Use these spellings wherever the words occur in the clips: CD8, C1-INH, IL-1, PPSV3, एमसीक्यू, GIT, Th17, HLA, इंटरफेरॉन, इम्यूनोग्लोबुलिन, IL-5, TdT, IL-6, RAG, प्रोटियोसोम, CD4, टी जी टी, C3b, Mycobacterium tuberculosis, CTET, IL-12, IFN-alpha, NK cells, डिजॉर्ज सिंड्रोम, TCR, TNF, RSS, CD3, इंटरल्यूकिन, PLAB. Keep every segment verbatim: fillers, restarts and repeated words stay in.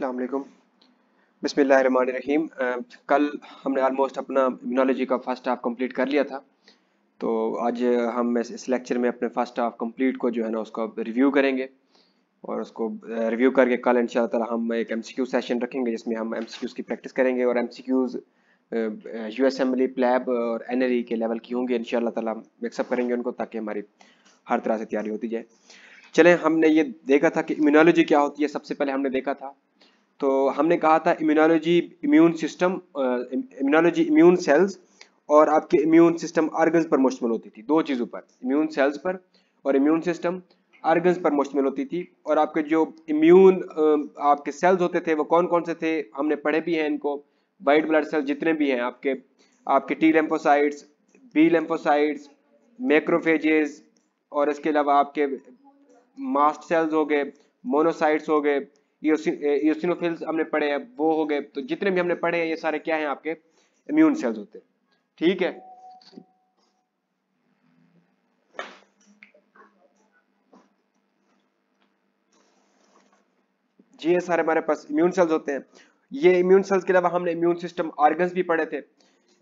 अस्सलाम वालेकुम, बिस्मिल्लाहिर्रहमानिर्रहीम। कल हमने आलमोस्ट अपना इम्यूनोलॉजी का फर्स्ट हाफ कंप्लीट कर लिया था, तो आज हम इस लेक्चर में अपने फर्स्ट हाफ कंप्लीट को जो है ना उसको रिव्यू करेंगे, और उसको रिव्यू करके कल इंशाअल्लाह ताला हम एक एमसीक्यू सेशन रखेंगे जिसमें हम एमसीक्यूज़ की प्रैक्टिस करेंगे, और एमसीक्यूज़ यूएसएमएलई प्लैब और एनआरई के लेवल की होंगे इंशाअल्लाह ताला, मिक्सअप करेंगे उनको ताकि हमारी हर तरह से तैयारी होती जाए। चलें, हमने ये देखा था कि इम्यूनोलॉजी क्या होती है। सबसे पहले हमने देखा था, तो हमने कहा था immunology immune system, immunology immune cells और आपके इम्यून सिस्टम ऑर्गन्स पर मुश्तमिल होती थी, दो चीज़ों पर, इम्यून सेल्स पर और इम्यून सिस्टम ऑर्गन्स पर मुश्तमिल होती थी। और आपके जो इम्यून आपके सेल्स होते थे वो कौन कौन से थे, हमने पढ़े भी हैं इनको। वाइट ब्लड सेल्स जितने भी हैं आपके, आपके T lymphocytes, B lymphocytes, macrophages, और इसके अलावा आपके मास्ट सेल्स हो गए, मोनोसाइट्स हो गए, इओसिनोफिल्स हमने पढ़े हैं, वो हो गए। तो जितने भी हमने पढ़े हैं ये सारे क्या हैं आपके इम्यून सेल्स होते हैं, ठीक है। जी, ये सारे हमारे पास इम्यून सेल्स होते हैं। ये इम्यून सेल्स के अलावा हमने इम्यून सिस्टम ऑर्गन्स भी पढ़े थे।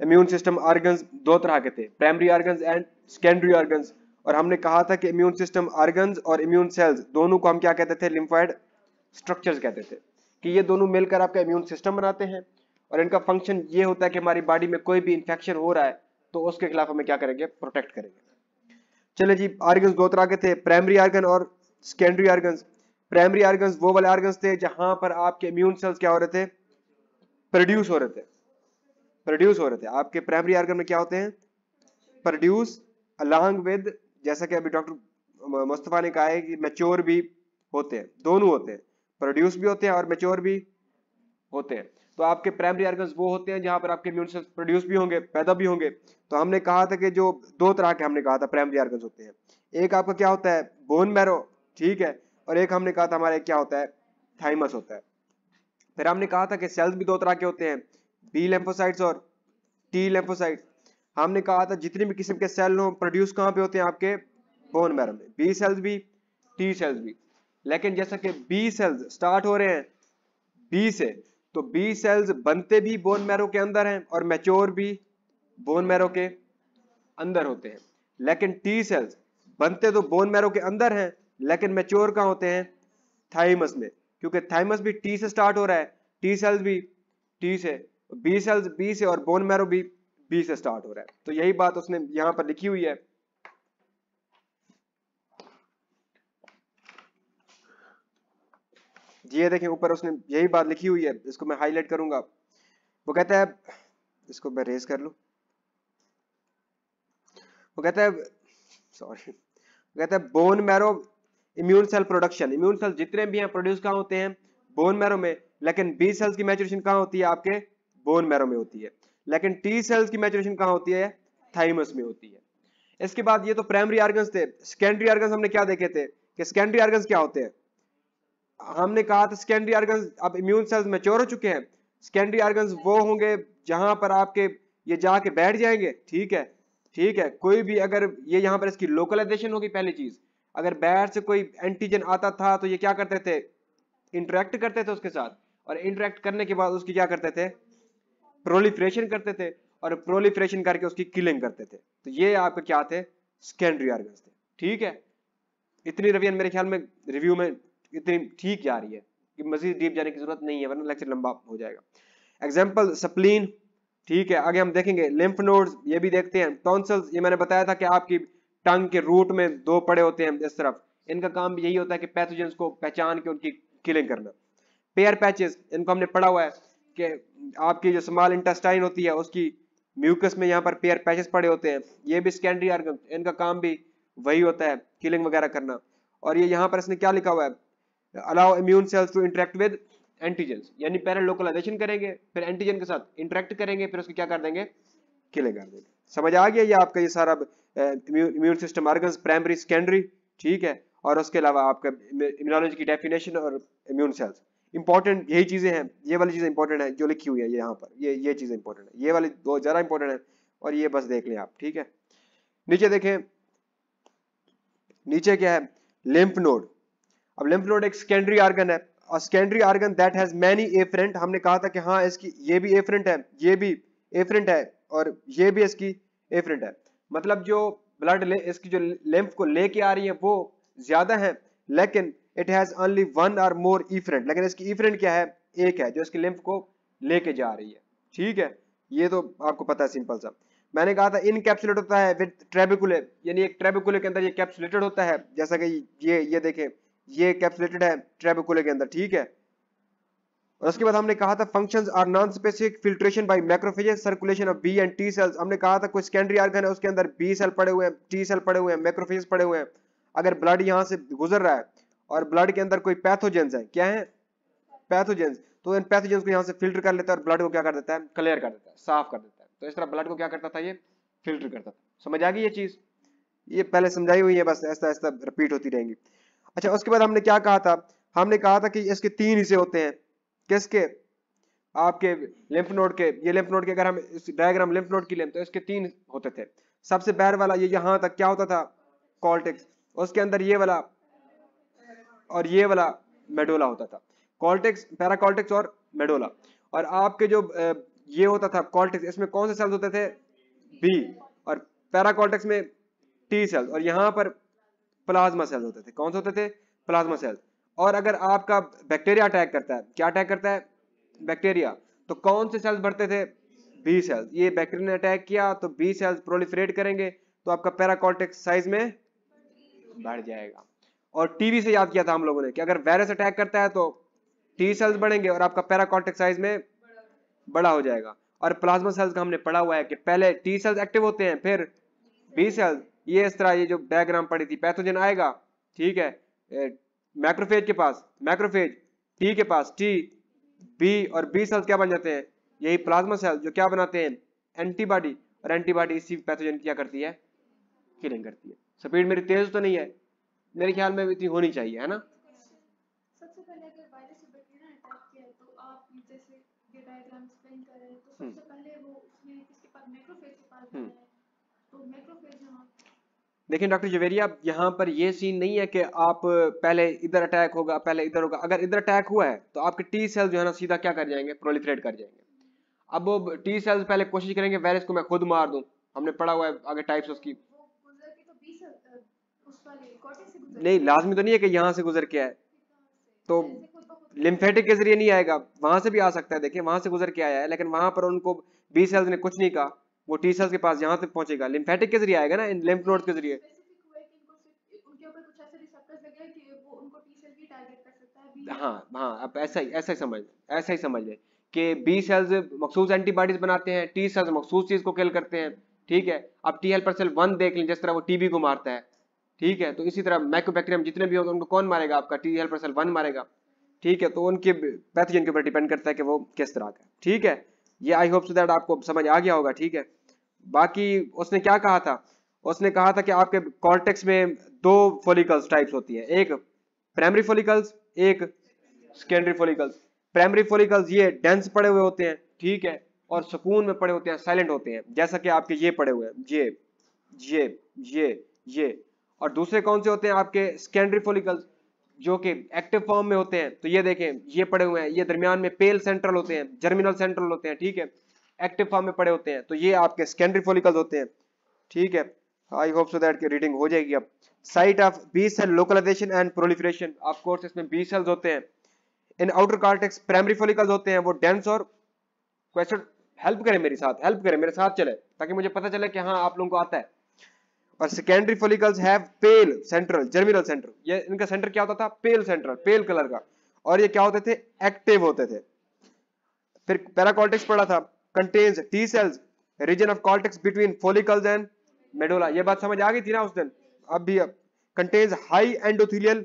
इम्यून सिस्टम ऑर्गन्स दो तरह के थे, primary organs and secondary organs. और हमने कहा था कि इम्यून सिस्टम ऑर्गन्स और इम्यून सेल्स दोनों को हम क्या कहते थे, लिम्फॉइड स्ट्रक्चर्स कहते थे, कि ये दोनों मिलकर आपका इम्यून सिस्टम बनाते हैं, और इनका फंक्शन ये होता है कि हमारी बॉडी में कोई भी इन्फेक्शन हो रहा है तो उसके खिलाफ हमें क्या करेंगे, प्रोटेक्ट करेंगे। चले जी, ऑर्गन्स दो तरह के थे, प्राइमरी ऑर्गन और सेकेंडरी ऑर्गन्स। प्राइमरी ऑर्गन्स वो वाले ऑर्गन्स थे जहां पर आपके इम्यून सेल्स क्या हो रहे थे, प्रोड्यूस हो रहे थे, प्रोड्यूस हो रहे थे। आपके प्राइमरी ऑर्गन में क्या होते हैं, प्रोड्यूस अलॉन्ग विद, जैसा कि अभी डॉक्टर मुस्तफ़ा ने कहा है कि मैच्योर भी होते हैं, दोनों होते हैं, प्रोड्यूस भी होते हैं और मैच्योर भी होते हैं। तो आपके प्राइमरी ऑर्गन्स वो होते हैं जहां पर आपके इम्यून सेल्स प्रोड्यूस भी होंगे, पैदा भी होंगे। तो हमने कहा था कि जो दो तरह के हमने कहा था प्राइमरी ऑर्गन्स होते हैं, एक आपका क्या होता है बोन मैरो, ठीक है, और एक हमने कहा था हमारे क्या होता है थाइमस होता है। फिर हमने कहा था कि सेल्स भी दो तरह के होते हैं, बी लिम्फोसाइट्स और टी लिम्फोसाइट्स। हमने कहा था जितने भी किस्म के सेल हों प्रोड्यूस कहाँ पे होते हैं आपके बोन मैरो में, बी सेल्स भी टी सेल्स भी। लेकिन जैसा कि बी सेल्स स्टार्ट हो रहे हैं बी से, तो बी सेल्स बनते भी बोन मैरो के अंदर हैं और मैच्योर भी बोन मैरो के अंदर होते हैं। लेकिन टी सेल्स बनते तो बोन मैरो के अंदर हैं लेकिन मैच्योर कहाँ होते हैं, थाइमस में, क्योंकि थाइमस भी टी से स्टार्ट हो रहा है, टी सेल्स भी टी से, बी सेल्स बी से, और बोन मैरो भी बी से स्टार्ट हो रहा है। तो यही बात उसने यहां पर लिखी हुई है। जी, ये देखें ऊपर उसने यही बात लिखी हुई है, इसको मैं हाईलाइट करूंगा। वो कहता है, इसको मैं रेज कर लूं, वो कहता है सॉरी वो कहता है bone marrow immune cell production, immune cell जितने भी हैं प्रोड्यूस कहाँ होते हैं बोन मैरो में, लेकिन बी सेल्स की मैच्योरेशन कहाँ होती है आपके बोन मैरो में होती है, लेकिन टी सेल्स की मैच्योरेशन कहाँ होती है, थाइमस में होती है। इसके बाद ये तो प्राइमरी ऑर्गन्स थे। सेकेंडरी ऑर्गन्स हमने क्या देखे थे कि सेकेंडरी ऑर्गन्स क्या होते हैं, हमने कहा था सेकेंडरी ऑर्गन्स, अब इम्यून सेल्स मैच्योर हो चुके हैं, सेकेंडरी ऑर्गन्स वो होंगे जहां पर आपके ये जाके बैठ जाएंगे, ठीक है ठीक है। कोई भी अगर ये यहाँ पर इसकी लोकलाइजेशन होगी, पहली चीज अगर बाहर से कोई एंटीजन आता था तो ये क्या करते थे, इंटरेक्ट करते थे उसके साथ, और इंटरेक्ट करने के बाद उसकी क्या करते थे, प्रोलिफरेशन करते थे, और प्रोलिफरेशन करके उसकी किलिंग करते थे। तो ये आपके क्या थे, सेकेंडरी ऑर्गन्स थे, ठीक है। इतनी रवियन मेरे ख्याल में रिव्यू में इतनी ठीक जा रही है कि मजीद डीप जाने की जरूरत नहीं है वरना लेक्चर लंबा हो जाएगा। एग्जाम्पल स्प्लीन, ठीक है, आगे हम देखेंगे। लिम्फ नोड्स ये भी देखते हैं, टॉन्सल्स ये मैंने बताया था कि आपकी टंग के रूट में दो पड़े होते हैं इस तरफ, इनका काम भी यही होता है कि पैथोजेंस को पहचान के उनकी किलिंग करना। पेयर पैचेस इनको हमने पढ़ा हुआ है कि आपकी जो स्मॉल इंटेस्टाइन होती है उसकी म्यूकस में यहाँ पर पेयर पैचेस पड़े होते हैं, ये भी सेकेंडरी ऑर्गन, इनका काम भी वही होता है किलिंग वगैरह करना। और ये यहाँ पर इसने क्या लिखा हुआ है, allow immune cells to interact with antigens, यानी पहले लोकलाइजेशन करेंगे फिर एंटीजन के साथ इंटरेक्ट करेंगे फिर उसको क्या कर देंगे, किलिंग कर देंगे। समझ आ गया ये आपका ये सारा immune system organs, primary secondary, ठीक है, और उसके अलावा आपका इम्यूनोलॉजी की डेफिनेशन और इम्यून सेल्स। इंपॉर्टेंट यही चीजें हैं, ये वाली चीजें इंपॉर्टेंट है जो लिखी हुई है यहाँ पर, ये ये चीजें इंपॉर्टेंट है, ये वाली दो ज्यादा इंपॉर्टेंट है, और ये बस देख लें आप, ठीक है। नीचे देखें, नीचे क्या है, लिम्फ नोड। अब लिम्फ नोड एक सेकेंडरी ऑर्गन है, secondary organ that has many afferent, हमने कहा था कि हाँ इसकी ये भी एफरेंट है, ये भी एफरेंट है और ये भी इसकी एफरेंट है, मतलब जो ब्लड ले इसकी जो लिम्फ को लेके आ रही है वो ज्यादा है, लेकिन इट हैज ओनली वन और मोर एफरेंट, लेकिन इसकी एफरेंट क्या है, एक है जो इसकी लिम्फ को लेके जा रही है। ठीक है, ये तो आपको पता है सिंपल सा। मैंने कहा था इनकैप्सुलेट होता है विद ट्रेबिकुले, यानी एक ट्रेबिकुले के अंदर ये कैप्सुलेटेड होता है, जैसा कि ये ये देखें ये कैप्सुलेटेड है ट्रेबिकुले के अंदर। ठीक है, और उसके बाद हमने कहा था functions are non specific filtration by macrophages, circulation of B and T cells. हमने कहा था कोई सेकेंडरी ऑर्गन है उसके अंदर बी सेल पड़े हुए हैं, टी सेल पड़े हुए हैं, मैक्रोफेजेस पड़े हुए हैं, अगर ब्लड यहाँ से गुजर रहा है और ब्लड के अंदर कोई पैथोजेंस है, क्या है पैथोजेंस, तो इन पैथोजेंस को यहाँ से फिल्टर कर लेता है और ब्लड को क्या कर देता है, क्लियर कर देता है, साफ कर देता है। तो इस तरह ब्लड को क्या करता था, ये फिल्टर करता था। समझ आ गई ये चीज, ये पहले समझाई हुई है, बस ऐसा ऐसा रिपीट होती रहेंगी। अच्छा, उसके बाद हमने क्या कहा था, हमने कहा था कि इसके तीन हिस्से होते हैं, किसके, आपके लिम्फ नोड के, ये लिम्फ नोड के, अगर हम इस डायग्राम लिम्फ नोड की लें तो इसके तीन होते थे। सबसे बाहर वाला ये यहाँ तक क्या होता था, कॉर्टेक्स, उसके अंदर ये वाला और ये वाला मेडोला होता था, कॉर्टेक्स, पैराकॉर्टेक्स और मेडोला। और आपके जो ये होता था कॉर्टेक्स, इसमें कौन से सेल्स होते थे, बी, और पैराकॉर्टेक्स में टी सेल्स, और यहाँ पर प्लाज्मा सेल्स होते थे, कौन से होते थे, प्लाज्मा सेल्स। और अगर आपका बैक्टीरिया अटैक करता है, क्या अटैक करता है, बैक्टीरिया, तो कौन से सेल्स बढ़ते थे, बी सेल्स। ये बैक्टीरिया ने अटैक किया तो बी सेल्स प्रोलिफरेट करेंगे तो आपका पैराकॉर्टेक्स साइज में बढ़ जाएगा। और टीवी से याद किया था हम लोगों ने कि अगर वायरस अटैक करता है तो टी सेल्स बढ़ेंगे और आपका पैराकॉर्टेक्स साइज में बड़ा हो जाएगा। और प्लाज्मा सेल्स का हमने पढ़ा हुआ है कि पहले टी सेल्स एक्टिव होते हैं फिर बी सेल्स। ये इस तरह ये जो डायग्राम पड़ी थी, पैथोजन आएगा, ठीक है, मैक्रोफेज के पास मैक्रोफेज, टी के पास टी, बी, और बी सेल्स क्या बन जाते हैं, यही प्लाज्मा सेल्स, जो क्या बनाते हैं, एंटीबॉडी, और एंटीबॉडी इसी पैथोजन क्या करती है, किलिंग करती है। स्पीड मेरी तेज तो नहीं है, मेरे ख्याल में इतनी होनी चाहिए, है ना। तो पहले वो उसमें इसके पास मैक्रोफेज के पास है, तो मैक्रोफेज यहां, देखिए डॉक्टर जवेरिया, यहाँ पर ये सीन नहीं है कि आप पहले इधर अटैक होगा पहले इधर होगा। अगर इधर अटैक हुआ है तो आपके टी सेल्स जो है ना सीधा क्या कर जाएंगे, प्रोलिफरेट कर जाएंगे। अब वो टी सेल्स पहले कोशिश करेंगे वायरस को मैं खुद मार दूं, हमने पढ़ा हुआ है आगे टाइप्स उसकी, नहीं लाजमी तो नहीं है कि यहाँ से गुजर के आए, तो लिम्फेटिक के जरिए नहीं आएगा, वहां से भी आ सकता है, देखिए वहां से गुजर के आया है, लेकिन वहां पर उनको बी सेल्स ने कुछ नहीं कहा, वो टी सेल्स के पास यहाँ तक पहुंचेगा, लिम्फेटिक के जरिए आएगा ना, इन लिम्फ नोड्स के जरिए। हाँ हाँ, आप ऐसा ही ऐसा ही समझ ऐसा ही समझ लें कि बी सेल्स मखसूस एंटीबॉडीज बनाते हैं, टी सेल्स मखसूस चीज को किल करते हैं। ठीक है, आप टी हेल्पर सेल वन देख लें, जिस तरह वो टीबी को मारता है, ठीक है, तो इसी तरह माइकोबैक्टीरियम जितने भी होंगे उनको कौन मारेगा, आपका टी हेल्पर सेल वन मारेगा। ठीक है, तो उनके पैथोजन के ऊपर डिपेंड करता है कि वो किस तरह का। ठीक है, ये आई होप सो दैट आपको समझ आ गया होगा। ठीक है, बाकी उसने क्या कहा था, उसने कहा था कि आपके कॉर्टेक्स में दो फॉलिकल्स टाइप्स होती है, एक प्राइमरी फॉलिकल्स, एक सेकेंडरी फॉलिकल्स। प्राइमरी फॉलिकल्स ये डेंस पड़े हुए होते हैं, ठीक है, और सुकून में पड़े होते हैं, साइलेंट होते हैं, जैसा कि आपके ये पड़े हुए हैं, ये ये ये ये। और दूसरे कौन से होते हैं, आपके सेकेंडरी फॉलिकल्स, जो कि एक्टिव फॉर्म में होते हैं। तो ये देखें ये पड़े हुए हैं, ये दरमियान में पेल सेंट्रल होते हैं, जर्मिनल सेंट्रल होते हैं, ठीक है, एक्टिव फॉर्म में पड़े होते हैं, तो ये आपके सेकेंडरी फॉलिकल्स होते हैं। ठीक है, आई होप सो दैट की रीडिंग हो जाएगी। अब site of B cell localisation and proliferation, of course इसमें बी सेल्स होते हैं। In outer cortex primary follicles होते हैं, वो डेंस और क्वेश्चन, हेल्प करें मेरे साथ, हेल्प करें मेरे साथ चले ताकि मुझे पता चले कि हाँ आप लोगों को आता है। और secondary follicles have pale central, germinal centre, ये इनका सेंटर क्या होता था, पेल सेंट्रल, पेल कलर का, और ये क्या होते थे, एक्टिव होते थे। फिर पैराकॉर्टेक्स पढ़ा था, contains T cells, region of cortex between follicles and medulla, ये बात समझ आ गई थी ना उस दिन, अब भी। अब कंटेन्स हाई एंडोथेलियल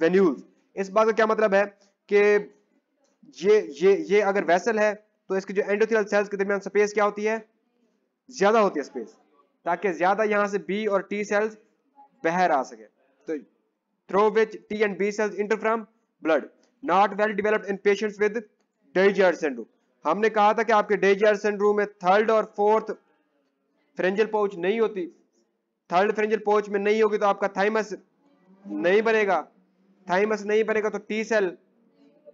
वेन्यूल्स, इस बात का क्या मतलब है कि ये ये ये अगर वेसल है तो इसके जो एंडोथेलियल सेल्स के दरमियान स्पेस क्या होती है, ज्यादा होती है स्पेस, ताकि ज्यादा यहाँ से बी और टी सेल्स बाहर आ सके। तो through which T and B cells enter from blood, not well developed in patients with डिजॉर्ज सिंड्रोम। हमने कहा था कि आपके डिजॉर्ज सिंड्रोम में थर्ड और फोर्थ फ्रेंजल पोच नहीं होती, थर्ड फ्रेंजल पोच में नहीं होगी तो आपका थाइमस नहीं बनेगा, थाइमस नहीं बनेगा तो टी सेल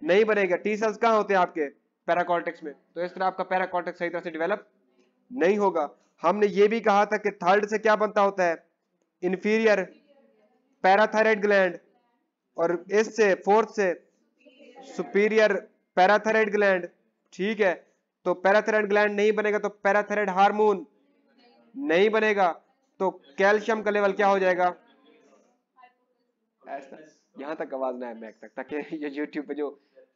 नहीं बनेगा। टी सेल्स कहाँ होते हैं आपके पैराकॉर्टेक्स में, तो इस तरह आपका पैराकॉर्टेक्स सही तरह से डेवलप नहीं होगा। हमने ये भी कहा था कि थर्ड से क्या बनता होता है, इंफीरियर पैराथायराइड ग्लैंड, और इससे फोर्थ से सुपीरियर पैराथायराइड ग्लैंड, ठीक है। तो पैराथायराइड ग्लैंड नहीं बनेगा तो पैराथायराइड हार्मोन नहीं बनेगा, तो कैल्शियम का लेवल क्या हो जाएगा, यहाँ तक आवाज ना आए मैक तक, ताकि ये यूट्यूब पे जो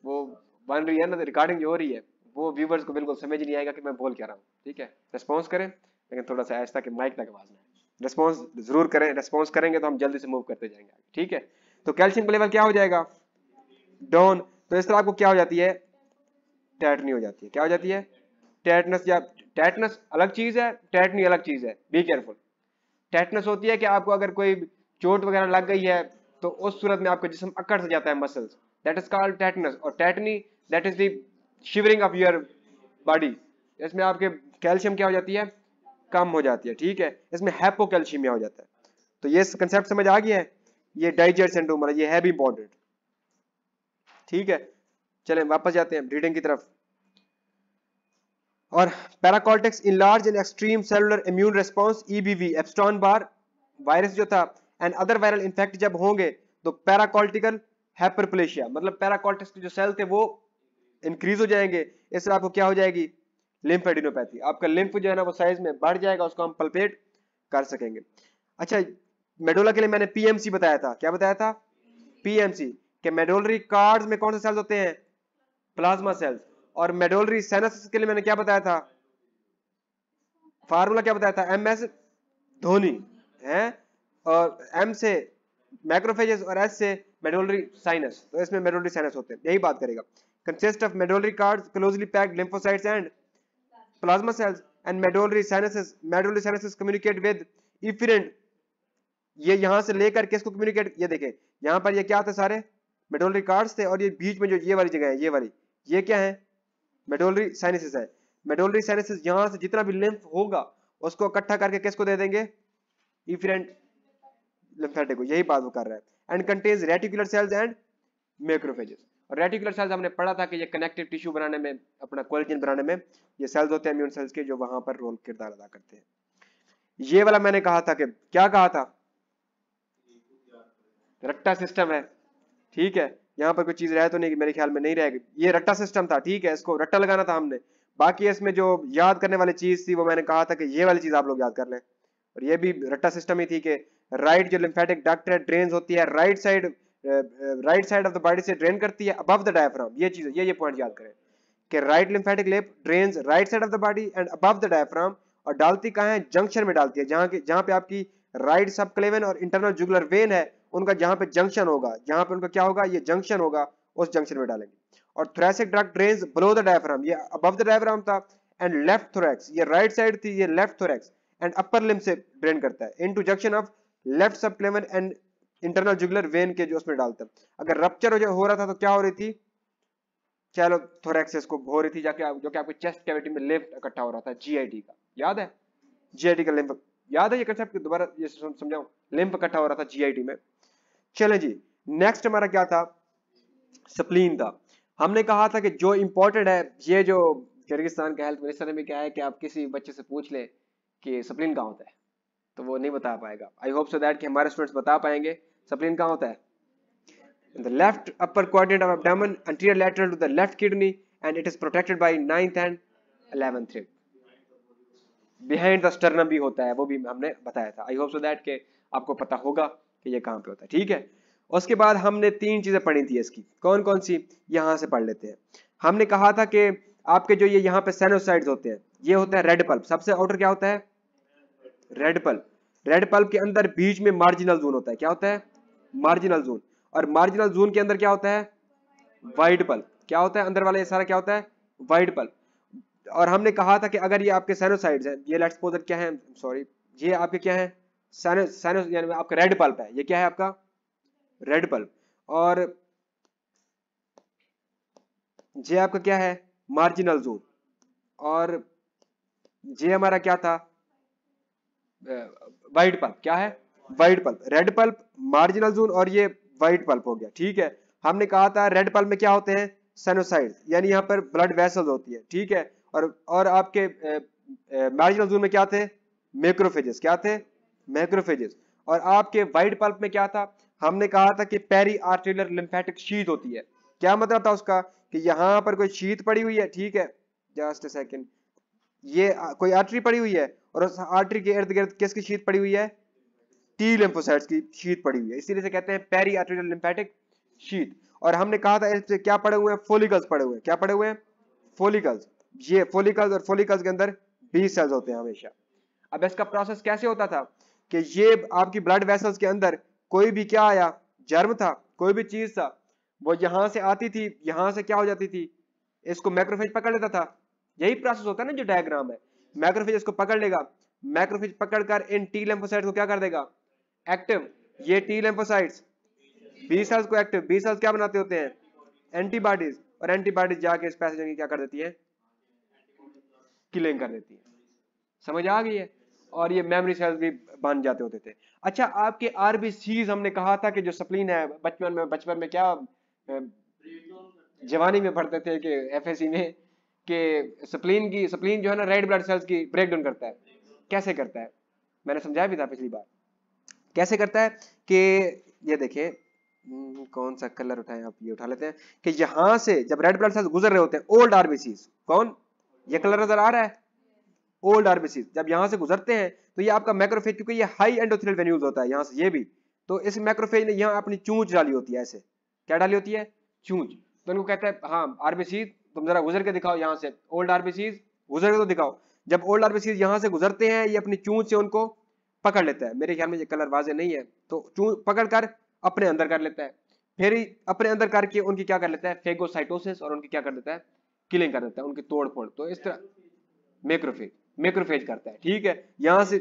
वो बन रही है ना रिकॉर्डिंग जो हो रही है वो व्यूवर्स को बिल्कुल समझ नहीं आएगा कि मैं बोल क्या रहा हूँ, ठीक है। रिस्पॉन्स करें लेकिन थोड़ा सा ऐसा कि माइक तक आवाज ना आए, रिस्पॉन्स जरूर करें, रिस्पॉन्स करेंगे तो हम जल्दी से मूव करते जाएंगे, ठीक है। तो कैल्शियम का लेवल क्या हो जाएगा, डाउन। तो इस तरह आपको क्या हो जाती है, टैटनी हो जाती है, क्या हो जाती है टैटनस, या टैटनस अलग चीज है, टैटनी अलग चीज है, बी केयरफुल। टैटनस होती है कि आपको अगर कोई चोट वगैरह लग गई है तो उस सूरत में आपका जिस्म अकड़ से जाता है, muscles, that is called tetanus. और tetany that is the shivering of your body, इसमें आपके कैल्शियम क्या हो जाती है, कम हो जाती है, ठीक है। इसमें हाइपोकैल्शियमिया हो जाता है। तो ये कंसेप्ट समझ आ गया है, ये डाइजर्ड सिंड्रोम, ये है भी इंपॉर्टेंट, ठीक है। चलें वापस जाते हैं ब्रीडिंग की तरफ। और paracortex enlarge and extreme cellular immune response, EBV, Epstein Barr virus जो था एंड अदर वायरल इन्फेक्ट जब होंगे तो पैराकॉर्टिकल हाइपरप्लेशिया, मतलब पैराकॉर्टेक्स के जो सेल थे वो इंक्रीज हो जाएंगे, इससे आपको क्या हो जाएगी, लिम्फेडिनोपैथी, आपका लिम्फ जो है ना वो साइज में बढ़ जाएगा, उसको हम पल्पेट कर सकेंगे। अच्छा, मेडोला के लिए मैंने पीएमसी बताया था, क्या बताया था, पीएमसी, कि मेडोलरी कार्ड्स में कौन से सेल्स होते हैं, प्लाज्मा सेल्स। और मेडोलरी सेनेसिस के लिए मैंने क्या बताया था, फार्मूला क्या बताया था, एम एस धोनी है, और एम से मैक्रोफेजेस और एस से मेडोलरी साइनस, तो इसमें मेडोलरी साइनस होते हैं, यही बात करेगा। Consist of medullary cords closely packed lymphocytes and plasma cells and medullary sinuses. Medullary sinuses communicate with efferent, ये यहाँ से लेकर किसको कम्युनिकेट, ये देखें यहाँ पर ये क्या होते सारे मेडोलरी कार्ड्स थे, और ये बीच में जो ये वाली जगह है, ये वाली, ये क्या है, मेडोलरी साइनसेस है। मेडोलरी साइनसेस यहाँ से जितना भी लिम्फ होगा उसको इकट्ठा करके किसको दे देंगे, इफिरेंट लिम्फेटिक को, यही बात वो कर रहा है। And contains reticular cells and macrophages, और रेटिकुलर सेल्स हमने पढ़ा था कि ये कनेक्टिव टिश्यू बनाने में, अपना कोलेजन बनाने में ये सेल्स होते हैं इम्यून सेल्स के, जो वहां पर रोल किरदार अदा करते हैं। ये वाला मैंने कहा था कि क्या कहा था, रट्टा सिस्टम है, ठीक है। यहाँ पर कोई चीज रह तो नहीं, मेरे ख्याल में नहीं रहेगी, ये रट्टा सिस्टम था, ठीक है, इसको रट्टा लगाना था हमने। बाकी इसमें जो याद करने वाली चीज थी वो मैंने कहा था कि ये वाली चीज आप लोग याद कर लें, और ये भी रट्टा सिस्टम ही थी कि राइट जो लिम्फेटिक डक्ट है, ड्रेन होती है right side, right side of the body से ड्रेन करती है अबव द डायफ्राम, ये चीज, ये ये पॉइंट याद करें कि राइट लिम्फेटिक लेप drain right side of the body and above the diaphragm, और डालती कहाँ है, जंक्शन में डालती है, जहाँ के जहाँ पे आपकी राइट सबक्लेवियन और इंटरनल जुगुलर वेन है उनका, जहां पे जंक्शन होगा, जहां पे उनका क्या होगा, ये जंक्शन होगा, उस जंक्शन में डालेंगे। और thoracic duct drains below the diaphragm, ये अबव द डायफ्राम था, एंड लेफ्ट थोरैक्स, ये राइट साइड थी, ये left thorax and upper limb से ड्रेन करता है into junction of left subclavian and internal jugular vein के, जो उसमें डालता है। अगर रप्चर हो रहा था तो क्या हो रही थी, चलो थोरैक्स इसको हो रही थी, जाके जो कि आपके चेस्ट कैविटी में लिम्फ इकट्ठा हो रहा था, जीआईटी का, याद है जीआईटी का लिम्फ, याद है ये कंसेप्ट, दोबारा ये समझाऊं, लिम्फ इकट्ठा हो रहा था जीआईटी में। चले जी, नेक्स्ट हमारा क्या था, स्प्लीन था। हमने कहा था कि जो इम्पोर्टेंट है, ये जो किर्गिस्तान का हेल्थ मिनिस्टर ने भी कहा है कि आप किसी बच्चे से पूछ लें कि स्प्लीन कहाँ होता है तो वो नहीं बता पाएगा। आई होप सो दैट कि हमारे स्टूडेंट्स बता पाएंगे स्प्लीन कहाँ होता है, in the left upper quadrant of abdomen, anterior lateral to the left kidney and it is protected by ninth and eleventh rib. Behind the sternum भी होता है, वो भी हमने बताया था। आई होप सो दैट के आपको पता होगा कि ये कहाँ पे होता है, ठीक है। उसके बाद हमने तीन चीजें पढ़ी थी इसकी, कौन कौन सी, यहाँ से पढ़ लेते हैं। हमने कहा था कि आपके जो ये यहाँ पे साइनोसाइड्स होते हैं, ये होता है रेड पल्प, सबसे आउटर क्या होता है, रेड पल्प। रेड पल्प के अंदर बीच में मार्जिनल जोन होता है, क्या होता है, मार्जिनल जोन, और मार्जिनल जोन के अंदर क्या होता है, वाइट पल्प, क्या होता है अंदर वाला ये सारा क्या होता है, वाइट पल्प। और हमने कहा था कि अगर ये आपके साइनोसाइड्स हैं, ये लेट्स सपोज क्या है, सॉरी ये आपके क्या है, साइनो साइनो यानी आपका रेड पल्प है, ये क्या है आपका रेड पल्प, और ये आपका क्या है मार्जिनल जोन, और ये हमारा क्या था वाइट पल्प, क्या है white pulp, red pulp, marginal zone और ये वाइट पल्प हो गया, ठीक है। हमने कहा था रेड पल्प में क्या होते हैं, साइनोसाइड, यानी यहाँ पर ब्लड वेसल्स होती है, ठीक है। और और आपके मार्जिनल ज़ोन में क्या थे, मैक्रोफेजेस, क्या थे, मैक्रोफेजेस। और आपके वाइट पल्प में क्या था, हमने कहा था कि पेरी आर्टिकुलर लिम्फेटिक शीट होती है। क्या मतलब था उसका कि यहाँ पर कोई शीट पड़ी हुई है, ठीक है, जस्ट अ सेकेंड, ये कोई आर्टरी पड़ी हुई है और उस आर्टरी के इर्द गिर्द किसकी शीट पड़ी हुई है, टी लिम्फोसाइट्स की शीट पड़ी हुई है, इसीलिए से कहते हैं पेरी आर्टिकुलर लिम्फेटिक शीट। और हमने कहा था इससे क्या पड़े हुए हैं, फोलिकल्स पड़े हुए हैं, क्या पड़े हुए हैं, फोलिकल्स। ये फोलिकल्स, और फोलिकल्स के अंदर बी सेल्स होते हैं हमेशा। अब इसका प्रोसेस कैसे होता था कि ये आपकी ब्लड वेसल्स के अंदर कोई भी क्या आया, जर्म था, कोई भी चीज था, वो यहां से आती थी, यहां से क्या हो जाती थी, इसको मैक्रोफेज पकड़ लेता था। यही प्रोसेस होता है ना जो डायग्राम है, मैक्रोफेज इसको पकड़ लेगा, मैक्रोफेज पकड़कर इन टी लिम्फोसाइट्स को क्या कर देगा, एक्टिव। ये टी लिम्फोसाइट्स बी सेल्स को एक्टिव, बी सेल्स क्या बनाते होते हैं, एंटीबॉडीज, और एंटीबॉडीज जाके इस पैसेंजर की क्या कर देती है, किलिंग कर देती है। समझ आ गई है। और ये मेमोरी सेल्स भी बन जाते होते थे। अच्छा, आपके आरबीसीज हमने कहा था कि जो स्प्लीन है, बचपन में बचपन में क्या जवानी में पढ़ते थे कि एफएसी में कि स्प्लीन की स्प्लीन जो है ना रेड ब्लड सेल्स की ब्रेकडाउन करता है। कैसे करता है, मैंने समझाया भी था पिछली बार कैसे करता है। कि ये देखिए कौन सा कलर उठाएं, आप ये उठा लेते हैं कि यहाँ से जब रेड ब्लड सेल्स गुजर रहे होते हैं, ओल्ड आरबीसीज, कौन ये कलर नजर आ रहा है, ओल्ड आरबीसीज जब यहाँ से गुजरते हैं तो ये आपका मैक्रोफेज, क्योंकि ये हाई एंडोथेलियल वेन्यूज होता है यहाँ से, ये भी तो इस मैक्रोफेज ने यहाँ अपनी चूंच डाली होती है, ऐसे क्या डाली होती है, चूंच। तो उनको कहता है हाँ आरबीसीज तुम जरा गुजर के दिखाओ, यहाँ से ओल्ड आरबीसीज गुजर के तो दिखाओ। जब ओल्ड आरबीसीज यहाँ से गुजरते हैं ये अपनी चूंच से उनको पकड़ लेता है, मेरे ख्याल में ये कलर वाजे नहीं है, तो चूंच पकड़ कर अपने अंदर कर लेता है, फिर अपने अंदर करके उनकी क्या कर लेता है, फेगोसाइटोसिस, और उनकी क्या कर देता है, किलिंग कर देता है, उनकी तोड़ फोड़। तो इस तरह मैक्रोफेज मैक्रोफेज करता है, ठीक है। यहाँ से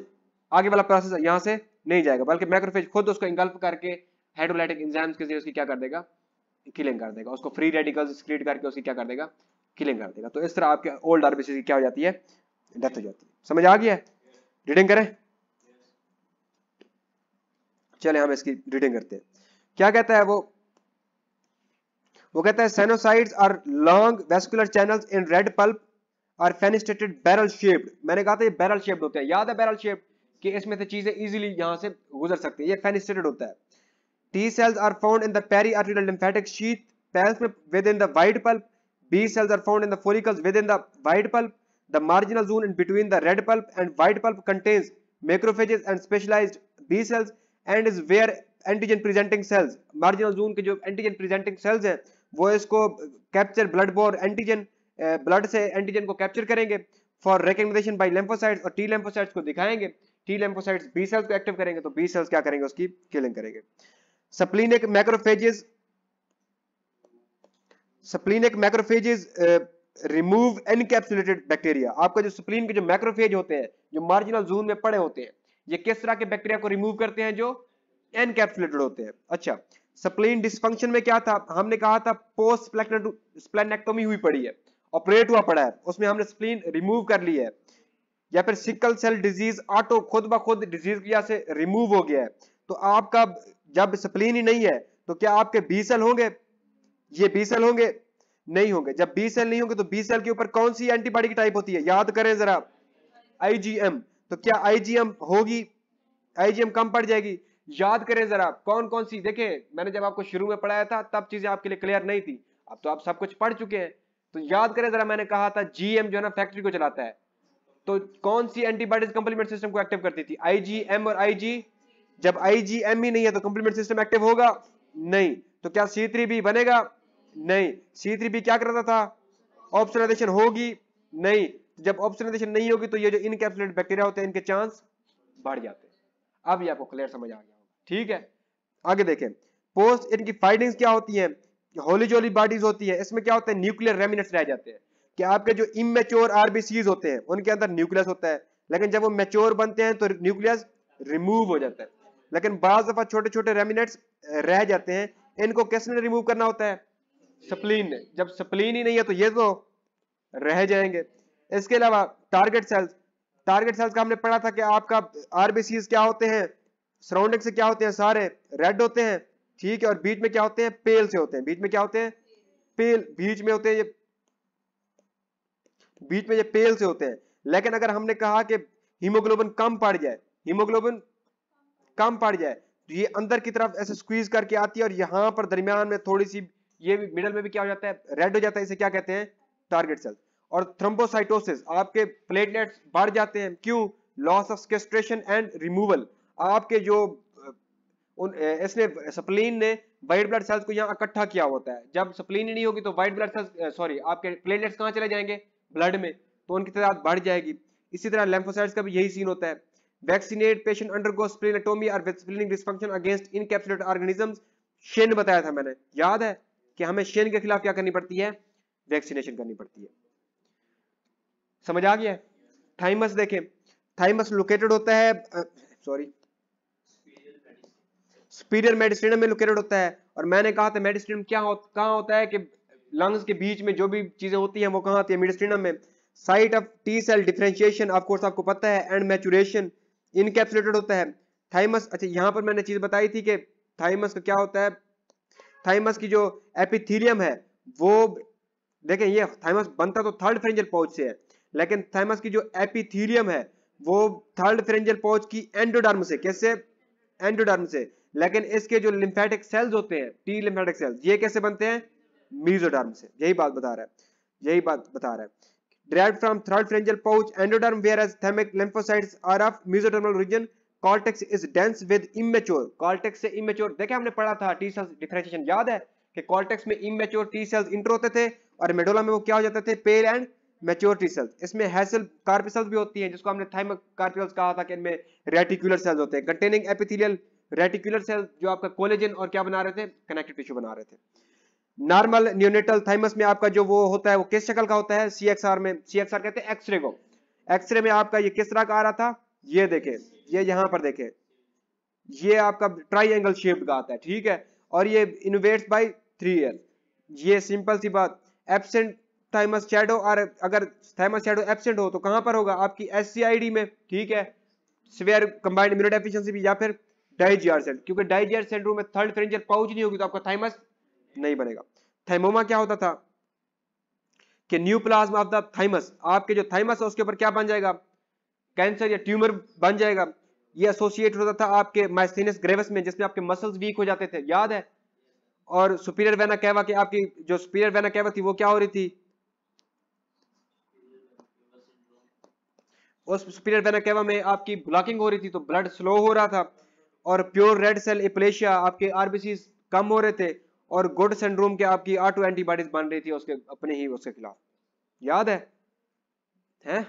आगे वाला प्रोसेस यहाँ से नहीं जाएगा, बल्कि मैक्रोफेज खुद उसको इंगल्फ करके हाइड्रोलाइटिक एंजाइम्स के जरिए उसकी क्या कर देगा, किलिंग कर देगा, उसको फ्री रेडिकल्स सीक्रेट करके उसकी क्या कर देगा, किलिंग कर देगा। तो इस तरह आपके ओल्ड आरबीसीज की क्या हो जाती है, डेथ हो जाती है। समझ आ गया, रीडिंग करें, चले हम इसकी रीडिंग करते हैं। क्या कहता है वो वो कहता है sinusoids are long vascular channels in red pulp are fenestrated barrel shaped. मैंने कहा था ये बैरल शेप्ड होते हैं, याद है बैरल शेप्ड, कि इसमें से चीजें इजीली यहां से गुजर सकती है, ये फेनिस्टेटेड होता है। T cells are found in the peri articular lymphatic sheath within the white pulp, B cells are found in the follicles within the white pulp, the marginal zone in between the red pulp and white pulp contains macrophages and specialised B cells and is where antigen presenting cells. Marginal zone के जो antigen presenting cells हैं वो इसको capture blood borne antigen blood से antigen को capture करेंगे for recognition by lymphocytes, और T lymphocytes को दिखाएंगे, टी लिम्फोसाइट्स बी सेल्स को एक्टिव करेंगे, तो बी सेल्स क्या करेंगे, उसकी किलिंग करेंगे। Splenic macrophages splenic macrophages remove encapsulated bacteria. आपका जो स्प्लीन के जो मैक्रोफेज होते हैं जो मार्जिनल ज़ोन में पड़े होते हैं, ये किस तरह के बैक्टीरिया को रिमूव करते हैं, जो एनकैप्सुलेटेड होते हैं। अच्छा, स्प्लीन डिस्फंक्शन में क्या था, हमने कहा था पोस्ट स्प्लेनेक्टोमी हुई पड़ी है, ऑपरेट हुआ पड़ा है, उसमें हमने स्प्लीन रिमूव कर ली है, या फिर सिकल सेल डिजीज ऑटो खुद ब खुद डिजीज की वजह से रिमूव हो गया है। तो आपका जब स्प्लीन ही नहीं है तो क्या आपके बी सेल होंगे, ये बी सेल होंगे, नहीं होंगे। जब बी सेल नहीं होंगे तो बी सेल के ऊपर कौन सी एंटीबॉडी की टाइप होती है, याद करें जरा, आईजीएम। तो क्या आईजीएम होगी, आईजीएम कम पड़ जाएगी, याद करें जरा कौन कौन सी। देखें मैंने जब आपको शुरू में पढ़ाया था तब चीजें आपके लिए क्लियर नहीं थी, अब तो आप सब कुछ पढ़ चुके हैं, तो याद करें जरा। मैंने कहा था जीएम जो है ना फैक्ट्री को चलाता है, तो कौन सी एंटीबॉडीज कंप्लीमेंट सिस्टम को एक्टिव करती थी, आईजीएम और आईजी। जब आईजीएम ही नहीं है तो कंप्लीमेंट सिस्टम एक्टिव होगा नहीं, तो क्या सी थ्री भी बनेगा, नहीं। सी थ्री भी क्या करता था, ऑप्शनलाइजेशन होगी नहीं, जब ऑप्शनलाइजेशन नहीं होगी तो ये जो इनकैप्सुलेटेड बैक्टीरिया होते हैं इनके चांस बढ़ जाते हैं। अब ये आपको क्लियर समझ आ गया होगा, ठीक है। आगे देखें, पोस्ट इनकी फाइंडिंग्स क्या होती है, होली जोली बॉडीज होती है, इसमें क्या होता है, न्यूक्लियर रेमिनेंट्स रह जाते हैं। कि आपके जो इमेच्योर आरबीसीज होते हैं उनके अंदर न्यूक्लियस होता है, लेकिन जब वो मैच्योर बनते हैं तो न्यूक्लियस रिमूव हो जाता है, लेकिन बाज़ दफा छोटे छोटे रेमिनेंट्स रह जाते हैं। इनको किसने रिमूव करना होता है, स्प्लीन ने। जब स्प्लीन ही नहीं है तो ये तो रह जाएंगे। इसके अलावा टारगेट सेल्स, टारगेट सेल्स का हमने पढ़ा था कि आपका आरबीसीज क्या होते हैं, सराउंडिंग से क्या होते हैं, सारे रेड होते हैं, ठीक है, और बीच में क्या होते हैं, पेल से होते हैं, बीच में क्या होते हैं पेल, बीच में होते हैं ये, बीच में ये पेल से होते हैं। लेकिन अगर हमने कहा कि हीमोग्लोबिन कम पड़ जाए, हीमोग्लोबिन कम पड़ जाए तो ये अंदर की तरफ ऐसे स्क्वीज करके आती है और यहाँ पर दरमियान में थोड़ी सी ये मिडल में भी क्या हो जाता है, रेड हो जाता है, इसे क्या कहते हैं टारगेट सेल। और थ्रोम्बोसाइटोसिस, आपके प्लेटलेट्स बढ़ जाते हैं, क्यों, loss of secretion and removal, आपके जो उन इसने स्प्लीन ने वाइट ब्लड सेल्स को यहाँ इकट्ठा किया होता है, जब स्प्लीन ही नहीं होगी तो वाइट ब्लड सेल्स सॉरी आपके प्लेटलेट्स कहाँ चले जाएंगे, ब्लड में, तो उनकी तादाद बढ़ जाएगी। इसी तरह लिम्फोसाइट्स का भी यही सीन होता है। वैक्सीनेट पेशेंट अंडरगो स्प्लेनेटोमी और splenic dysfunction against encapsulated organisms, शेन बताया था मैंने, याद है कि हमें शेन के खिलाफ क्या करनी पड़ती है, वैक्सीनेशन करनी पड़ती है। समझ आ गया। थाइमस देखें, थाइमस लोकेटेड होता है सॉरी स्पीरियर मेडिस्ट्रियम में लोकेटेड होता है, और मैंने कहा था मेडिस्ट्रियम क्या हो, कहाँ होता है कि लंग्स के बीच में जो भी चीजें होती हैं वो कहाँ आती है, मेडिस्ट्रियम में। Site of T cell differentiation of course आपको पता है, एंड मैचुरेशन, इनकैप्सुलेटेड होता है थाइमस। अच्छा यहाँ पर मैंने चीज बताई थी कि थाइमस का क्या होता है, थाइमस की जो एपिथेलियम है वो देखें, ये थाइमस बनता तो थर्ड फेरेंजियल पाउच से है, लेकिन थाइमस की जो एपिथेलियम है वो थर्ड फेरेंजियल पाउच की एंडोडर्म से, कैसे एंडोडर्म से, लेकिन इसके जो लिम्फेटिक सेल्स होते हैं टी लिम्फेटिक सेल्स, ये कैसे बनते हैं, मेसोडर्म से, यही बात बता रहा है, यही बात बता रहा है। Derived from third pharyngeal pouch endoderm, whereas thymic lymphocytes are of mesodermal origin. Cortex is dense with immature. Cortex से immature, देखा हमने पढ़ा था T cells differentiation, याद है कि cortex में immature T cells इंटर होते थे और मेडोला में वो क्या हो जाते थे, pale and mature T cells। इसमें हैसल कार्पी सेल्स भी होती हैं, जिसको हमने थाइमिक कार्पी सेल्स कहा था कि इनमें रेटिकुलर सेल्स होते हैं, कंटेनिंग एपिथेलियल रेटिकुलर सेल्स जो आपका कोलेजन और क्या बना रहे थे, कनेक्टिव टिश्यू बना रहे थे। नॉर्मल न्यूनेटल थाइमस में आपका जो वो होता है वो किस शक्ल का होता है, सीएक्सआर में, सीएक्सआर कहते हैं एक्सरे को, एक्सरे में आपका ये किस तरह का आ रहा था, ये देखें, ये यहाँ पर देखें, ये आपका ट्राइंगल शेप का आता है, ठीक है, और ये इनोवेट्स बाय थ्री एल, ये सिंपल सी बात। एब्सेंट थाइमस शैडो, और अगर थाइमस शैडो एब्सेंट हो तो कहाँ पर होगा, आपकी एससीआईडी में, ठीक है, सिवियर कंबाइंड इम्यूनोडेफिशिएंसी भी, या फिर डाइजीआर सेल, क्योंकि डाइजीआर सिंड्रोम में थर्ड फेरेंजियल पाउच नहीं होगी तो आपका थाइमस नहीं बनेगा। थाइमोमा क्या होता था कि neoplasm of the thymus, आपके जो थाइमस है उसके ऊपर क्या बन जाएगा, कैंसर या ट्यूमर बन जाएगा। ये एसोसिएट होता था आपके माइस्थेनियस ग्रेविस में, जिसमें आपके मसल्स वीक हो जाते थे, याद है, और सुपीरियर वेना कैवा के आपकी जो सुपीरियर वेना कैवा थी वो क्या हो रही थी, उस सुपीरियर वेना कैवा में आपकी ब्लॉकिंग हो रही थी तो ब्लड स्लो हो रहा था, और प्योर रेड सेल एप्लेशिया, आपके आरबीसी कम हो रहे थे, और गोट सिंड्रोम के आपकी ऑटो एंटीबॉडीज बन रही थी उसके अपने ही उसके खिलाफ, याद है हैं?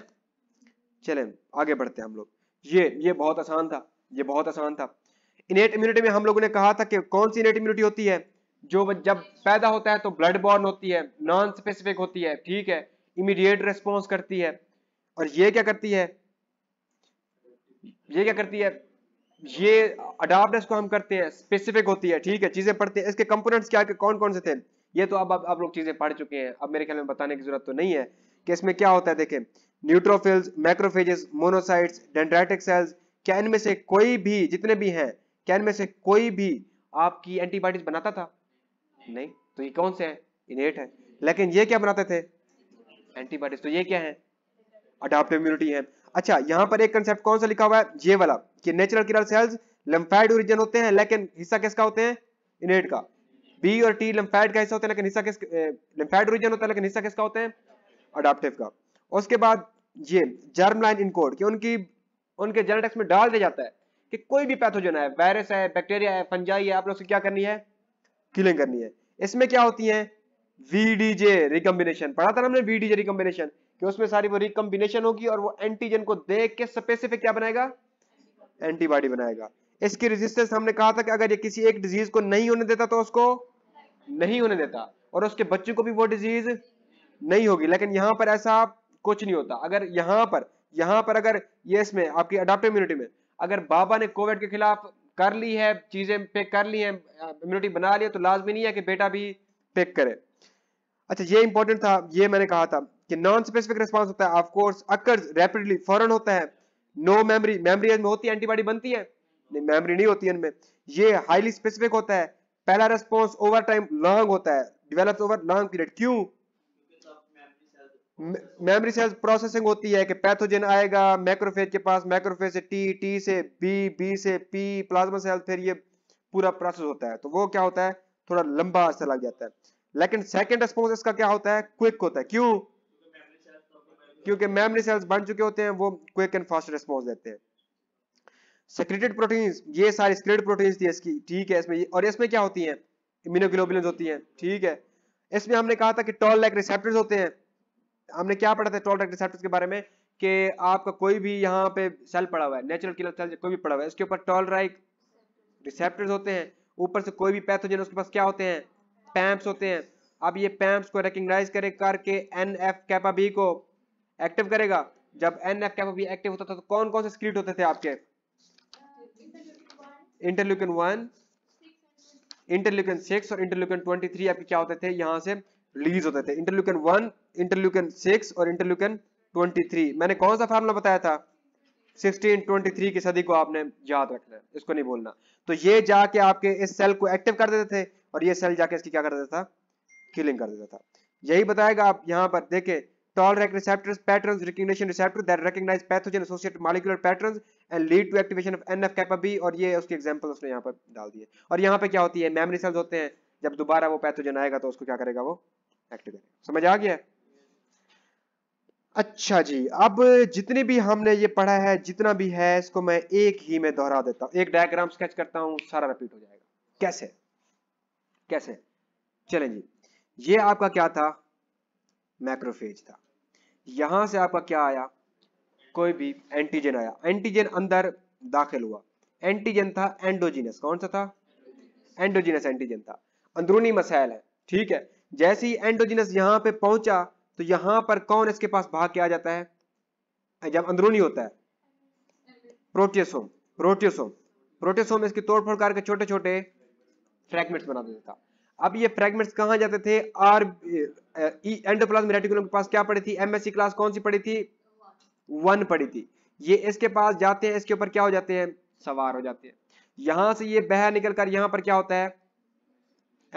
चलें आगे बढ़ते हैं हम लोग। ये ये बहुत आसान था, ये बहुत आसान था। इनेट इम्यूनिटी में हम लोगों ने कहा था कि कौन सी इनेट इम्यूनिटी होती है, जो जब पैदा होता है तो ब्लड बॉर्न होती है, नॉन स्पेसिफिक होती है, ठीक है, इमीडिएट रिस्पॉन्स करती है, और ये क्या करती है, ये क्या करती है, ये अडॉप्ट इसको हम करते हैं, स्पेसिफिक होती है, ठीक है, चीजें पढ़ते हैं। इसके कंपोनेंट्स क्या, कौन कौन से थे, ये तो अब आप, आप लोग चीजें पढ़ चुके हैं, अब मेरे ख्याल में बताने की जरूरत तो नहीं है कि इसमें क्या होता है। देखें, neutrophils, macrophages, monocytes, dendritic cells, क्या इनमें से कोई भी, जितने भी हैं, क्या इनमें से कोई भी आपकी एंटीबॉडीज बनाता था, नहीं, तो ये कौन से हैं, इनेट है। लेकिन ये क्या बनाते थे, एंटीबॉडीज, तो ये क्या है, अडॉप्टिव इम्यूनिटी है। अच्छा, यहाँ पर एक कंसेप्ट कौन सा लिखा हुआ है, ये वाला, कि natural killer cells lymphoid origin होते हैं, लेकिन हिस्सा किसका होते हैं, इनेट का। बी और टी लिम्फेड का हिस्सा होते हैं, लेकिन हिस्सा किस, लिम्फेड ओरिजिन होता है, लेकिन हिस्सा किसका होते हैं, अडॉप्टिव का। उसके बाद ये जर्म लाइन इनकोड, कि उनकी उनके जेनेटिक्स में डाल दिया जाता है कि कोई भी पैथोजन है, वायरस है, बैक्टीरिया है, फंजाई है, आप लोग क्या करनी है, किलिंग करनी है। इसमें क्या होती है, वीडीजे रिकम्बिनेशन, पढ़ा था हमने वीडीजे रिकम्बिनेशन, कि उसमें सारी वो रिकम्बिनेशन होगी और वो एंटीजन को देख के स्पेसिफिक क्या बनाएगा, एंटीबॉडी बनाएगा। इसकी रेजिस्टेंस हमने कहा था कि अगर ये किसी एक डिजीज को नहीं होने देता तो उसको नहीं होने देता, और उसके बच्चे को भी वो डिजीज नहीं होगी। लेकिन यहाँ पर ऐसा कुछ नहीं होता। अगर यहाँ पर यहाँ पर अगर ये इसमें आपकी अडॉप्टिव इम्यूनिटी में अगर बाबा ने कोविड के खिलाफ कर ली है, चीजें पिक कर ली है, इम्यूनिटी बना ली है, तो लाजमी नहीं है कि बेटा भी पिक करे। अच्छा, ये इंपॉर्टेंट था, ये मैंने कहा था कि नॉन स्पेसिफिक रिस्पांस होता है, ऑफ कोर्स अकर्स रैपिडली, फौरन होता है। नो मेमोरी, मेमोरी में होती है, एंटीबॉडी बनती है, नहीं, मेमोरी नहीं होती है इनमें। ये हाईली स्पेसिफिक होता है, पहला रेस्पॉन्स ओवर टाइम लॉन्ग होता है, डेवलप्स ओवर लॉन्ग पीरियड। क्यों? मेमोरी सेल्स प्रोसेसिंग होती है कि पैथोजन आएगा मैक्रोफेज के पास, मैक्रोफेज से टी, टी से बी, बी से पी, प्लाज्मा सेल, फिर ये पूरा प्रोसेस होता है। तो वो क्या होता है, थोड़ा लंबा चला जाता है। लेकिन सेकंड रेस्पॉन्स इसका क्या होता है, क्विक होता है। क्यों? क्योंकि मेमोरी सेल्स बन चुके होते हैं, वो क्विक एंड फास्ट रेस्पॉन्स देते हैं। सेक्रेटेड प्रोटीन्स, ये सारी सेक्रेटेड प्रोटीन्स थी इसकी, ठीक है। इसमें और इसमें क्या होती हैं, इम्यूनोग्लोबुलिन होती हैं, ठीक है। इसमें हमने कहा था कि टॉल लाइक रिसेप्टर्स होते हैं। हमने क्या पढ़ा था टॉल लाइक रिसेप्टर्स के बारे में कि आपका कोई भी यहाँ पे सेल पड़ा हुआ है, नेचुरल किलर सेल कोई भी पड़ा हुआ है, इसके ऊपर टॉल लाइक रिसेप्टर्स होते हैं। ऊपर से कोई भी पैथोजन उसके पास क्या होते हैं, पैम्प्स होते हैं। अब ये पैम्प्स को रिकग्नाइज करे करके एन एफ कैपा बी को एक्टिव करेगा। जब N F kappa B active होता था तो कौन कौन से सीक्रेट होते थे आपके, इंटरल्यूकिन वन, इंटरल्यूकिन सिक्स और इंटरल्यूकिन ट्वेंटी थ्री आपके क्या होते थे, यहाँ से रिलीज होते थे। इंटरल्यूकिन वन, इंटरल्यूकिन सिक्स और इंटरल्यूकिन ट्वेंटी थ्री। मैंने कौन सा फार्मूला बताया था, सिक्सटीन ट्वेंटी थ्री की सदी को आपने याद रखना है, इसको नहीं बोलना। तो ये जाके आपके इस सेल को एक्टिव कर देते थे और ये सेल जाके इसकी क्या कर देता था, किलिंग कर देता था। यही बताएगा आप यहाँ पर देखे, Toll-like receptors patterns recognition receptor that recognize pathogen associated molecular patterns and lead to activation of N F kappa B और ये उसके examples उसने यहाँ पर डाल दिए। और यहाँ पे क्या होती है, memory cells होते हैं, जब दोबारा वो pathogen आएगा तो उसको क्या करेगा, वो active करेगा। समझ आ गया? अच्छा जी, अब जितने भी हमने ये पढ़ा है, जितना भी है, इसको मैं एक ही में दोहरा देता हूँ। एक डायग्राम स्केच करता हूँ, सारा रिपीट हो जाएगा। कैसे कैसे चले जी, ये आपका क्या था, मैक्रोफेज था। यहां से आपका क्या आया, कोई भी एंटीजन आया, एंटीजन अंदर दाखिल हुआ। एंटीजन था एंडोजीनस, कौन सा था, एंडोजीनस एंटीजन था, अंदरूनी मसाइल है, ठीक है। जैसे ही एंडोजीनस यहां पे पहुंचा तो यहां पर कौन इसके पास भाग के आ जाता है, जब अंदरूनी होता है, प्रोटियोसोम। प्रोटियोसोम प्रोटियोसोम इसकी तोड़फोड़ करके छोटे छोटे फ्रैगमेंट्स बना देता था। अब ये फ्रैगमेंट्स कहाँ जाते थे, आर एंडोप्लाज्मिक रेटिकुलम के पास क्या पड़ी थी, एमएससी क्लास कौन सी पड़ी थी, वन पड़ी थी। ये इसके पास जाते हैं, इसके ऊपर क्या हो जाते हैं, सवार हो जाते हैं। यहां से ये बह निकलकर यहाँ पर क्या होता है,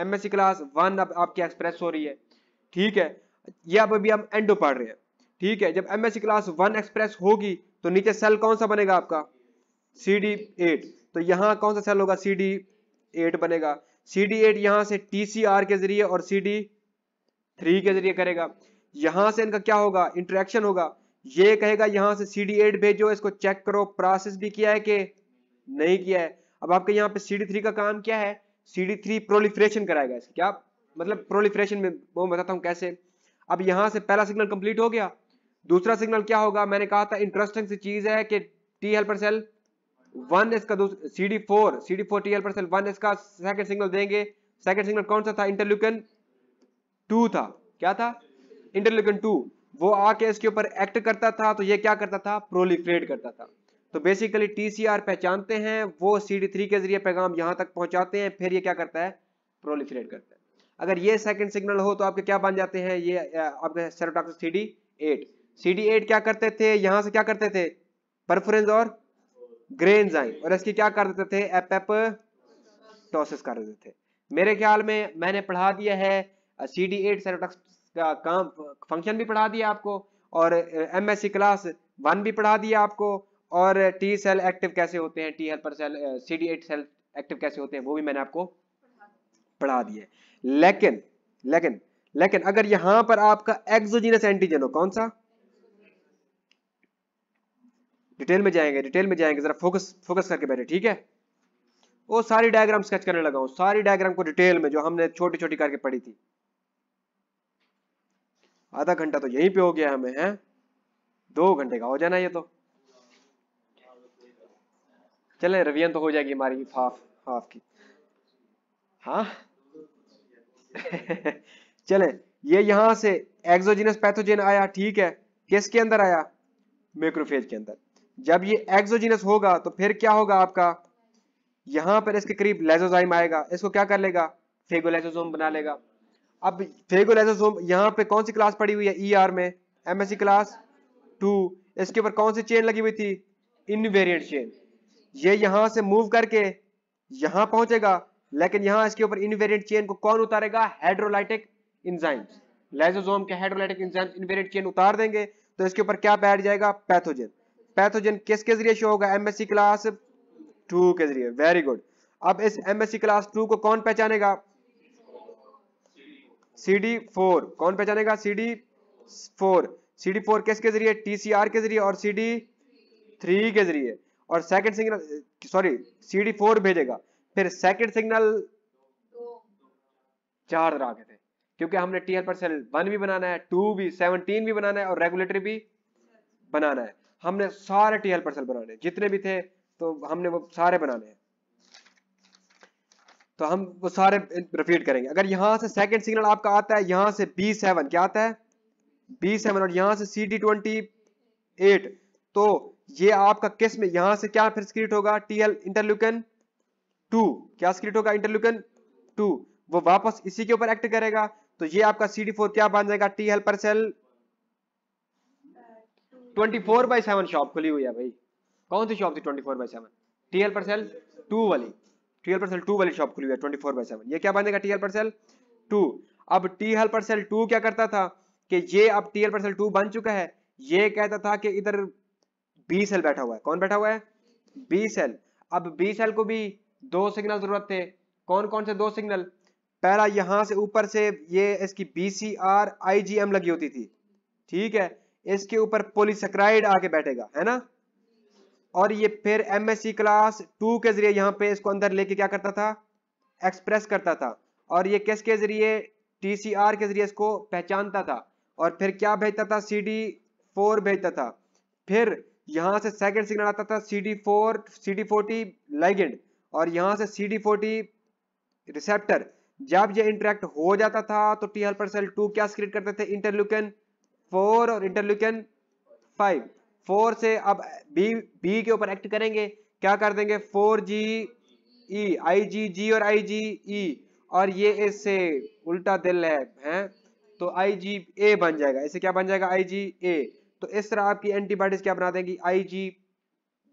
एमएससी क्लास वन अब आपकी एक्सप्रेस हो रही है, ठीक है। ये अब अभी हम एंडो पढ़ रहे हैं, ठीक है। जब एमएससी क्लास वन एक्सप्रेस होगी तो नीचे सेल कौन सा बनेगा आपका, सी डी एट। तो यहाँ कौन सा सेल होगा, सी डी एट बनेगा। सी डी एट यहाँ से टी सी आर के जरिए और सी डी थ्री के जरिए करेगा। यहाँ से इनका क्या होगा, इंटरेक्शन होगा। ये कहेगा यहाँ से सी डी एट भेजो, इसको चेक करो प्रोसेस भी किया है कि नहीं किया है। अब आपके यहाँ पे सी डी थ्री का काम क्या है, सी डी थ्री प्रोलिफरेशन कराएगा। इसकी क्या मतलब, प्रोलिफरेशन में वो बताता हूँ कैसे। अब यहाँ से पहला सिग्नल कंप्लीट हो गया, दूसरा सिग्नल क्या होगा, मैंने कहा था इंटरेस्टिंग सी चीज है कि टी हेल्पर सेल वन इसका C D four C D four T helper cell one इसका सेकंड सिग्नल देंगे। सेकंड सिग्नल कौन सा था, इंटरल्यूकिन टू था। क्या था, इंटरल्यूकिन टू। वो आके इसके ऊपर एक्ट करता था तो ये क्या करता था, प्रोलिफरेट करता था। तो बेसिकली टी सी आर पहचानते हैं, वो सी डी थ्री के जरिए पैगाम यहां तक पहुंचाते हैं, फिर ये क्या करता है, प्रोलिफरेट करता है। अगर ये सेकंड सिग्नल हो तो आपके क्या बन जाते हैं, ये आपके cytotoxin C D eight C D eight क्या करते थे, यहां से क्या करते थे, परफरेंस और ग्रेनजाइन, और इसकी क्या कर देते थे, एपेप्टोसिस कर देते थे। मेरे ख्याल में मैंने पढ़ा दिया है सी डी एट सेरोटॉक्स का काम फंक्शन भी पढ़ा दिया आपको, और एमएससी क्लास वन भी पढ़ा दिया आपको, और टी सेल एक्टिव कैसे होते हैं, T helper cell C D eight cell active कैसे होते हैं, वो भी मैंने आपको पढ़ा दिया है। लेकिन लेकिन लेकिन अगर यहाँ पर आपका एक्सोजीनस एंटीजन हो, कौन सा, डिटेल में जाएंगे, डिटेल में जाएंगे, जरा फोकस फोकस करके बैठे, ठीक है। वो सारी डायग्राम स्केच करने लगा हूं, सारी डायग्राम को डिटेल में, जो हमने छोटी छोटी करके पढ़ी थी। आधा घंटा तो यहीं पे हो गया हमें, हैं, दो घंटे का हो जाना ये तो। चले रिवीजन तो हो जाएगी हमारी हाफ हाफ की, हाँ। चले, ये यहां से एक्सोजेनस पैथोजेन आया, ठीक है, किसके अंदर आया, मैक्रोफेज के अंदर। जब ये एक्सोजीनस होगा तो फिर क्या होगा आपका, यहाँ पर इसके करीब लाइसोजाइम आएगा, इसको क्या कर लेगा, फेगोलाइसोसोम बना लेगा। अब फेगोलाइसोसोम यहाँ पे कौन सी क्लास पड़ी हुई है, ईआर में एमएससी क्लास टू। इसके ऊपर कौन सी चेन लगी हुई थी, इनवेरिएंट चेन। ये यहाँ से मूव करके यहाँ पहुंचेगा, लेकिन यहाँ इसके ऊपर इनवेरिएंट चेन को कौन उतारेगा? हाइड्रोलाइटिक एंजाइम्स, लाइसोसोम के हाइड्रोलाइटिक एंजाइम्स इनवेरिएंट चेन उतार देंगे, तो इसके ऊपर क्या बैठ जाएगा? पैथोजन। पैथोजन किसके जरिए शो होगा? एमएससी क्लास टू के जरिए। Very good. अब इस एमएससी क्लास टू को कौन पहचानेगा? C D four. कौन पहचानेगा? C D four. C D four किसके जरिए? टी सी आर के जरिए और सी डी थ्री के जरिए। और second signal sorry C D four भेजेगा, फिर सेकंड सिग्नल चार तरह के थे क्योंकि हमने टी एन पर सेल वन भी बनाना है, टू भी, सेवनटीन भी बनाना है और रेगुलेटरी भी बनाना है। हमने सारे टी एल पर सेल बनाने जितने भी थे तो हमने वो सारे बनाने हैं, तो हम वो सारे रिपीट करेंगे। अगर यहाँ से सेकंड सिग्नल आपका आता है, यहाँ से बी सेवन क्या आता है? बी सेवन और यहाँ से सी डी ट्वेंटी एट, तो ये आपका किस में? यहाँ से क्या फिर सीक्रेट होगा? TL interleukin two. क्या सीक्रेट होगा? Interleukin two. वो वापस इसी के ऊपर एक्ट करेगा, तो ये आपका सी डी फोर क्या बन जाएगा? T helper cell twenty four by seven shop खुली हुई है भाई। कौन सी शॉप थी twenty four by seven? T helper cell two वाली। T helper cell two वाली शॉप खुली हुई है ट्वेंटी फोर बाय सेवन। ये क्या बनेगा? T helper cell two. अब T helper cell two क्या करता था कि ये अब T helper cell two बन चुका है, ये कहता था कि इधर बी सेल बैठा हुआ है। कौन बैठा हुआ है? B cell. अब बी सेल को भी दो सिग्नल जरूरत थे। कौन कौन से दो सिग्नल? पहला यहाँ से ऊपर से ये इसकी B C R I G M लगी होती थी, ठीक है, इसके ऊपर पॉलीसेकेराइड आके बैठेगा, है ना, और ये फिर एमएससी क्लास टू के जरिए यहाँ पे इसको अंदर लेके क्या करता था? एक्सप्रेस करता था। और ये किसके जरिए? टीसीआर के जरिए इसको पहचानता था और फिर क्या भेजता था? सी डी फोर भेजता था। फिर यहाँ से सेकंड सिग्नल आता था C D four C D forty ligand और यहाँ से सी डी फोर्टी रिसेप्टर। जब ये इंटरेक्ट हो जाता था तो टी हेल्पर सेल टू क्या सीक्रेट करते थे? इंटरल्यूकिन फोर और इंटरल्यूकिन फाइव। फोर से अब बी बी के ऊपर एक्ट करेंगे, क्या कर देंगे? फोर जी ई आई जी जी और आई जी ई, और ये इससे उल्टा दिल है, हैं? तो आई जी ए बन जाएगा। इसे क्या बन जाएगा? आई जी ए। तो इस तरह आपकी एंटीबॉडीज क्या बना देंगी? आई जी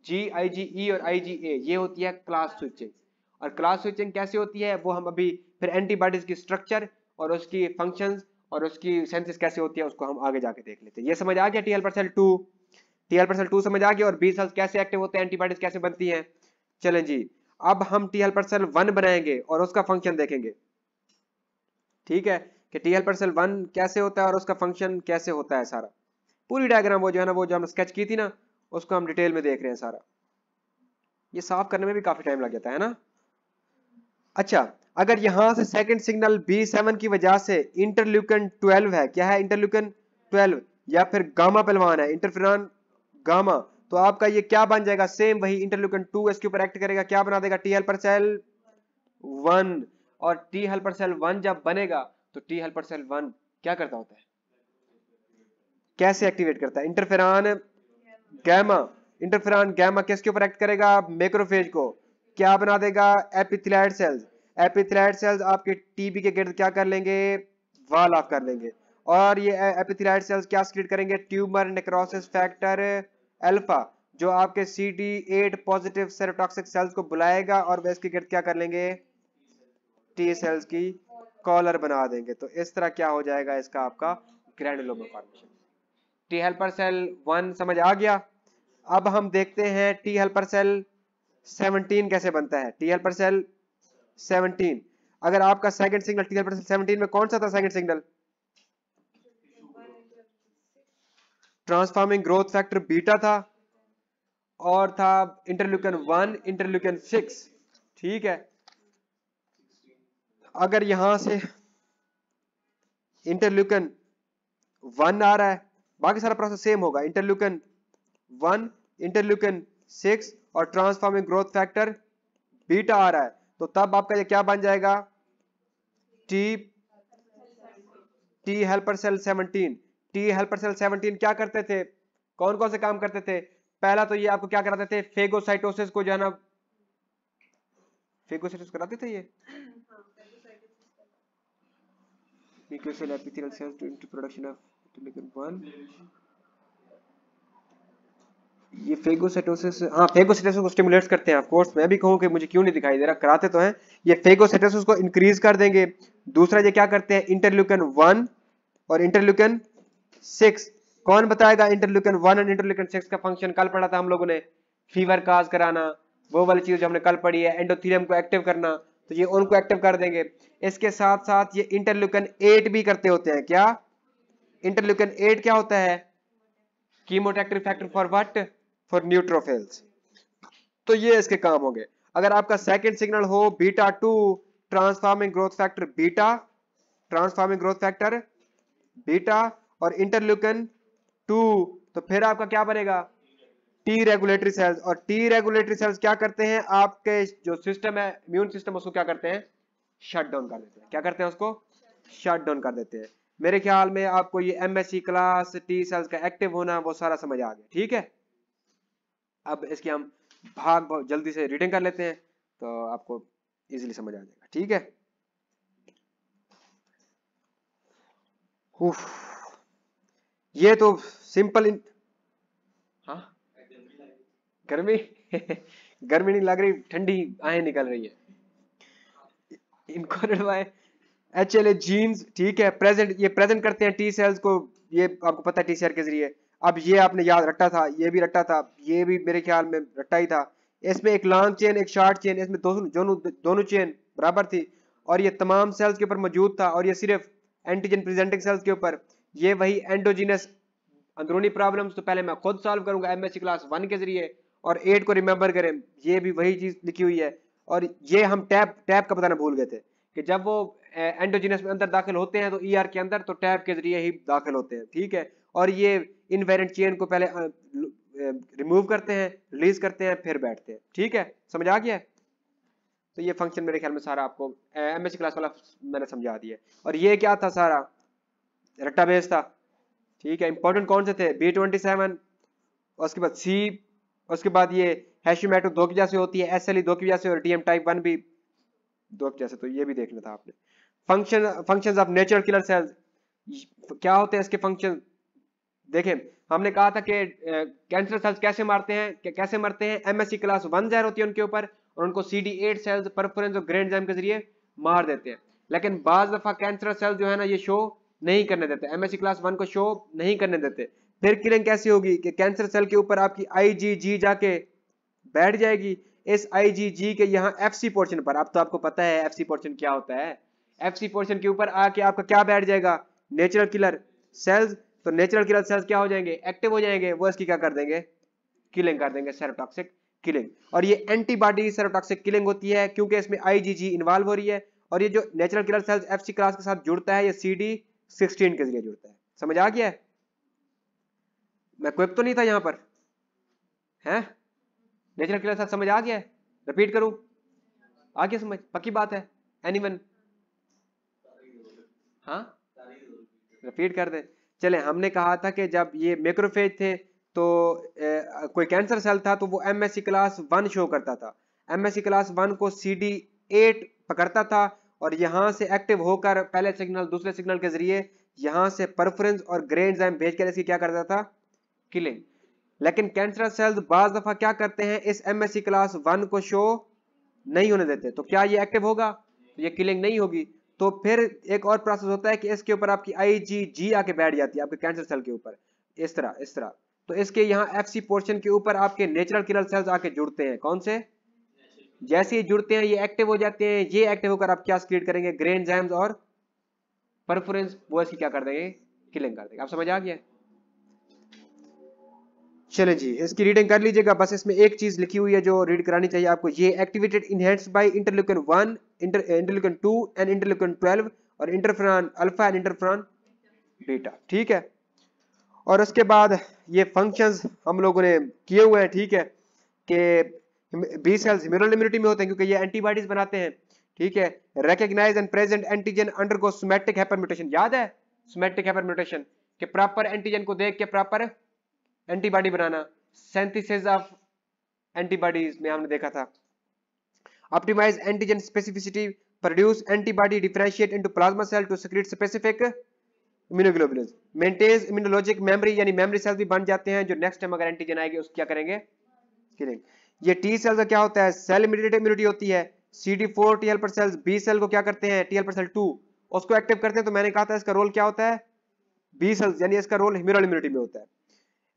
जी आई जी ई और आई जी ए। ये होती है क्लास स्विचिंग। और क्लास स्विचिंग कैसे होती है वो हम अभी फिर एंटीबॉडीज की स्ट्रक्चर और उसकी फंक्शन और उसकी सेंसेस कैसे होती है उसको हम आगे जाके देख लेते हैं। ये समझ आ गया T helper cell two, T helper cell two समझ आ गया और बी सेल्स कैसे एक्टिव होते हैं, एंटीबॉडीज कैसे बनती हैं। चलें जी, अब हम टी हेल्पर सेल वन बनाएंगे और उसका फंक्शन देखेंगे, ठीक है, कि टी हेल्पर सेल वन कैसे होता है और उसका फंक्शन कैसे होता है। सारा पूरी डायग्राम वो जो है ना वो जो हमने स्केच की थी ना उसको हम डिटेल में देख रहे हैं। सारा ये साफ करने में भी काफी टाइम लग जाता है ना। अच्छा, अगर यहाँ से सेकेंड सिग्नल बी सेवन की वजह से इंटरल्यूकन ट्वेल्व है, क्या है? इंटरल्यूकन ट्वेल्व या फिर गामा पहलवान है, इंटरफेरॉन गामा, तो आपका ये क्या बन जाएगा? सेम वही इंटरल्यूकन टू इसके ऊपर एक्ट करेगा, क्या बना देगा? T helper cell one. और टी हेल्पर सेल वन जब बनेगा तो टी हेल्पर सेल वन क्या करता होता है, कैसे एक्टिवेट करता है? इंटरफेरॉन gamma. इंटरफेरॉन गैमा किसके ऊपर एक्ट करेगा? मैक्रोफेज को। क्या बना देगा? Epithelial cells. एपिथेलियल सेल्स आपके टीबी के गिर्द क्या कर लेंगे? वॉल ऑफ कर लेंगे। और ये एपिथेलियल सेल्स क्या सीक्रेट करेंगे? ट्यूमर नेक्रोसिस फैक्टर अल्फा, जो आपके C D eight positive cytotoxic cells को बुलाएगा और वे इसके गिर्द क्या कर लेंगे? टी सेल्स की कॉलर बना देंगे। तो इस तरह क्या हो जाएगा इसका आपका granuloma formation. T helper cell one समझ आ गया। अब हम देखते हैं टी हेल्पर सेल सेवनटीन कैसे बनता है। टी हेल्पर सेल सेवनटीन, अगर आपका second signal T helper cell seventeen में कौन सा था second signal? Transforming growth factor beta था और था इंटरल्यूकन वन, इंटरल्यूकन सिक्स, ठीक है। अगर यहां से इंटरल्यूकन वन आ रहा है, बाकी सारा प्रोसेस सेम होगा, इंटरल्यूकन वन, इंटरल्यूकन सिक्स और ट्रांसफॉर्मिंग ग्रोथ फैक्टर बीटा आ रहा है, तो तब आपका ये क्या बन जाएगा? T T helper cell seventeen. T helper cell seventeen क्या करते थे? कौन कौन से काम करते थे? पहला तो ये आपको क्या कराते थे? फेगोसाइटोसिस को जाना, फेगोसाइटोसिस कराते थे ये mucosal epithelial cells into production of interleukin one, ये फेगोसाइटोसिस, हाँ फेगोसाइटोसिस को स्टिमुलेट करते हैं। ऑफ कोर्स मैं भी कहूँ कि मुझे क्यों नहीं दिखाई दे रहा, कराते तो हैं। ये फेगोसाइटोसिस को इंक्रीज कर देंगे। दूसरा ये क्या करते हैं, इंटरल्यूकन वन और इंटरल्यूकन सिक्स। कौन बताएगा interleukin one and interleukin six का फंक्शन? कल पढ़ा था हम लोगों ने, फीवर काज कराना, वो वाली चीज हमने कल पढ़ी है। एंडोथेलियम को एक्टिव करना, तो ये उनको एक्टिव कर देंगे। इसके साथ साथ ये इंटरल्यूकन एट भी करते होते हैं। क्या इंटरल्यूकन एट क्या होता है? Chemotactic factor for what? For neutrophils. तो ये इसके काम हो गए। अगर आपका सेकंड सिग्नल हो beta two, transforming growth factor beta, transforming growth factor beta और इंटरल्यूकन टू, तो फिर आपका क्या बनेगा? T regulatory cells. और टी रेगुलेटरी सेल्स क्या करते हैं? आपके जो सिस्टम है, इम्यून सिस्टम, उसको क्या करते हैं? शट डाउन कर देते हैं। क्या करते हैं उसको? शट डाउन कर देते हैं। मेरे ख्याल में आपको ये एमएचसी क्लास टी सेल्स का एक्टिव होना वो सारा समझ आ गया। ठीक है, अब इसकी हम भाग जल्दी से रीडिंग कर लेते हैं तो आपको इजीली समझ आ जाएगा। ठीक है, उफ, ये तो सिंपल इन... हाँ गर्मी गर्मी नहीं लग रही, ठंडी आए निकल रही है। इनको लड़वाए एच एल ए जीन्स, ठीक है, प्रेजेंट, ये प्रेजेंट करते हैं टी सेल्स को, ये आपको पता है, टी सी आर के जरिए। अब ये आपने याद रटा था, ये भी रटा था, ये भी मेरे ख्याल में रटा ही था। इसमें एक लॉन्ग चेन, एक शॉर्ट चेन, इसमें दोनों दोनों चेन बराबर थी और ये तमाम सेल्स के ऊपर मौजूद था। और ये सिर्फ एंटीजन प्रेजेंटिंग सेल्स के ऊपर, ये वही एंडोजीनस अंदरूनी प्रॉब्लम्स तो पहले मैं खुद सॉल्व करूंगा M H C class one के जरिए। और एट को रिमेम्बर करें, ये भी वही चीज लिखी हुई है। और ये हम टैब टैब का बताना भूल गए थे कि जब वो एंडोजीनस में अंदर दाखिल होते हैं तो ईआर के अंदर, तो टैब के जरिए ही दाखिल होते हैं। ठीक है, और ये इनवेरिएंट चेन को पहले रिमूव करते हैं, रिलीज करते हैं, फिर बैठते हैं। ठीक है, समझ आ गया? तो ये फंक्शन मेरे ख्याल में सारा आपको एमएचसी क्लास वाला मैंने समझा दिया। और ये क्या था, सारा रट्टा बेस था। ठीक है, इंपॉर्टेंट कौन से थे? बी ट्वेंटी सेवन, उसके बाद सी, उसके बाद ये हैशोमैटो दो की वजह से होती है, एस एल ई दो की वजह से, और डीएम टाइप वन भी दो की वजह से। तो ये भी देखना था आपने। Function functions of natural killer cells क्या होते हैं, इसके फंक्शन देखें। हमने कहा था कि कैंसर सेल्स कैसे मारते हैं, कैसे मरते हैं। एमएससी क्लास वन जहर होती है उनके ऊपर और उनको सीडी एट सेल्स परफोरेंस और ग्रैंड जाम के जरिए मार देते हैं। लेकिन बाज दफा कैंसर सेल्स जो है ना, ये शो नहीं करने देते, एमएससी क्लास वन को शो नहीं करने देते। फिर किलिंग कैसे होगी कि कैंसर सेल के ऊपर आपकी आईजीजी जाके बैठ जाएगी। इस आईजीजी के यहाँ एफसी पोर्शन पर, अब तो आपको पता है एफसी पोर्शन क्या होता है, एफसी पोर्शन के ऊपर आके आपका क्या बैठ जाएगा? Natural killer cells. तो नेचुरल किलर सेल्स क्या हो जाएंगे? एक्टिव हो जाएंगे। वो इसकी क्या कर देंगे? किलिंग कर देंगे, सेरोटॉक्सिक किलिंग। और ये एंटीबॉडी सेरोटॉक्सिक किलिंग होती है क्योंकि इसमें आईजीजी इन्वॉल्व हो रही है। और ये जो natural killer cells FC class के साथ जुड़ता है, ये सीडी सिक्सटीन के जरिए जुड़ता है। समझ आ गया? मैं क्विक तो नहीं था यहाँ पर, है? नेचुरल किलर सेल्स समझ आ गया? रिपीट करूं? आ गया समझ? पक्की बात है? एनीवन? हाँ, रिपीट कर दे। चले, हमने कहा था कि जब ये मैक्रोफेज थे तो ए, कोई कैंसर सेल था तो वो एमएससी क्लास वन शो करता था। एमएससी क्लास वन को सीडी एट पकड़ता था और यहाँ से एक्टिव होकर पहले सिग्नल दूसरे सिग्नल के जरिए यहाँ से परफरेंस और ग्रे एंजाइम भेजकर इसकी क्या करता था? किलिंग। लेकिन कैंसर सेल्स बाज दफा क्या करते हैं? इस एमएससी क्लास वन को शो नहीं होने देते। तो क्या ये एक्टिव होगा? तो ये किलिंग नहीं होगी। तो फिर एक और प्रोसेस होता है कि इसके ऊपर आपकी आईजीजी आके बैठ जाती है, आपके कैंसर सेल के ऊपर, इस तरह इस तरह। तो इसके यहाँ एफसी पोर्शन के ऊपर आपके नेचुरल किलर सेल्स आके जुड़ते हैं। कौन से? जैसे ही जुड़ते हैं ये एक्टिव हो जाते हैं। ये एक्टिव होकर आप क्या स्क्रीड करेंगे? ग्रेन जैम्स और परफरेंस, वो इसकी क्या कर देंगे? किलिंग कर देंगे। आप समझ आ गया? चले जी, इसकी रीडिंग कर लीजिएगा। बस इसमें एक चीज लिखी हुई है जो रीड करानी चाहिए आपको, ये activated enhanced by इंटरल्यूकिन one, इंटरल्यूकिन two and इंटरल्यूकिन twelve और interferon alpha and interferon beta. ठीक है, और उसके बाद ये फंक्शंस हम लोगों ने किए हुए हैं। ठीक है, कि बी सेल्स ह्यूमरल इम्यूनिटी में होते हैं क्योंकि ये एंटीबॉडीज बनाते हैं। ठीक है, recognise and present antigen undergo somatic hypermutation. याद है सोमैटिक हाइपरम्यूटेशन के प्रॉपर एंटीजन को देख के प्रॉपर एंटीबॉडी बनाना, सिंथेसिस ऑफ एंटीबॉडीज में हमने देखा था। Optimise antigen specificity, produce antibody, differentiate into plasma cell to secrete specific इम्यूनोग्लोबुलिन maintains immunologic memory, यानी मेमोरी सेल्स भी बन जाते हैं जो नेक्स्ट टाइम अगर एंटीजन आएगी उसको क्या करेंगे, किलिंग। ये टी सेल का क्या होता है, सेल इमीडिएट इम्यूनिटी होती है। C D four T helper cells B cell को क्या करते हैं, टी हेल्पर सेल टू उसको एक्टिव करते हैं, तो मैंने कहा था इसका रोल क्या होता है बी सेल्स, यानी इसका रोल ह्यूमरल इम्यूनिटी में होता है।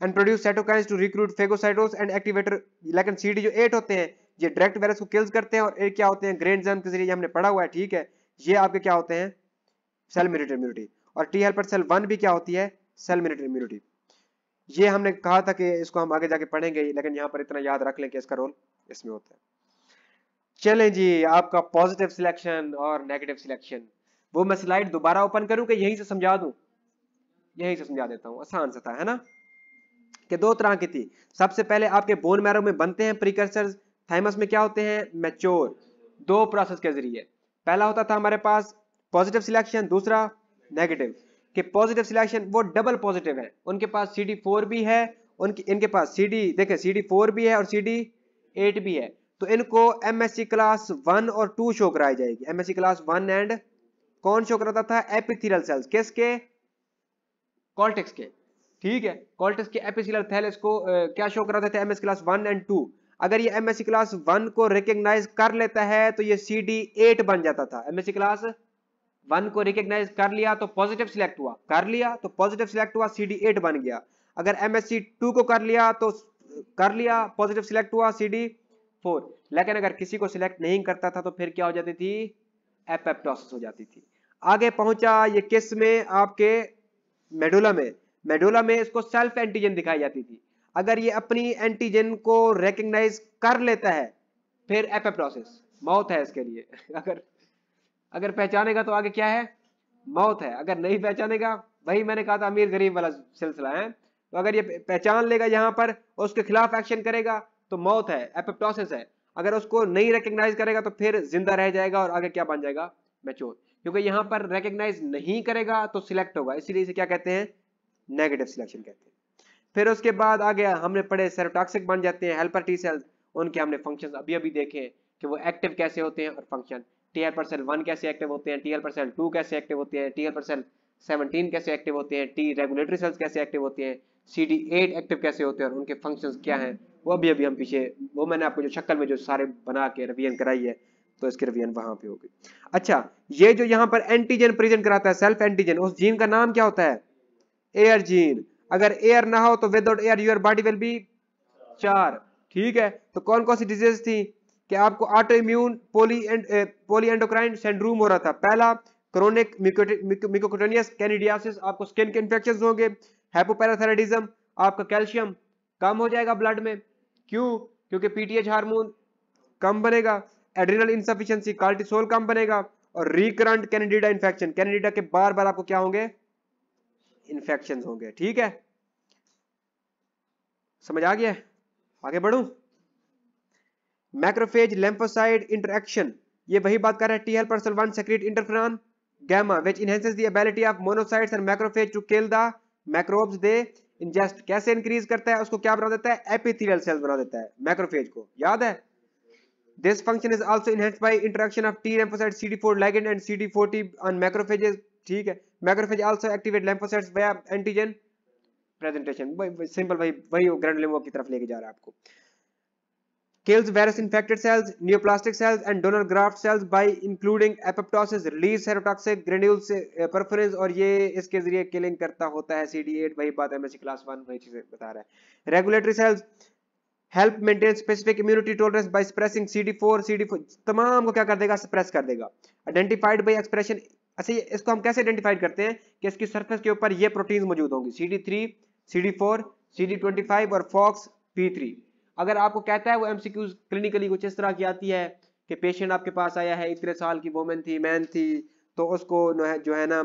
And produce cytokines to recruit phagocytes and activator, लेकिन सीडी जो एट होते हैं ये डायरेक्ट वायरस को किल्स करते हैं, और ये क्या होते हैं ग्रेन जर्म के जरिए हमने पढ़ा हुआ है, ठीक है। ये आपके क्या होते हैं सेल इम्यूनिटी इम्यूनिटी और टी हेल्पर सेल वन भी क्या होती है सेल इम्यूनिटी इम्यूनिटी। ये हमने कहा था कि इसको हम आगे जाके पढ़ेंगे, लेकिन यहाँ पर इतना याद रख लें कि इसका रोल इसमें होता है। चलें जी, आपका पॉजिटिव सिलेक्शन और नेगेटिव सिलेक्शन, वो मैं स्लाइड दोबारा ओपन करूं कि यहीं से समझा दूं, यहीं से समझा देता हूं, आसान सा था है ना। कि दो तरह की थी, सबसे पहले आपके बोन मैरो में बनते हैं प्रीकर्सर्स, थाइमस में क्या होते हैं मैच्योर, दो प्रोसेस के जरिए। पहला होता था हमारे पास पॉजिटिव सिलेक्शन, दूसरा नेगेटिव। कि पॉजिटिव सिलेक्शन वो डबल पॉजिटिव है, उनके पास सी डी फोर भी है, उनके इनके पास सी डी देखे सी डी फोर भी है और सी डी एट भी है, तो इनको एमएससी क्लास वन और टू शो कराई जाएगी। एमएससी क्लास वन एंड कौन शो कराता था, एपिथेलियल सेल्स, किसके कॉर्टेक्स के, ठीक है, कॉर्टेक्स के एपिथेलियल सेल्स को क्या शो कराते थे MHC class one and two. अगर ये एमएससी क्लास वन को रिकग्नाइज कर लेता है तो ये सी डी एट बन जाता था। एमएससी क्लास वन को रिकग्नाइज कर लिया तो पॉजिटिव सिलेक्ट हुआ, कर लिया तो पॉजिटिव सिलेक्ट हुआ सी डी एट बन गया। अगर एमएससी टू को कर लिया तो कर लिया पॉजिटिव सिलेक्ट हुआ सी डी फोर, लेकिन अगर किसी को सिलेक्ट नहीं करता था तो फिर क्या हो जाती थी एपेप्टोसिस हो जाती थी। आगे पहुंचा ये किस में, आपके मेडुला में, मेडुला में इसको सेल्फ एंटीजन दिखाई जाती थी। अगर ये अपनी एंटीजन को रिकग्नाइज कर लेता है फिर एपेप्टोसिस, मौत है इसके लिए। अगर अगर पहचानेगा तो आगे क्या है मौत है, अगर नहीं पहचानेगा वही मैंने कहा था अमीर गरीब वाला सिलसिला है। तो अगर ये पहचान लेगा यहाँ पर उसके खिलाफ एक्शन करेगा तो मौत है, एपेप्टोसिस है। अगर उसको नहीं रिकग्नाइज करेगा तो फिर जिंदा रह जाएगा और आगे क्या बन जाएगा मैच्योर, क्योंकि यहाँ पर रिकग्नाइज नहीं करेगा तो सिलेक्ट होगा, इसीलिए इसे क्या कहते हैं नेगेटिव सिलेक्शन कहते हैं। फिर उसके बाद आगे हमने पढ़े सेरोटॉक्सिक बन जाते हैं हेल्पर टी सेल्स, उनके हमने फंक्शंस अभी अभी देखे कि वो एक्टिव कैसे होते हैं और function T helper cell one कैसे एक्टिव होते हैं, टी हेल्पर सेल टू कैसे एक्टिव होते हैं, टी हेल्पर सेल सेवनटीन कैसे एक्टिव होते हैं, टी रेगुलेटरी सेल्स कैसे एक्टिव होते हैं, सी डी एट एक्टिव कैसे होते हैं और उनके फंक्शंस क्या हैं, वो अभी अभी हम पीछे वो मैंने आपको जो शक्ल में जो सारे बना के रिवीजन कराई है तो इसकी रिवीजन वहां पे होगी। अच्छा, ये जो यहाँ पर एंटीजन प्रेजेंट कराता है सेल्फ एंटीजन, उस जीन का नाम क्या होता है एयर जीन। अगर एयर ना हो तो without air your body will be char, ठीक है। तो कौन कौन सी डिजीज थी कि आपको autoimmune poly and polyendocrine syndrome हो रहा था। पहला क्रोनिक म्यूकोक्यूटेनियस कैनिडियासिस, आपको स्किन के इन्फेक्शंस होंगे। हाइपोपैराथायरॉइडिज्म, आपका कैल्शियम कम हो जाएगा ब्लड में, क्यों, क्योंकि पीटीएच हार्मोन कम बनेगा। एड्रिनल इनसफिशिएंसी, कार्टिसोल कम बनेगा। और रिकरेंट कैनिडिडा इन्फेक्शन, कैनिडिडा के बार बार आपको क्या होंगे इन्फेक्शंस होंगे, ठीक है। समझ आ गया, आगे बढ़ूं। मैक्रोफेज लिम्फोसाइट इंटरेक्शन, ये वही बात कर रहा है। T helper cell one secrete इंटरफेरॉन gamma which enhances the ability of monocytes and macrophage to kill the microbes they ingest. कैसे इंक्रीज करता है, उसको क्या बना देता है एपिथेलियल सेल बना देता है मैक्रोफेज को, याद है। This function is also enhanced by interaction of T lymphocyte C D four ligand and C D forty on macrophages, ठीक है। Macrophage also activate lymphocytes by antigen presentation, simple वही वही ग्रैनुलोमा की तरफ लेके जा रहा है आपको। kills virus infected cells, neoplastic cells and donor graft cells by including apoptosis, release serotoxic granules perforins, और ये इसके जरिए killing करता होता है सी डी एट, वही बात है M H C class one वही चीजें बता रहा है। regulatory cells help maintain specific immunity tolerance by suppressing C D four C D four तमाम को क्या कर देगा suppress कर देगा। identified by expression, अच्छा इसको हम कैसे identify करते हैं कि इसकी surface के ऊपर ये proteins मौजूद होंगी C D three C D four C D twenty five और फॉक्स पी थ्री। अगर आपको कहता है वो एमसीक्यूज क्लिनिकली कुछ इस तरह की आती है कि पेशेंट आपके पास आया है, इतने साल की वोमेन थी मैन थी, तो उसको जो है ना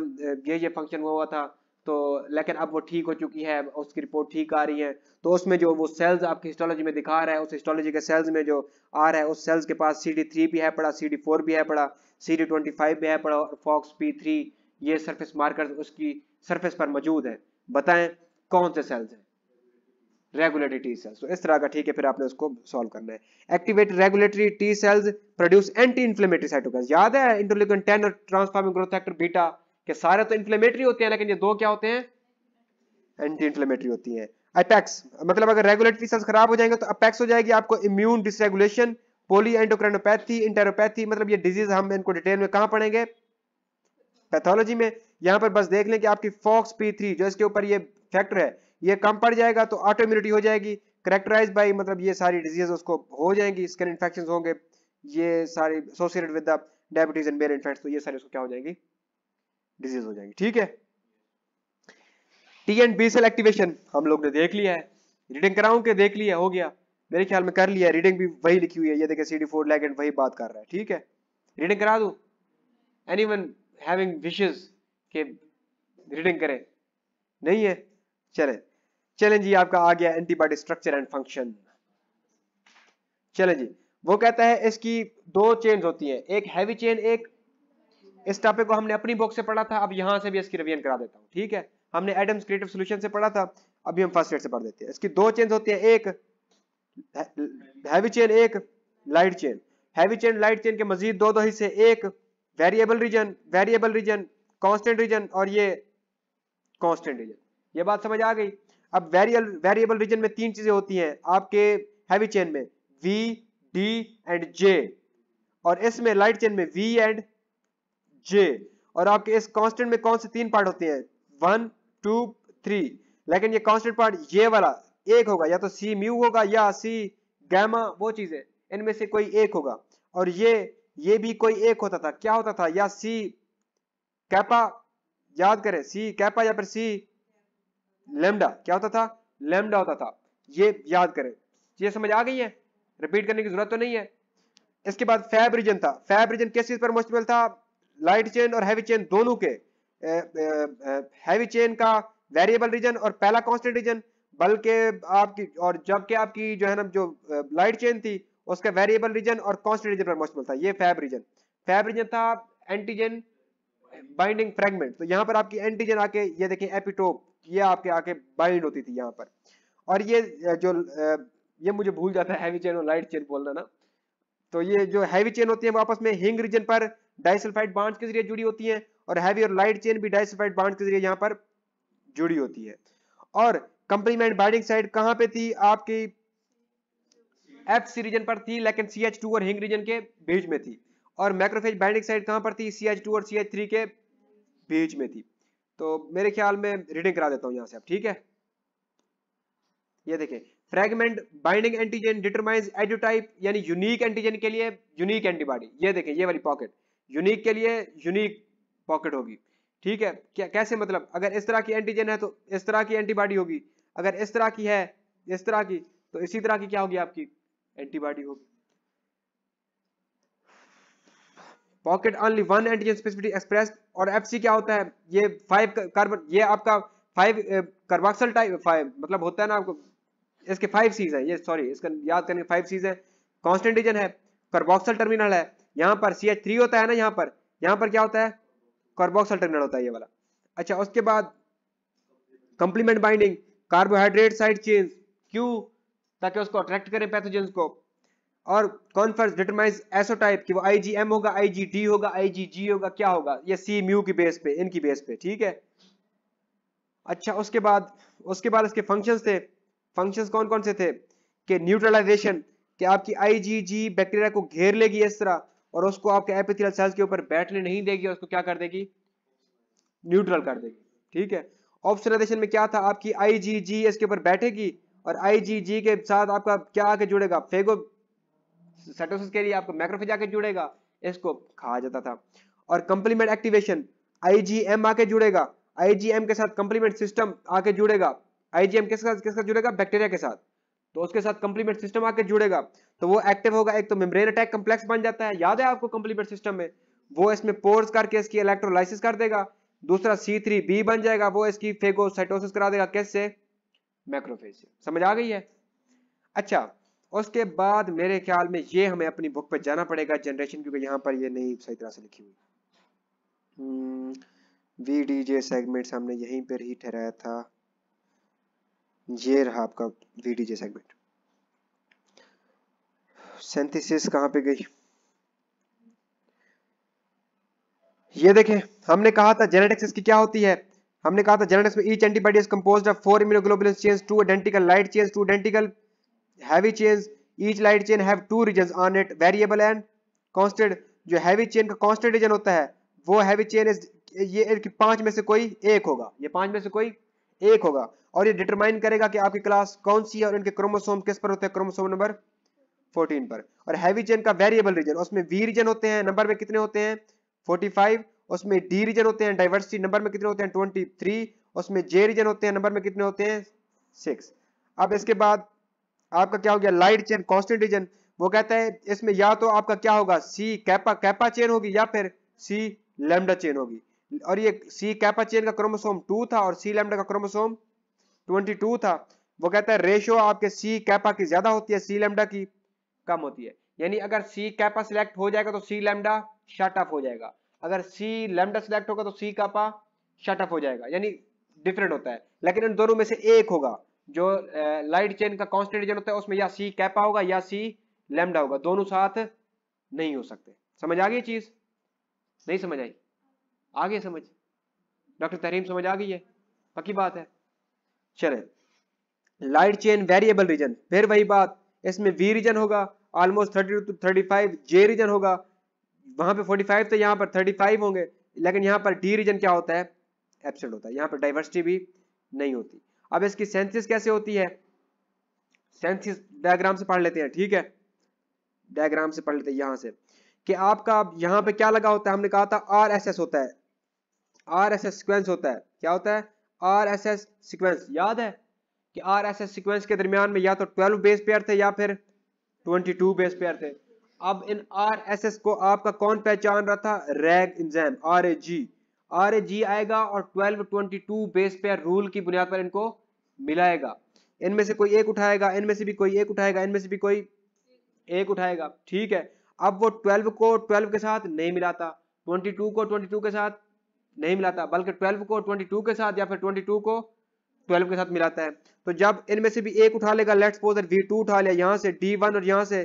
ये ये फंक्शन हुआ था, तो लेकिन अब वो ठीक हो चुकी है, उसकी रिपोर्ट ठीक आ रही है, तो उसमें जो वो सेल्स आपकी हिस्टोलॉजी में दिखा रहा है उस हिस्टोलॉजी के सेल्स में जो आ रहा है उस सेल्स के पास सी डी थ्री भी है पड़ा, सी डी फोर भी है पड़ा, सी डी ट्वेंटी फाइव भी है पड़ा और फॉक्स पी थ्री, ये सर्फेस मार्कर उसकी सर्फेस पर मौजूद है। बताएं कौन से सेल्स हैं, रेगुलेटरी टी सेल्स, तो इस तरह का, ठीक है। फिर आपने उसको सॉल्व करना है। Activate regulatory T cells produce anti inflammatory cytokines, याद है इंटरलेकिन टेन और ट्रांसफॉर्मिंग ग्रोथ फैक्टर बीटा, कि सारे तो इंफ्लेमेटरी होते हैं, लेकिन ये दो क्या होते हैं, एंटी इंफ्लेमेटरी होती हैं। अपेक्स मतलब अगर रेगुलेटरी सेल्स खराब हो जाएंगे तो अपेक्स हो जाएगी आपको इम्यून डिसरेगुलेशन, पोली एंडोक्राइनोपैथी, इंटेरोपैथी, मतलब ये डिजीज हम इनको डिटेल में कहां पढ़ेंगे, पैथोलॉजी में। यहाँ पर बस देख लें कि आपकी फॉक्स पी थ्री जो इसके ऊपर ये फैक्टर है ये कम पड़ जाएगा तो ऑटो इम्यूनिटी हो जाएगी, करेक्टराइज बाई मतलब ये सारी डिजीज उसको हो जाएंगी, स्किन इन्फेक्शन होंगे, ये सारी associated with the diabetes and bare infects, तो ये सारी उसको क्या हो जाएंगी, डिजीज हो जाएगी। ठीक है, T and B cell activation हम लोग ने देख लिया है, रीडिंग कराऊं के देख लिया, हो गया मेरे ख्याल में, कर लिया, रीडिंग भी वही लिखी हुई है, ये देखिए सी डी फोर लिगेंड वही बात कर रहा है। ठीक है, रीडिंग करा दूं, एनीवन हैविंग विशेस के रीडिंग करें, नहीं है, चले चलें जी। आपका आ गया एंटीबॉडी स्ट्रक्चर एंड फंक्शन। चलें जी, वो कहता है इसकी दो चेन्स होती हैं, एक हैवी चेन, एक, इस टॉपिक को हमने अपनी बुक से पढ़ा था, अब यहाँ से भी इसकी रिवीजन करा देता हूँ। ठीक है, हमने एडम्स क्रिएटिव सॉल्यूशन से पढ़ा था, अभी हम फर्स्ट एड से पढ़ देते हैं। इसकी दो चेन्स होती हैं, एक हैवी चेन एक light chain. Heavy chain light chain के मजीद दो दो हिस्से, एक variable region, variable region constant region, और ये कांस्टेंट रीजन। ये बात समझ आ गई। अब वेरियल वेरिएबल रीजन में तीन चीजें होती हैं आपके हैवी चेन में, वी, डी एंड जे, और इसमें लाइट चेन में वी एंड जे, और आपके इस कांस्टेंट में कौन से तीन पार्ट होते हैं, वन टू थ्री, लेकिन ये कांस्टेंट पार्ट ये वाला एक होगा, या तो सी म्यू होगा या सी गैमा, वो चीजें इनमें से कोई एक होगा, और ये ये भी कोई एक होता था, क्या होता था, या सी कैपा, याद करें सी कैपा या फिर सी लेमडा, क्या होता था, लेमडा होता था, ये याद करें। ये समझ आ गई है, रिपीट करने की जरूरत तो नहीं है। इसके बाद फैब रीजन था, फैब रीजन किस चीज पर मुश्तमिल था, लाइट चेन और हैवी चेन दोनों के, हैवी चेन का वेरिएबल रीजन और पहला कांस्टेंट रीजन, बल्कि आपकी, और जबकि आपकी जो है ना जो लाइट चेन थी उसका वेरिएबल रीजन और कांस्टेंट रीजन पर मुश्तमिल था, ये फैब रीजन। फैब रीजन था एंटीजन बाइंडिंग फ्रेगमेंट, तो यहाँ पर आपकी एंटीजन आके ये देखें एपिटोप, ये आपके आके बाइंड होती थी यहाँ पर, और ये जो, ये मुझे भूल जाता है हैवी चेन और लाइट चेन बोलना ना, तो ये जो हैवी चेन होती है वो आपस में हिंग रीजन पर डाइसल्फाइड बॉन्ड्स के जरिए जुड़ी होती है, और हैवी और लाइट चेन भी डाइसल्फाइड बॉन्ड्स के जरिए यहाँ पर जुड़ी होती है। और कंप्लीमेंट बाइंडिंग साइट कहाँ पे थी आपकी, एफ सी रीजन पर थी, लेकिन सी एच टू और हिंग रीजन के बीच में थी, और मैक्रोफेज बाइंडिंग साइट कहाँ पर थी, सी एच टू और सी एच थ्री के बीच में थी। तो मेरे ख्याल में रीडिंग करा देता हूं यहां से आप, ठीक है। ये देखें, fragment binding antigen determines idiotype, यानी यूनिक एंटीजन के लिए यूनिक एंटीबॉडी, ये देखें ये वाली पॉकेट यूनिक के लिए यूनिक पॉकेट होगी। ठीक है, क्या कैसे, मतलब अगर इस तरह की एंटीजन है तो इस तरह की एंटीबॉडी होगी, अगर इस तरह की है इस तरह की तो इसी तरह की क्या होगी आपकी एंटीबॉडी होगी। Pocket only one antigen specifically expressed, और एफसी क्या होता है, ये फाइव कार्बन, ये आपका फाइव कार्बोक्सिल टाइप फाइव, मतलब होता है ना आपको, इसके फाइव सीज है, ये सॉरी इसका याद करने फाइव सीज है, कांस्टेंट रीजन है, कार्बोक्सिल टर्मिनल है, यहाँ पर सी एच थ्री होता है ना, यहाँ पर यहाँ पर क्या होता है कार्बोक्सिल टर्मिनल होता है ये वाला। अच्छा, उसके बाद complement binding carbohydrate side chain, क्यों, ताकि उसको अट्रैक्ट करें पैथोजेंस को, और कॉन्फर्स डिटरमाइंस एसोटाइप कि वो आईजीएम होगा, आईजीडी होगा, आईजीजी होगा, क्या होगा, ये सी म्यू की बेस पे, इनकी बेस पे। ठीक है, अच्छा उसके बाद उसके बाद इसके फंक्शंस थे, फंक्शंस कौन कौन से थे कि न्यूट्रलाइजेशन, कि आपकी आईजीजी बैक्टीरिया को घेर लेगी इस तरह और उसको आपके एपिथेलियल सेल्स के ऊपर बैठने नहीं देगी, उसको क्या कर देगी, न्यूट्रल कर देगी। ठीक है, ऑप्शनलाइजेशन में क्या था आपकी आईजीजी इसके ऊपर बैठेगी और आईजीजी के साथ आपका क्या आके जुड़ेगा, फेगो साइटोसिस के लिए आपको मैक्रोफेज आके जुड़ेगा, इसको खा जाता था। और कंप्लीमेंट एक्टिवेशन, आईजीएम आके जुड़ेगा, आईजीएम के साथ कंप्लीमेंट सिस्टम आके जुड़ेगा, आईजीएम के साथ किसके साथ जुड़ेगा, बैक्टीरिया के साथ, तो उसके साथ कंप्लीमेंट सिस्टम आके जुड़ेगा तो वो एक्टिव होगा, एक तो मेम्ब्रेन अटैक कॉम्प्लेक्स बन जाता है, याद है आपको कंप्लीमेंट सिस्टम में, वो इसमें पोर्स करके इसकी इलेक्ट्रोलाइसिस कर देगा, दूसरा सी थ्री बी बन जाएगा, वो इसकी फेगोसाइटोसिस करा देगा, किससे, मैक्रोफेज से। समझ आ गई है। अच्छा, उसके बाद मेरे ख्याल में ये हमें अपनी बुक पर जाना पड़ेगा जनरेशन, क्योंकि यहाँ पर ये नहीं सही तरह से लिखी हुई। वी डी जे सेगमेंट्स हमने यहीं पर ही ठहराया था, ये रहा आपका V D J segment. Synthesis कहाँ पे गई, ये देखें, हमने कहा था जेनेटिक्स इसकी क्या होती है, हमने कहा था जेनेटिक्स में each antibody is composed of four इम्यूनोग्लोबुलिन chains, two identical light chains, two identical heavy chains, each light chain have two regions on it, variable and constant. जो हैवी चेन का कांस्टेंट रीजन होता है वो heavy chain is, ये पांच में से कोई एक होगा, ये पांच में से कोई एक होगा, और ये डिटरमाइन करेगा कि आपकी क्लास कौन सी है और इनके क्रोमोसोम किस पर होते हैं, क्रोमोसोम नंबर चौदह पर। और हैवी चेन का वेरिएबल रीजन, उसमें वी रीजन होते हैं, नंबर में कितने होते हैं पैंतालीस, उसमें डी रीजन होते हैं डाइवर्सिटी, नंबर में कितने होते हैं तेईस, उसमें जे रीजन होते हैं, नंबर में कितने होते हैं छह। अब इसके बाद आपका क्या हो गया लाइट चेन कांस्टेंट रीजन, वो कहता है इसमें या तो आपका क्या होगा सी कैपा कैपा चेन होगी या फिर सी लैम्डा चेन होगी, और ये सी कैपा चेन का क्रोमोसोम टू था और सी लैम्डा का क्रोमोसोम बाईस था। वो कहता है रेशियो आपके सी कैपा की ज्यादा होती है, सी लैम्डा की कम होती है, यानी अगर सी कैपा सिलेक्ट हो जाएगा तो सी लैम्डा शट ऑफ हो जाएगा, अगर सी लैम्डा सिलेक्ट होगा तो सी कैपा शट ऑफ हो जाएगा, यानी डिफरेंट होता है, लेकिन इन दोनों में से एक होगा। जो लाइट चेन का कांस्टेंट रीजन होता है उसमें या सी कैपा होगा या सी लैम्डा होगा, दोनों साथ नहीं हो सकते। समझ आ गई चीज, नहीं समझ आई, आगे समझ डॉक्टर तहरीम समझ आ गई है, पक्की बात है। चले लाइट चेन वेरिएबल रीजन, फिर वही बात, इसमें वी रीजन होगा almost thirty two thirty five, J region होगा वहां पे पैंतालीस थे यहाँ पर पैंतीस होंगे, लेकिन यहाँ पर डी रीजन क्या होता है एब्सेंट होता है, यहाँ पर डाइवर्सिटी भी नहीं होती। अब इसकी सेंसिस कैसे होती है, सेंसिस डायग्राम से पढ़ लेते हैं, ठीक है डायग्राम से पढ़ लेते हैं। यहाँ से कि आपका यहाँ पे क्या लगा होता है, हमने कहा था आर एस एस होता है, आर एस एस सिक्वेंस होता है, क्या होता है आर एस एस सिक्वेंस, याद है कि आर एस एस सिक्वेंस के दरमियान में या तो बारह बेस पेयर थे या फिर बाईस बेस पेयर थे। अब इन आर एस एस को आपका कौन पहचान रहा था, RAG enzyme R A G, R A G आएगा और बारह बाईस बेस पेयर रूल की बुनियाद पर इनको मिलाएगा, इनमें से कोई एक उठाएगा, इनमें से भी कोई एक उठाएगा, इनमें से भी कोई एक उठाएगा, ठीक है। अब वो बारह को बारह के साथ नहीं मिलाता, बाईस को बाईस के साथ नहीं मिलाता, बल्कि बारह को बाईस के साथ या फिर बाईस को बारह के साथ मिलाता है। तो जब इनमें से भी एक उठा लेगा, let's suppose that V two उठा लिया, यहाँ से डी वन और यहाँ से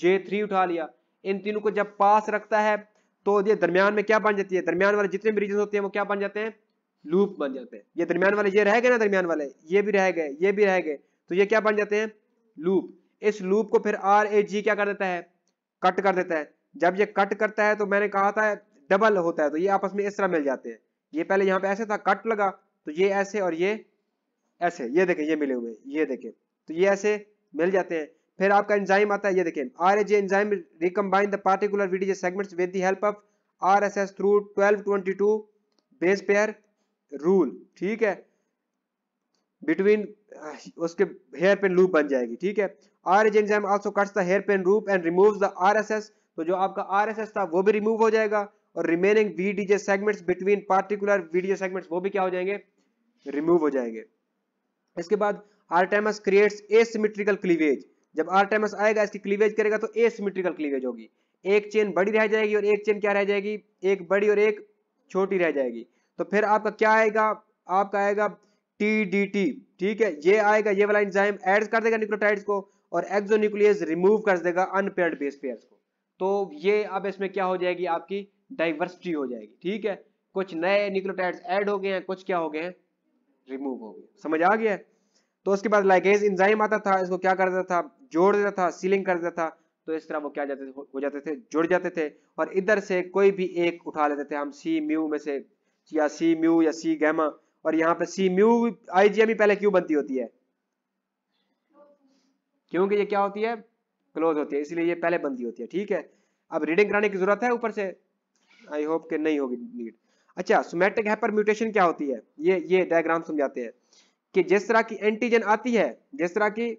जे थ्री उठा लिया, इन तीनों को जब पास रखता है तो ये दरमियान में क्या बन जाती है, दरमियान वाले जितने भी रीजन होते हैं वो क्या बन जाते हैं लूप बन जाते हैं। ये दरमियान वाले ये रह गए ना, दरमियान वाले ये भी रह गए, ये भी रह गए, तो ये क्या बन जाते हैं लूप। इस लूप को फिर आर ए जी क्या कर देता है, कट कर देता है। जब ये कट करता है तो मैंने कहा था डबल होता है, तो ये आपस में इस तरह मिल जाते हैं, ये पहले यहाँ पे ऐसे था, कट लगा तो ये ऐसे और ये ऐसे, ये देखें ये मिले हुए, ये देखें तो ये ऐसे मिल जाते हैं। फिर आपका एंजाइम आता है, ये देखें RAG enzyme recombine the particular VDJ segments with the help of RSS through बारह बाईस बेस पेयर रूल, ठीक है, बिटवीन उसके हेयर पिन लूप बन जाएगी, ठीक है। RAG enzyme also cuts the hairpin loop and removes the RSS, तो जो आपका आरएसएस था वो भी रिमूव हो जाएगा और remaining VDJ segments between particular VDJ segments वो भी क्या हो जाएंगे, रिमूव हो जाएंगे। इसके बाद आर्टेमस क्रिएट्स एसिमेट्रिकल क्लीवेज, जब आर्टेमस आएगा इसकी क्लीवेज करेगा तो एसिमेट्रिकल क्लीवेज होगी, एक चेन बड़ी रह जाएगी और एक चेन क्या रह जाएगी, एक बड़ी और एक छोटी रह जाएगी। तो फिर आपका क्या आएगा, आपका आएगा टी डी टी, ठीक है, ये आएगा, ये वाला एंजाइम ऐड कर देगा न्यूक्लियोटाइड्स को और एक्सोन्यूक्लियस रिमूव कर देगा अनपेयर्ड बेस पेयर्स को। तो ये अब इसमें क्या हो जाएगी आपकी डाइवर्सिटी हो जाएगी, ठीक है, कुछ नए न्यूक्लियोटाइड्स ऐड हो गए हैं, कुछ क्या हो गए हैं रिमूव हो गए, समझ आ गया। तो उसके बाद लाइगेज एंजाइम आता था, इसको क्या करता था जोड़ देता था, सीलिंग कर देता था, तो इस तरह वो क्या जाते हो जाते थे जुड़ जाते थे, और इधर से कोई भी एक उठा लेते थे हम सी म्यू में से या सी म्यू या सी गैमा, और यहाँ पे सी म्यू आईजीएम ही पहले क्यों बनती होती है, क्योंकि ये क्या होती है क्लोज होती है, इसलिए ये पहले बनती होती है, ठीक है। अब रीडिंग कराने की जरूरत है ऊपर से, आई होप कि नहीं होगी नीड। अच्छा, सोमैटिक हाइपर म्यूटेशन क्या होती है, ये ये डायग्राम समझाते हैं कि जिस तरह की एंटीजन आती है, जिस तरह की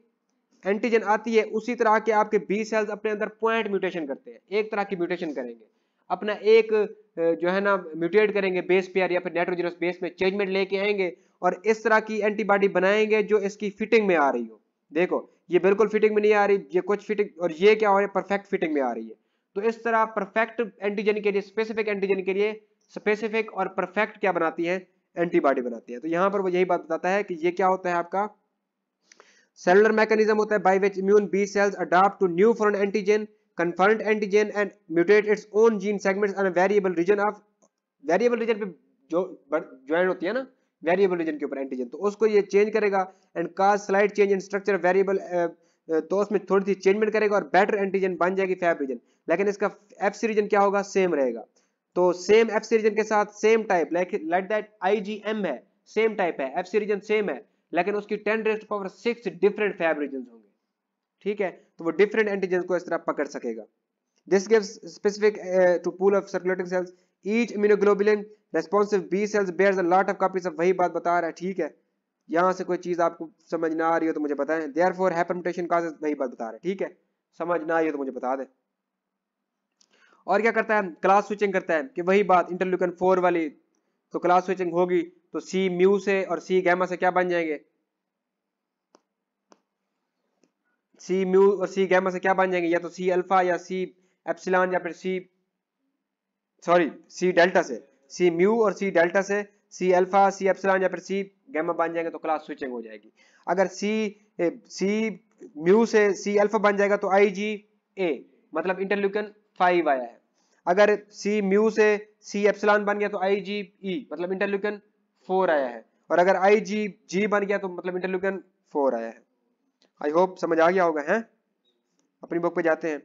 एंटीजन आती है उसी तरह के आपके बी सेल्स अपने अंदर पॉइंट म्यूटेशन करते हैं, एक तरह की म्यूटेशन करेंगे, अपना एक जो है ना म्यूटेट करेंगे बेस पेयर या फिर नाइट्रोजनस बेस में चेंजमेंट लेके आएंगे और इस तरह की एंटीबॉडी बनाएंगे जो इसकी फिटिंग में आ रही हो। देखो ये बिल्कुल फिटिंग में नहीं आ रही, ये कुछ फिटिंग, और ये क्या हो रही है परफेक्ट फिटिंग में आ रही है। तो इस तरह परफेक्ट एंटीजन के लिए स्पेसिफिक, एंटीजन के लिए स्पेसिफिक और परफेक्ट क्या बनाती है एंटीबॉडी बनाती है। तो यहाँ पर वो यही बात बताता है कि ये क्या होता है आपका सेलुलर मैकेनिज्म होता है by which immune B cells adopt to new foreign antigen, confirmed antigen and mutate its own gene segments on a variable region of variable region पे जो ज्वाइन होती है ना वेरिएबल रीजन के ऊपर एंटीजन, तो उसको ये चेंज करेगा and cause slide change in structure variable, तो उसमें थोड़ी सी चेंजमेंट करेगा और बेटर एंटीजन बन जाएगी फैब रीजन, लेकिन इसका एफसी रीजन क्या होगा सेम रहेगा। तो सेम एफसी रीजन के साथ same type like let that IgM है सेम टाइप है एफसी रीजन सेम है, लेकिन उसकी ten raise to power six different Fab region होंगे, ठीक है, तो वो डिफरेंट एंटीजन को इस तरह पकड़ सकेगा। This gives specific uh, to pool of circulating cells. Each immunoglobulin responsive B cells bears a lot of copies of, वही बात बता रहा है, ठीक है, यहाँ से कोई चीज आपको समझ ना आ रही हो तो मुझे बताएं। Therefore, hypermutation causes, वही बात बता रहा है, ठीक है, समझ ना आई हो तो मुझे बता दे। और क्या करता है क्लास स्विचिंग करता है कि वही बात इंटरल्यूकिन फोर वाली, तो क्लास स्विचिंग होगी तो सी म्यू से और सी गैमा से क्या बन जाएंगे, सी म्यू और सी गैमा से क्या बन जाएंगे, या तो सी अल्फा या सी एप्सिलॉन या फिर सी सॉरी सी डेल्टा से, सी म्यू और सी डेल्टा से सी अल्फा सी एप्सिलॉन या फिर सी गैमा बन जाएंगे, तो क्लास स्विचिंग हो जाएगी। अगर सी सी म्यू से सी अल्फा बन जाएगा तो आई जी ए मतलब इंटरल्यूकिन फाइव आया है, अगर सी म्यू से सी एप्सिलॉन बन गया तो आई जी ई मतलब इंटरल्यूकिन फोर आया है, और अगर आई जी जी बन गया तो मतलब इंटरल्यूकिन फोर आया है। आई होप समझ आ गया होगा है। अपनी बुक पे जाते हैं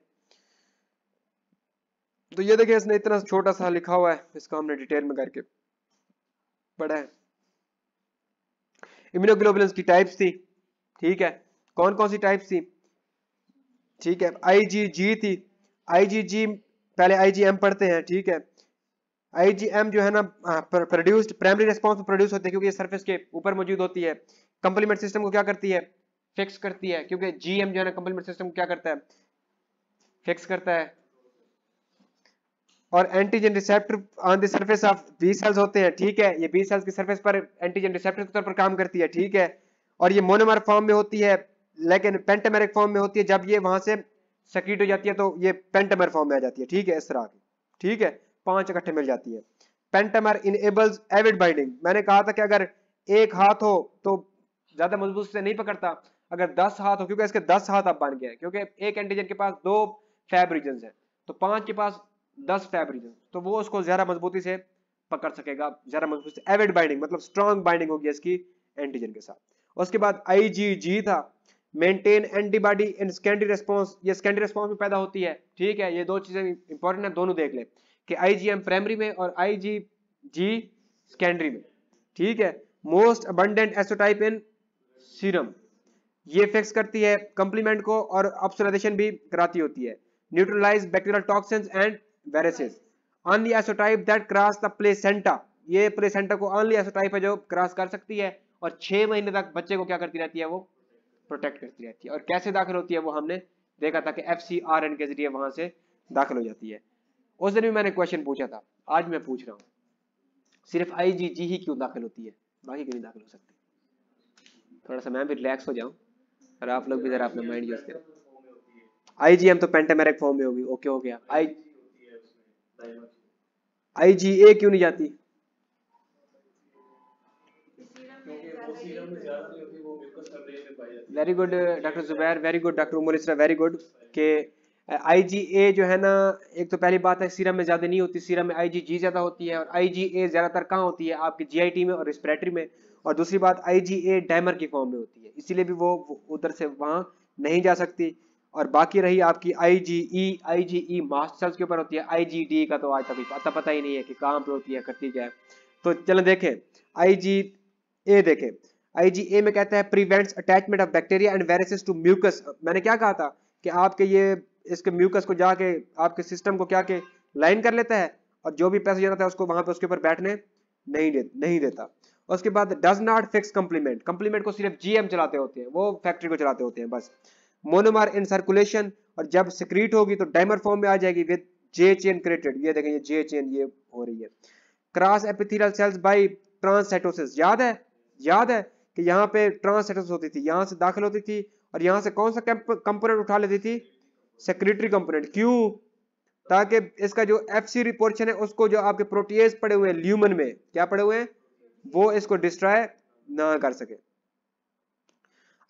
तो ये देखिए इसने इतना छोटा सा लिखा हुआ है, इसको हमने डिटेल में करके पढ़ा है। इम्यूनोग्लोबुलिन्स की टाइप्स थी, ठीक है, कौन कौन सी टाइप्स थी, ठीक है, आईजीजी थी, आईजीजी पहले आईजीएम पढ़ते हैं, ठीक है, आईजीएम जो है ना प्रोड्यूस्ड प्राइमरी रिस्पॉन्स में प्रोड्यूस होते हैं क्योंकि ये सरफेस के ऊपर मौजूद होती है, कंप्लीमेंट सिस्टम को क्या करती है फिक्स करती है, क्योंकि जीएम जो है ना कंप्लीमेंट सिस्टम क्या करता है फिक्स करता है, और antigen receptor on the surface of B cells होते हैं, ठीक है, ये बी सेल्स की सरफेस पर एंटीजन रिसेप्टर के तौर पर काम करती है, ठीक है, और ये मोनोमर फॉर्म में होती है लेकिन पेंटामेरिक फॉर्म में होती है, जब ये वहां से सेक्रीट हो जाती है तो ये पेंटामर फॉर्म में आ जाती है, ठीक है, इस तरह की, ठीक है, पांच इकट्ठे मिल जाती है। पेंटामर इनेबल्स एविड बाइंडिंग, मैंने कहा था कि अगर एक हाथ हो तो ज्यादा मजबूत से नहीं पकड़ता, अगर दस हाथ हो क्योंकि इसके दस हाथ अब बन गए, क्योंकि एक एंटीजन के पास दो फैब रीजन है तो पांच के पास दस फैब रीजन, तो वो उसको ज्यादा मजबूती से पकड़ सकेगा, ज्यादा मजबूती से एविड बाइंडिंग मतलब स्ट्रॉन्ग बाइंडिंग होगी इसकी एंटीजन के साथ। उसके बाद आईजीजी था maintain antibody and secondary response, ये सेकेंडरी रिस्पांस में पैदा होती है, ठीक है, ये दो चीजें इंपॉर्टेंट है, दोनों देख ले कि आईजीएम प्राइमरी में और आईजीजी सेकेंडरी में, ठीक है। Most abundant isotype in serum, ये फिक्स करती है कंप्लीमेंट को और ऑब्सोलेशन भी कराती होती है, neutralise bacterial toxins and viruses. Only isotype that cross the placenta, ये प्लेसेंटा को ओनली एसोटाइप है जो क्रॉस कर सकती है, और छह महीने तक बच्चे को क्या करती रहती है वो प्रोटेक्ट करती रहती है, और कैसे दाखिल होती है वो हमने देखा था कि एफसीआरएन के जरिए वहां से दाखिल हो जाती है। उस दिन भी मैंने क्वेश्चन पूछा था, आज मैं पूछ रहा हूँ सिर्फ आईजीजी ही क्यों दाखिल होती है, बाकी क्यों नहीं दाखिल हो सकती। थोड़ा सा मैं भी रिलैक्स हो जाऊं और आप लोग भी जरा अपना माइंड यूज करें। आईजीएम तो पेंटामेरिक फॉर्म में होगी, ओके हो गया। आई आईजीए क्यों नहीं जाती, very good doctor Zubair, very good doctor Umar Isra, very good के आईजीए जो है ना, एक तो पहली बात है सीरम में ज्यादा नहीं होती, सीरम में आईजीजी ज्यादा होती है, और आईजीए ज्यादातर कहाँ होती है आपके जीआईटी में और रिस्पिरेटरी में, और दूसरी बात आईजीए डायमर की फॉर्म में होती है, इसीलिए भी वो उधर से वहां नहीं जा सकती। और बाकी रही आपकी आईजीई, आईजीई मास्ट सेल्स के ऊपर होती है, आईजीडी का तो आज तक पता पता ही नहीं है कि कहाँ पर होती है, करती क्या है। तो चलो देखें आईजीए, देखें आईजीए में कहता है prevents attachment of bacteria and viruses to mucus, मैंने क्या कहा था कि आपके ये इसके म्यूकस को जाके आपके सिस्टम को क्या के लाइन कर लेता है, और जो भी पैसेंजर आता है उसको वहां पे उसके ऊपर बैठने नहीं दे, नहीं देता। उसके बाद does not fix complement, complement को सिर्फ जीएम चलाते होते हैं, वो फैक्ट्री को चलाते होते हैं बस। मोनोमर इन सर्कुलेशन, और जब सिक्रीट होगी तो डाइमर फॉर्म में आ जाएगी विद जे चेन क्रिएटेड, ये देखें ये जे चेन ये हो रही है। Cross epithelial cells by transcytosis, याद है याद है कि यहाँ पे ट्रांससाइटोसिस होती थी, यहाँ से दाखिल होती थी और यहाँ से कौन सा कंपोनेंट उठा लेती थी सेक्रेटरी कंपोनेंट, क्यों, ताकि इसका जो एफसी पोर्शन है उसको जो आपके प्रोटीएज पड़े हुए हैं ल्यूमन में क्या पड़े हुए हैं वो इसको डिस्ट्रॉय ना कर सके।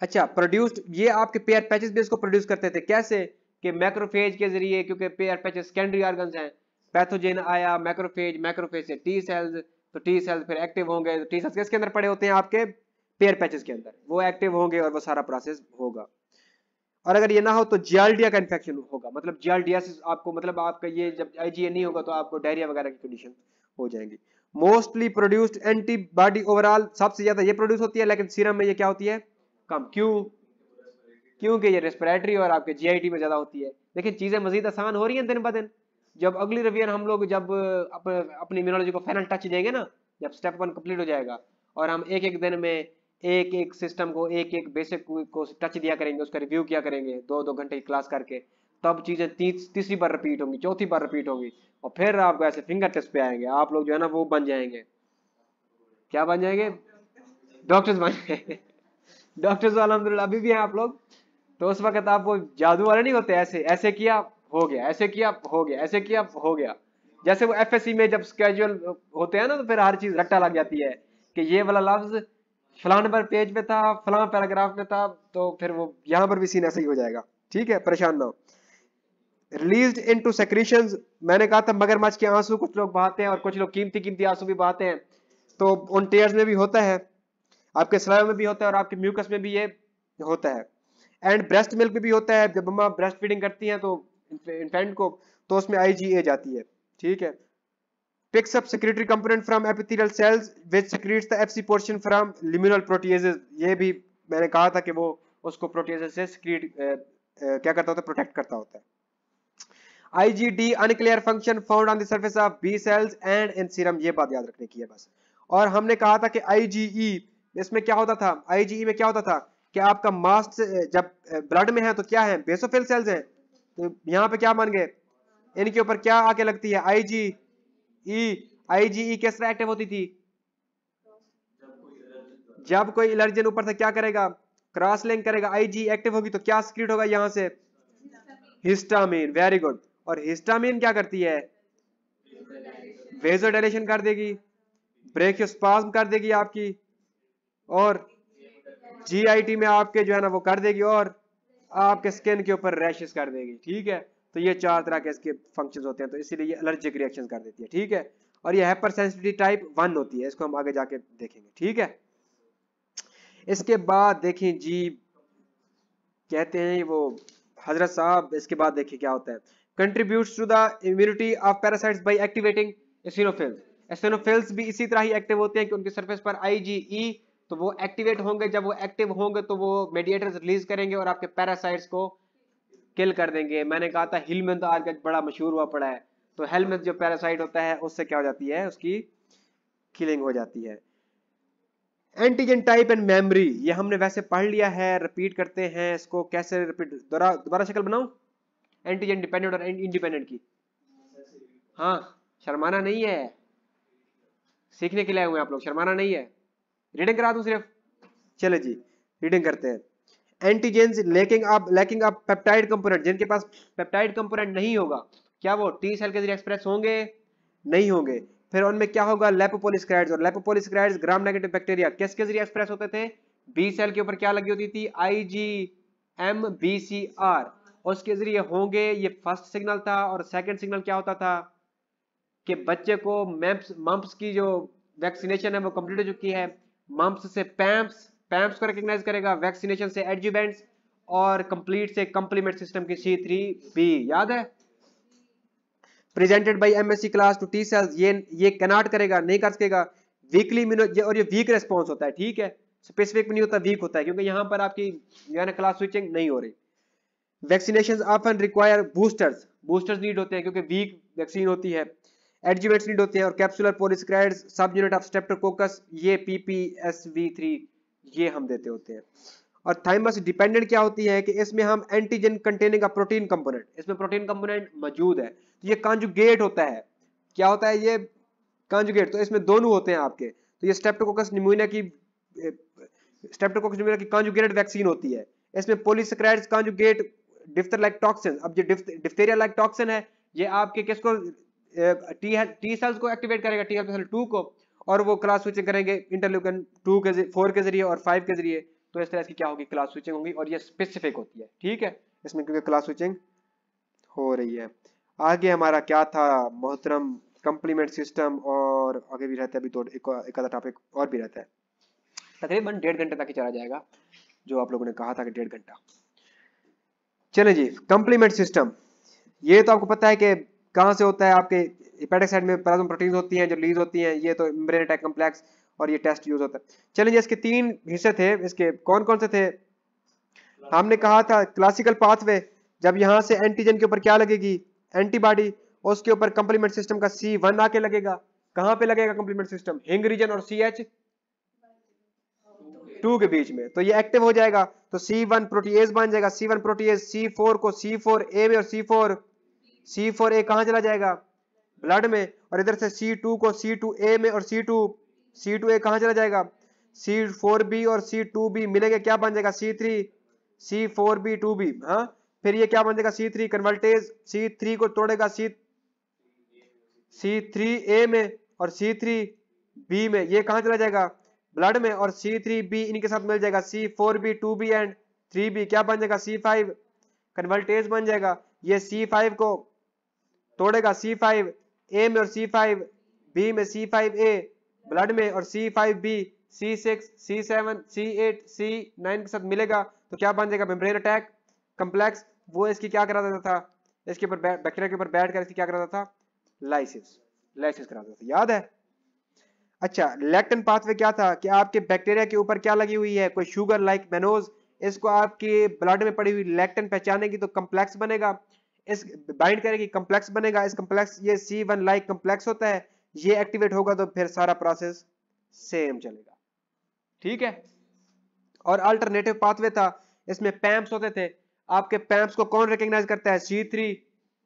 अच्छा प्रोड्यूस्ड, ये आपके पेयर पैचेस भी इसको प्रोड्यूस करते थे, कैसे कि मैक्रोफेज के जरिए, क्योंकि पेयर पैचेस सेकेंडरी ऑर्गन्स हैं, पैथोजेन आया मैक्रोफेज, मैक्रोफेज से टी सेल्स, तो टी सेल्स फिर एक्टिव होंगे, तो टी सेल्स किसके अंदर पड़े होते हैं आपके पेयर पैचेस के अंदर, वो एक्टिव होंगे और वो सारा प्रोसेस होगा। और अगर ये ना हो तो जियाल्डिया का इन्फेक्शन होगा, मतलब जियाल्डिया से आपको मतलब आपका ये जब आईजीए नहीं होगा तो आपको डायरिया वगैरह की कंडीशन हो जाएंगी। मोस्टली प्रोड्यूस्ड एंटीबॉडी ओवरऑल सबसे ज्यादा ये प्रोड्यूस होती है, लेकिन सीरम में ये क्या होती है कम, क्यों? क्योंकि ये रेस्पिरेटरी और आपके जीआईटी में ज्यादा होती है। लेकिन चीजें मजीद आसान हो रही हैं दिन ब दिन, जब अगली रिवियन हम लोग जब अप, अपनी इम्यूनोलॉजी को फाइनल टच देंगे ना, जब स्टेप वन कंप्लीट हो जाएगा और हम एक एक दिन में एक एक सिस्टम को एक एक बेसिक को टच दिया करेंगे, उसका रिव्यू किया करेंगे दो दो घंटे की क्लास करके, तब चीजें तीस तीसरी बार रिपीट होंगी, चौथी बार रिपीट होंगी, और फिर आपको ऐसे फिंगर टेस्ट पे आएंगे, आप लोग जो है ना वो बन जाएंगे, क्या बन जाएंगे डॉक्टर्स बन जाएंगे डॉक्टर्स अलहमदुलिल्लाह अभी भी हैं आप लोग। तो उस वक्त आप वो जादू वाले नहीं होते, ऐसे ऐसे किया हो गया, ऐसे किया हो गया, ऐसे किया हो गया, जैसे वो एफएससी में जब स्केड्यूल होते हैं ना तो फिर हर चीज रट्टा लग जाती है कि ये वाला लफ्ज फलां नंबर पेज पे था, फलां पैराग्राफ में था, तो फिर वो यहाँ पर भी सीन ऐसे ही हो जाएगा, ठीक है, परेशान ना हो। रिलीज्ड इनटू सेक्रीशंस, मैंने कहा था मगरमच्छ के आंसू कुछ लोग बहाते हैं और कुछ लोग कीमती कीमती आंसू भी बहाते हैं, तो उन टेयर्स में भी होता है, आपके स्लाइम में भी होता है और आपके म्यूकस में भी ये होता है। एंड ब्रेस्ट मिल्क में भी होता है, जब मम्मा ब्रेस्ट फीडिंग करती हैं तो इन्फेंट को, तो उसमें आईजीए जाती है, ठीक है। picks up secretory component from epithelial cells which secretes the Fc portion from luminal proteases, ये भी मैंने कहा था कि वो उसको proteases से secrete क्या करता होता है, protect करता होता है। I G D unclear function found on the surface of B cells and in serum, ये बात याद रखने की है बस। और हमने कहा था कि I G E इसमें क्या होता था, I G E में क्या होता था कि आपका मास्ट जब ब्लड में है तो क्या है बेसोफिल सेल्स हैं, तो यहाँ पे क्या मान गए इनके ऊपर क्या आके लगती है I G आईजीई किस तरह एक्टिव होती थी जब कोई एलर्जन ऊपर से क्या करेगा क्रॉस लिंक करेगा, आईजीई एक्टिव होगी तो क्या सीक्रेट होगा यहां से हिस्टामिन, वेरी गुड। और हिस्टामिन क्या करती है वेजोडाइलेशन कर देगी, ब्रेकियोस्पाज्म कर देगी आपकी, और जीआईटी में आपके जो है ना वो कर देगी, और आपके स्किन के ऊपर रैशेस कर देगी, ठीक है। तो ये चार तरह के इसके फंक्शंस होते हैं, तो इसीलिए एलर्जिक रिएक्शन कर देती है, ठीक है। और ये हाइपर सेंसिटिविटी टाइप वन होती है, इसको हम आगे जाके देखेंगे, ठीक है। इसके बाद देखें जी कहते हैं वो हजरत साहब, इसके बाद देखिए क्या होता है contributes to the immunity of parasites by activating eosinophils. Eosinophils भी इसी तरह ही एक्टिव होते हैं कि उनके सरफेस पर आईजीई तो वो एक्टिवेट होंगे, जब वो एक्टिव होंगे तो वो मेडिएटर्स रिलीज करेंगे और आपके पैरासाइट्स को किल कर देंगे। मैंने कहा था हेलमिंथ आज बड़ा मशहूर हुआ पड़ा है, तो हेलमिंथ जो पैरासाइट होता है उससे क्या हो जाती है उसकी किलिंग हो जाती है। एंटीजन टाइप एंड मेमोरी ये हमने वैसे पढ़ लिया है, रिपीट करते हैं इसको, कैसे रिपीट दोबारा शक्ल बनाऊं एंटीजन डिपेंडेंट और इंडिपेंडेंट की, हाँ शर्माना नहीं है, सीखने के लिए आए हुए आप लोग, शर्माना नहीं है, रीडिंग करा दूं सिर्फ, चले जी रीडिंग करते हैं। Antigens lacking up lacking up peptide component, जिनके पास पेप्टाइड कंपोनेंट नहीं होगा क्या वो टी सेल के जरिए एक्सप्रेस होंगे नहीं होंगे, फिर उनमें क्या होगा लेपोपोलिसक्राइड्स, और लेपोपोलिसक्राइड्स ग्राम नेगेटिव बैक्टीरिया किसके जरिए एक्सप्रेस होते थे बी सेल के ऊपर क्या लगी होती थी I G M B C R, उसके जरिए होंगे। ये फर्स्ट सिग्नल था, और सेकेंड सिग्नल क्या होता था कि बच्चे को मैप्स मम्प्स की जो वैक्सीनेशन है वो कंप्लीट हो चुकी है, मम्प्स से पैम्प्स, पैम्प्स को रिकॉग्नाइज करेगा, वैक्सीनेशन से एडजुवेंट्स और कंप्लीट से कंप्लीमेंट सिस्टम की सी थ्री बी, याद है presented by MHC class two T cells, ये ये कैनॉट करेगा नहीं कर सकेगा। वीकली और ये वीक रिस्पांस होता है, ठीक है, स्पेसिफिक नहीं होता, वीक होता है, क्योंकि यहाँ पर आपकी जो है ना क्लास स्विचिंग नहीं हो रही। Vaccination often require boosters, boosters need होते हैं क्योंकि वीक वैक्सीन होती है, एडजुवेंट्स नीड होते हैं, और capsular polysaccharides subunit of Streptococcus ये P P S V three ये हम देते होते हैं। और थाइमस डिपेंडेंट क्या होती है कि इसमें हम एंटीजन कंटेनिंग का प्रोटीन कंपोनेंट, इसमें प्रोटीन कंपोनेंट मौजूद है तो ये कॉन्जुगेट होता है, क्या होता है ये कॉन्जुगेट, तो इसमें दोनों होते हैं आपके, तो ये स्ट्रेप्टोकोकस निमोनिया की स्ट्रेप्टोकोकस निमोनिया की कॉन्जुगेटेड वैक्सीन होती है। इसमें polysaccharides conjugate diphtheria like toxin, अब जो डिफ्थेरिया लाइक टॉक्सिन है ये आपके किसको टी टी सेल्स को एक्टिवेट करेगा टी सेल टू को, और वो क्लास स्विचिंग करेंगे इंटरल्यूकिन टू के फोर के जरिए और फाइव के जरिए, तो इस तरह की क्या होगी क्लास स्विचिंग होगी, और ये स्पेसिफिक होती है, ठीक है, इसमें क्योंकि क्लास स्विचिंग हो रही है। आगे हमारा क्या था मोहतरम, कम्प्लीमेंट सिस्टम, और आगे भी रहता है अभी तो एक आधा टॉपिक और भी रहता है। तकरीबन डेढ़ घंटे तक ही चला जाएगा, जो आप लोगों ने कहा था कि डेढ़ घंटा। चले जी, कम्प्लीमेंट सिस्टम, ये तो आपको पता है कि कहाँ से होता है, आपके हेपेटिक साइड में प्लाज्मा प्रोटीन्स होती हैं जो रिलीज होती हैं, ये तो मेम्ब्रेन अटैक कॉम्प्लेक्स और ये टेस्ट यूज होता है। चले जी, इसके तीन हिस्से थे, इसके कौन कौन से थे? हमने कहा था क्लासिकल पाथवे, जब यहाँ से एंटीजन के ऊपर क्या लगेगी, एंटीबॉडी, उसके ऊपर कंप्लीमेंट सिस्टम का सी वन आके लगेगा। कहाँ पे लगेगा कंप्लीमेंट सिस्टम? हिंग रीजन और सी एच टू के बीच में, तो ये एक्टिव हो जाएगा, तो सी वन प्रोटीएज बन जाएगा। C one protease C four को सी फोर ए में और सी फोर सी फोर ए कहाँ चला जाएगा? ब्लड में। और इधर से सी टू को सी टू ए में और सी टू सी टू ए कहाँ चला जाएगा? सी फोर बी और सी टू बी मिलेंगे, क्या बन जाएगा? C three C four B two B. हाँ, फिर ये क्या बन जाएगा? C three convertase, C three को तोड़ेगा सी सी थ्री ए में और सी थ्री बी में, ये कहाँ चला जाएगा? ब्लड में। और सी थ्री बी इनके साथ मिल जाएगा C four B two B and three B, क्या बन जाएगा? सी फाइव कन्वर्टेज बन जाएगा। ये सी फाइव को तोड़ेगा सी फाइव ए में और सी फाइव बी में, सी फाइव ए ब्लड में और C five B C six C seven C eight C nine के साथ मिलेगा, तो क्या बन जाएगा? Membrane attack complex. वो इसकी क्या करा देता था, इसके ऊपर बैक्टीरिया के ऊपर बैठ कर इसकी क्या करा देता था? लाइसिस लाइसिस करा देता था, याद है? अच्छा, लैक्टन पाथवे क्या था कि आपके बैक्टीरिया के ऊपर क्या लगी हुई है, कोई शुगर लाइक मेनोज, इसको आपके ब्लड में पड़ी हुई लैक्टन पहचानेगी तो कम्प्लेक्स बनेगा, इस बाइंड करेगी कम्प्लेक्स बनेगा। इस कम्प्लेक्स, ये सी वन लाइक कम्प्लेक्स होता है, ये एक्टिवेट होगा तो फिर सारा प्रोसेस सेम चलेगा, ठीक है। और अल्टरनेटिव पाथवे था, इसमें पैम्प्स होते थे। आपके पैम्प्स को कौन रिकग्नाइज करता है? सी थ्री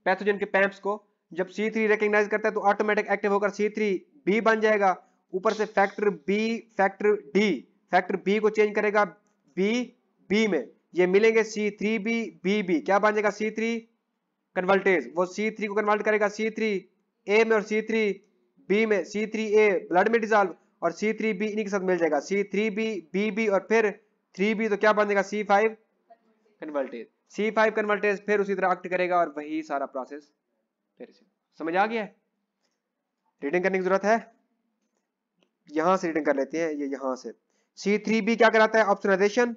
पैथोजन के पैम्प्स को जब सी थ्री रिकग्नाइज करता है तो ऑटोमेटिक एक्टिव होकर सी थ्री बी बन जाएगा। ऊपर से factor B factor D, factor B को चेंज करेगा बी बी में, ये मिलेंगे C three B B B, क्या बन जाएगा? सी थ्री कन्वर्टेज, वो सी थ्री को कन्वर्ट करेगा सी थ्री ए में और सी थ्री बी में, सी थ्री ए ब्लड में डिजॉल्व और सी थ्री बी इनके साथ मिल जाएगा, C three B B B और फिर थ्री बी, तो क्या बन जाएगा? C five convertase, C five convertase फिर उसी तरह एक्ट करेगा और वही सारा प्रोसेस फिर से। समझ आ गया है? रीडिंग करने की जरूरत है? यहां से रीडिंग कर लेते हैं, ये यहां से सी थ्री बी क्या कराता है? ऑप्सोनाइजेशन,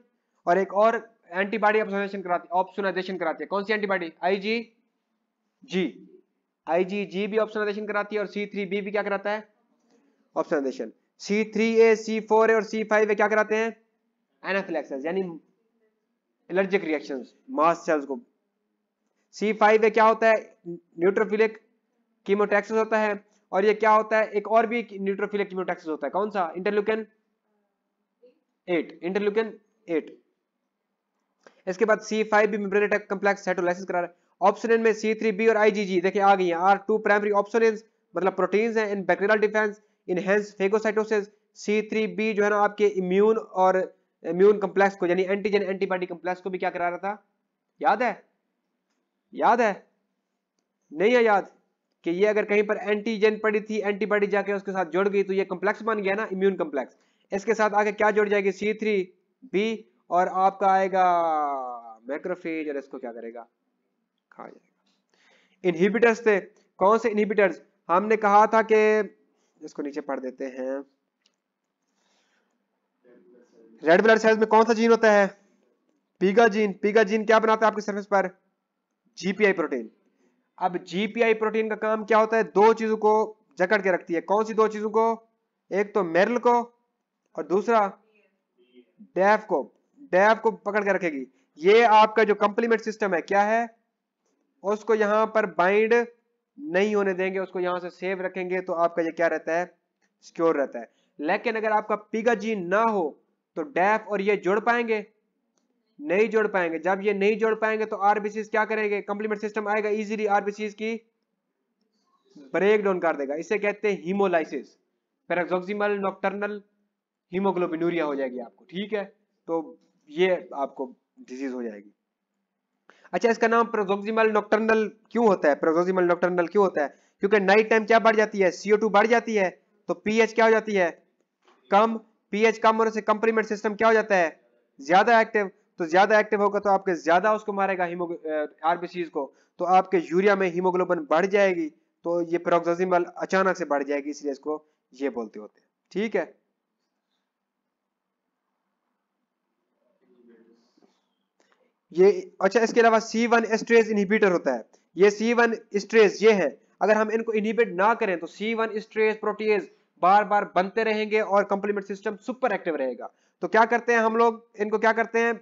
और एक और एंटीबॉडी ऑप्सोनाइजेशन कराती है, ऑप्सोनाइजेशन कराती है। कौन सी एंटीबॉडी? आईजीजी, आईजीजी भी ऑप्सोनाइजेशन कराती है और सी थ्री बी भी क्या कराता है? Opsonisation. C three A C four A और सी फाइव ए क्या कराते हैं? एनाफिलैक्सिस, यानी एलर्जिक रिएक्शंस मास सेल्स को। सी फाइव ए क्या होता है? न्यूट्रोफिलिक कीमोटैक्सिस होता है, और ये क्या होता है? एक और भी न्यूट्रोफिलिक कीमोटैक्सिस होता है, कौन सा? इंटरल्यूकिन eight, इंटरल्यूकिन eight. इसके बाद सी फाइव भी मेम्ब्रेन अटैक कॉम्प्लेक्स साइटोलाइसिस करा रहा है। ऑप्सोनेन में सी थ्री बी और आईजीजी देखिए आ गई हैं, आर टू प्राइमरी ऑप्सोनेंस मतलब प्रोटीन्स हैं in bacterial defence, enhance phagocytosis. C three B जो है ना आपके इम्यून और इम्यून कॉम्प्लेक्स को, यानी एंटीजन एंटीबॉडी कॉम्प्लेक्स को भी क्या करा रहा था? याद है? याद है? नहीं है याद कि ये अगर कहीं पर एंटीजन पड़ी थी, एंटीबॉडी जाके उसके साथ जुड़ गई तो ये कॉम्प्लेक्स बन गया ना, इम्यून कॉम्प्लेक्स। इसके साथ आगे क्या जुड़ जाएगी? सी थ्री बी और आपका आएगा मैक्रोफेज, और इसको क्या करेगा? खा जाएगा। इनहिबिटर्स थे, कौन से इनहिबिटर्स? हमने कहा था कि इसको नीचे पढ़ देते हैं। रेड ब्लड सेल्स में कौन सा जीन होता है? पीगा जीन। पीगा जीन क्या बनाता है आपके सर्फेस पर? GPI protein. अब जीपीआई प्रोटीन का काम क्या होता है? दो चीजों को जकड़ के रखती है, कौन सी दो चीजों को? एक तो मेरिल को और दूसरा डेफ को, डेफ को पकड़ के रखेगी। ये आपका जो कंप्लीमेंट सिस्टम है क्या है, उसको यहां पर बाइंड नहीं होने देंगे, उसको यहां से सेव रखेंगे, तो आपका ये क्या रहता है? सिक्योर रहता है। लेकिन अगर आपका पीगा जीन ना हो तो डेफ और ये जुड़ पाएंगे? नहीं जोड़ पाएंगे। जब ये नहीं जोड़ पाएंगे तो आरबीसी क्या करेंगे? कंप्लीमेंट सिस्टम आएगा, इजीली आरबीसी की ब्रेक डाउन कर देगा। इसे कहते हैं हीमोलाइसिस, पैराक्सोक्सिमल नॉक्टर्नल हीमोग्लोबिनुरिया हो जाएगी आपको, ठीक है? तो ये आपको डिजीज हो जाएगी। अच्छा, इसका नाम पैराक्सोक्सिमल नॉक्टर्नल क्यों होता है? पैराक्सोक्सिमल नॉक्टर्नल क्यों होता है? क्योंकि नाइट टाइम क्या बढ़ जाती है? सीओ टू बढ़ जाती है, तो पीएच क्या हो जाती है? कम। पीएच कम होने से कंप्लीमेंट सिस्टम क्या हो जाता है? ज्यादा एक्टिव। तो ज्यादा एक्टिव होगा तो आपके ज्यादा उसको मारेगा आरबीसीज को, तो आपके यूरिया में हीमोग्लोबिन बढ़ जाएगी, तो ये पेरोक्सिमल अचानक से बढ़ जाएगी, इसलिए इसको ये बोलते होते हैं। ठीक है, ये अच्छा। इसके अलावा सी वन स्ट्रेस इनहिबिटर होता है, ये सी वन स्ट्रेस ये है, अगर हम इनको इनहिबिट ना करें तो सी वन स्ट्रेस प्रोटीज बार बार बनते रहेंगे और कंप्लीमेंट सिस्टम सुपर एक्टिव रहेगा। तो क्या करते हैं हम लोग, इनको क्या करते हैं,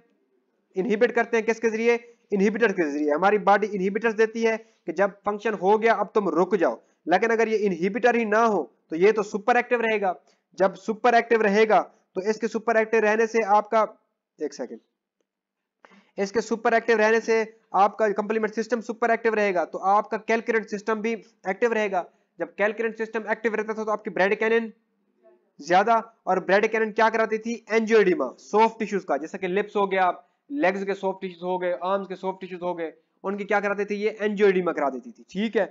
इनहिबिट करते हैं, किसके जरिए, इनहिबिटर के जरिए। हमारी बॉडी इनहिबिटर्स देती है कि जब फंक्शन हो गया अब तुम रुक जाओ, लेकिन अगर ये इनहिबिटर ही ना हो तो ये तो सुपर एक्टिव रहेगा। जब सुपर एक्टिव रहेगा तो इसके सुपर एक्टिव रहने से आपका एक सेकेंड इसके सुपर एक्टिव रहने से आपका कंप्लीमेंट सिस्टम सुपर एक्टिव रहेगा, तो आपका कैलकुलेट सिस्टम भी एक्टिव रहेगा। जब कैलकुलेट सिस्टम एक्टिव रहता था तो आपकी ब्रेड कैनन ज्यादा, और ब्रेड कैनन क्या कराती थी, एंजियोडीमा सॉफ्ट टिश्यूज का, जैसे कि लिप्स हो गया, आप लेग्स के सॉफ्ट टिश्यूज हो गए, आर्म्स के सॉफ्ट टिश्यूज हो गए, उनकी क्या कराती थी, ये एंजियोडीमा करा देती थी। ठीक है,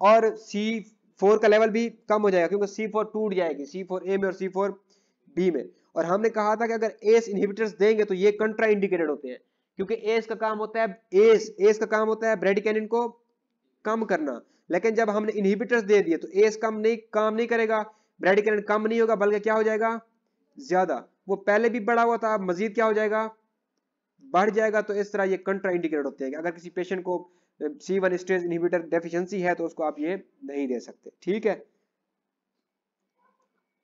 और सी फोर का लेवल भी कम हो जाएगा क्योंकि सी फोर टूट जाएगी, सी फोर ए में और सी फोर बी में। और हमने कहा था कि अगर एस इनहिबिटर्स देंगे तो ये कंट्रा इंडिकेटेड होते हैं, क्योंकि एस का काम होता है एस एस का काम होता है ब्रेड कैनिन को कम करना, लेकिन जब हमने इनहिबिटर्स दे दिए तो एस कम नहीं काम नहीं करेगा, ब्रेड कैनिन कम नहीं होगा बल्कि क्या हो जाएगा, ज्यादा। वो पहले भी बढ़ा हुआ था, अब मजीद क्या हो जाएगा, बढ़ जाएगा। तो इस तरह ये कंट्रा इंडिकेटेड होते हैं। अगर किसी पेशेंट को C one stage inhibitor deficiency है तो उसको आप ये नहीं दे सकते। ठीक है,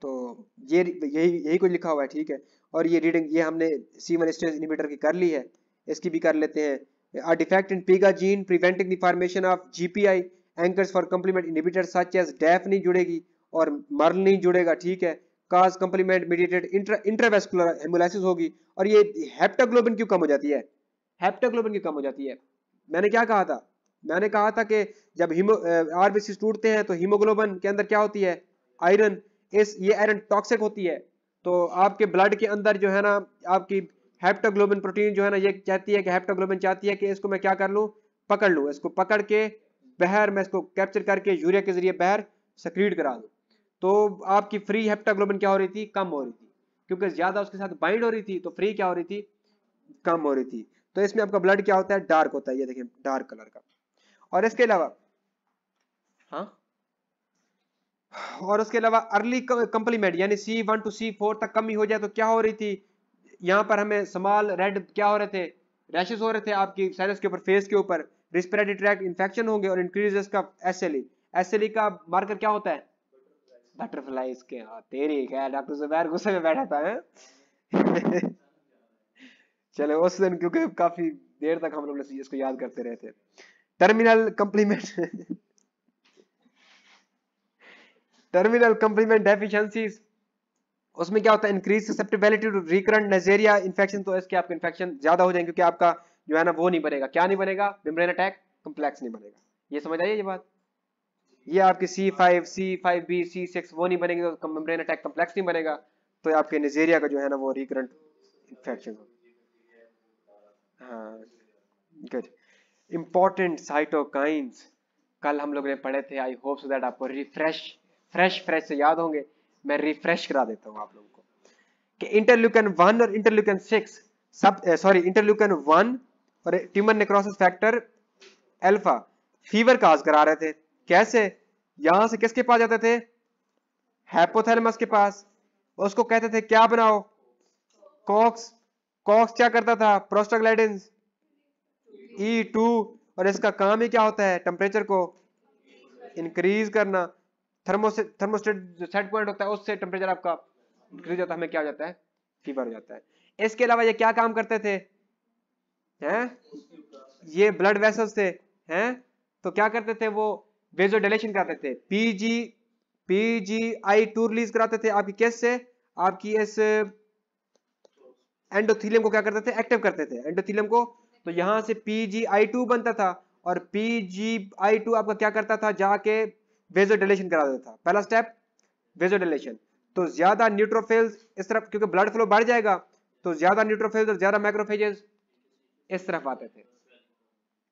तो ये यही यही कुछ लिखा हुआ है। ठीक है, और ये रीडिंग ये हमने सी वन स्टेज इनहिबिटर की कर ली है, इसकी भी कर लेते हैं। A defect in PIGA gene preventing the formation of GPI anchors for complement inhibitors such as DAF नहीं जुड़ेगी और मर्ल नहीं जुड़ेगा। ठीक है, cause complement mediated intravascular haemolysis होगी। और ये हेप्टाग्लोबिन क्यों कम हो जाती है, हेप्टाग्लोबिन क्यों कम हो जाती है, मैंने क्या कहा था, मैंने कहा था कि जब आरबीसी टूटते हैं तो हीमोग्लोबिन के अंदर क्या होती है, आयरन। इस ये आयरन टॉक्सिक होती है, तो आपके ब्लड के अंदर जो है ना आपकी हेप्टाग्लोबिन प्रोटीन जो है ना ये चाहती है कि हेप्टाग्लोबिन चाहती है कि इसको मैं क्या कर लूं, पकड़ लूं, इसको पकड़ के बाहर मैं इसको कैप्चर करके यूरिया के जरिए बाहर सक्रीट करा दूं। तो आपकी फ्री हेप्टाग्लोबिन क्या हो रही थी, कम हो रही थी, क्योंकि ज्यादा उसके साथ बाइंड हो रही थी, तो फ्री क्या हो रही थी, कम हो रही थी। तो इसमें आपका ब्लड क्या होता है, डार्क होता है, ये देखिए डार्क कलर का। और इसके अलावा हाँ और उसके अलावा अर्ली कंप्लीमेंट यानी C one two C four तक कमी हो जाए तो क्या हो रही थी, यहाँ पर हमें स्मॉल रेड क्या हो रहे थे, रैशेस हो रहे थे आपकी साइनस के ऊपर, फेस के ऊपर, रिस्पिरेटरी ट्रैक्ट इन्फेक्शन होंगे और इंक्रीजेस का एसएलई। एसएलई का मार्कर क्या होता है, बटरफ्लाईज के। हाँ तेरी क्या, डॉक्टर जुबैर गुस्से में बैठा था है चलो उस दिन क्योंकि काफी देर तक हम लोग इसको याद करते रहे थे। Terminal complement terminal complement deficiencies, उसमें क्या होता है, increase susceptibility to recurrent Neisseria infection. तो इसके आपके इन्फेक्शन ज्यादा हो जाएंगे क्योंकि आपका जो है ना वो नहीं बनेगा, क्या नहीं बनेगा, मेम्ब्रेन अटैक कॉम्प्लेक्स नहीं बनेगा। ये समझ आइए ये बात, ये आपकी C five, C five B, C six वो नहीं बनेंगे तो मेम्ब्रेन अटैक कॉम्प्लेक्स नहीं बनेगा, तो आपके नाइजेरिया का जो है ना वो रिकरेंट इन्फेक्शन। हाँ गुड। इंपॉर्टेंट साइटोकाइंस कल हम लोग ने पढ़े थे, आई होप सो दैट आपको रिफ्रेश फ्रेश फ्रेश से याद होंगे। मैं रिफ्रेश करा देता हूं आप लोगों को कि इंटरल्यूकन वन और इंटरल्यूकन सिक्स सब सॉरी इंटरल्यूकन वन और tumour necrosis factor alpha fever cause करा रहे थे। कैसे, यहां से किसके पास जाते थे, हाइपोथैलेमस के पास, उसको कहते थे क्या बनाओ, कॉक्स। कॉक्स क्या करता था, प्रोस्टाग्लैंडिन ई टू, और इसका काम ही क्या होता है, टेम्परेचर को इंक्रीज करना। थर्मोसेट थर्मोस्टेट जो सेट पॉइंट होता है उससे टेम्परेचर आपका इंक्रीज होता है, हमें क्या हो जाता है, फीवर हो जाता है। इसके अलावा ये क्या काम करते थे हैं, ये ब्लड वेसल्स थे हैं, तो क्या करते थे वो वेजोडाइलेशन कराते थे, पीजी पीजीआई टू रिलीज कराते थे आपकी केस से, आपकी इस एंडोथेलियम को क्या करते थे, एक्टिव करते थे एंडोथेलियम को। तो यहाँ से पीजीआई टू बनता था और पीजीआई टू आपका क्या करता था, जाके वेजोडाइलेशन करा देता था। पहला स्टेप वेजोडाइलेशन, तो ज्यादा न्यूट्रोफिल्स इस तरफ, क्योंकि ब्लड फ्लो बढ़ जाएगा तो ज्यादा न्यूट्रोफिल्स और ज्यादा मैक्रोफेजेस इस तरफ आते थे।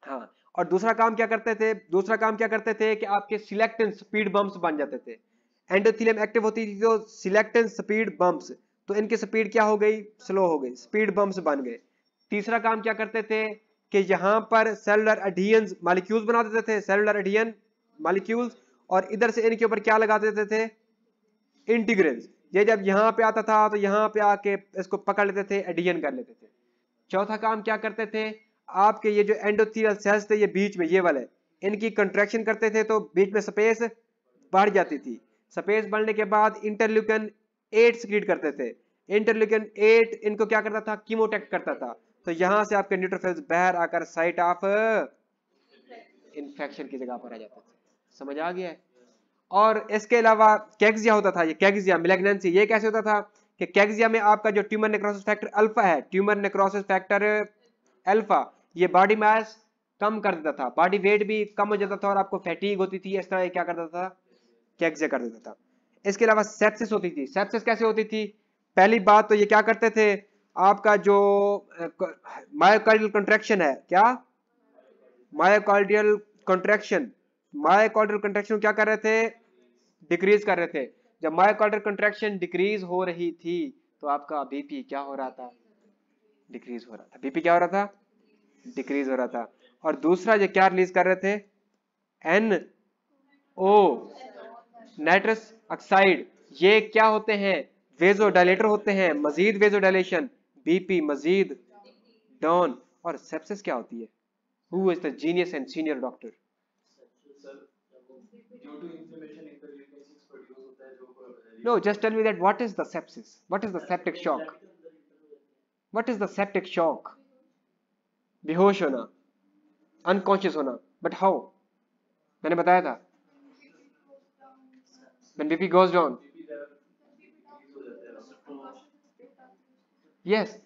हाँ, और दूसरा काम क्या करते थे, दूसरा काम क्या करते थे कि आपके सिलेक्टिन स्पीड बम्प्स बन जाते थे। एंडोथेलियम एक्टिव होती थी तो सिलेक्टिन स्पीड बम्प्स, तो इनकी स्पीड क्या हो गई, स्लो हो गई, स्पीड बम्प्स बन गए। तीसरा काम क्या करते थे कि यहाँ पर सेलुलर एडियंस मालिक्यूल्स बना देते थे, सेलुलर एडियन मालिक्यूल्स, और इधर से इनके ऊपर क्या लगा देते थे, इंटीग्रेंस। ये जब यहाँ पे आता था तो यहाँ पे आके इसको पकड़ लेते थे, एडियन कर लेते थे। चौथा काम क्या करते थे, आपके ये जो एंडोथेलियल सेल्स थे ये बीच में ये वाले, इनकी कंट्रैक्शन करते थे तो बीच में स्पेस बढ़ जाती थी। स्पेस बढ़ने के बाद इंटरल्यूकिन एट सीक्रेट करते थे। इंटरल्यूकिन एट इनको क्या करता था, कीमोटेक्ट करता था। तो यहाँ से आपके न्यूट्रोफिल्स बाहर आकर साइट ऑफ इन्फेक्शन की जगह पर आ जाता था। समझ आ गया है? और इसके अलावा कैक्सिया होता था, ये कैक्सिया मिलेग्नेंसी ये कैसे होता था कि कैक्सिया में आपका जो ट्यूमर नेक्रोसिस फैक्टर अल्फा है, ट्यूमर नेक्रोसिस फैक्टर अल्फा, ये बॉडी मास कम कर देता था, बॉडी वेट भी कम हो जाता था और आपको फैटीग होती थी। इस तरह ये क्या करता था, कैक्सिया कर देता था। इसके अलावा सेप्सिस होती थी। सेप्सिस कैसे होती थी, पहली बात तो ये क्या करते थे, आपका जो मायोकार्डियल कंट्रैक्शन है, क्या मायोकार्डियल कंट्रैक्शन, मायोकार्डियल कंट्रैक्शन क्या कर रहे थे, डिक्रीज कर रहे थे। जब मायोकार्डियल कंट्रैक्शन डिक्रीज हो रही थी तो आपका बीपी क्या हो रहा था, डिक्रीज हो रहा था। बीपी क्या हो रहा था, डिक्रीज हो रहा था। और दूसरा ये क्या रिलीज कर रहे थे, एन ओ नाइट्रस ऑक्साइड। ये क्या होते हैं, वेजोडाइलेटर होते हैं, मजीद वेजोडाइलेशन, बीपी मजीद डाउन। और सेप्सिस क्या होती है, who is the genius and senior doctor. No just tell me that what is the sepsis, what is the septic shock, what is the septic shock. बेहोश होना, अनकॉन्शियस होना, but how, मैंने बताया था when BP goes down. Yes,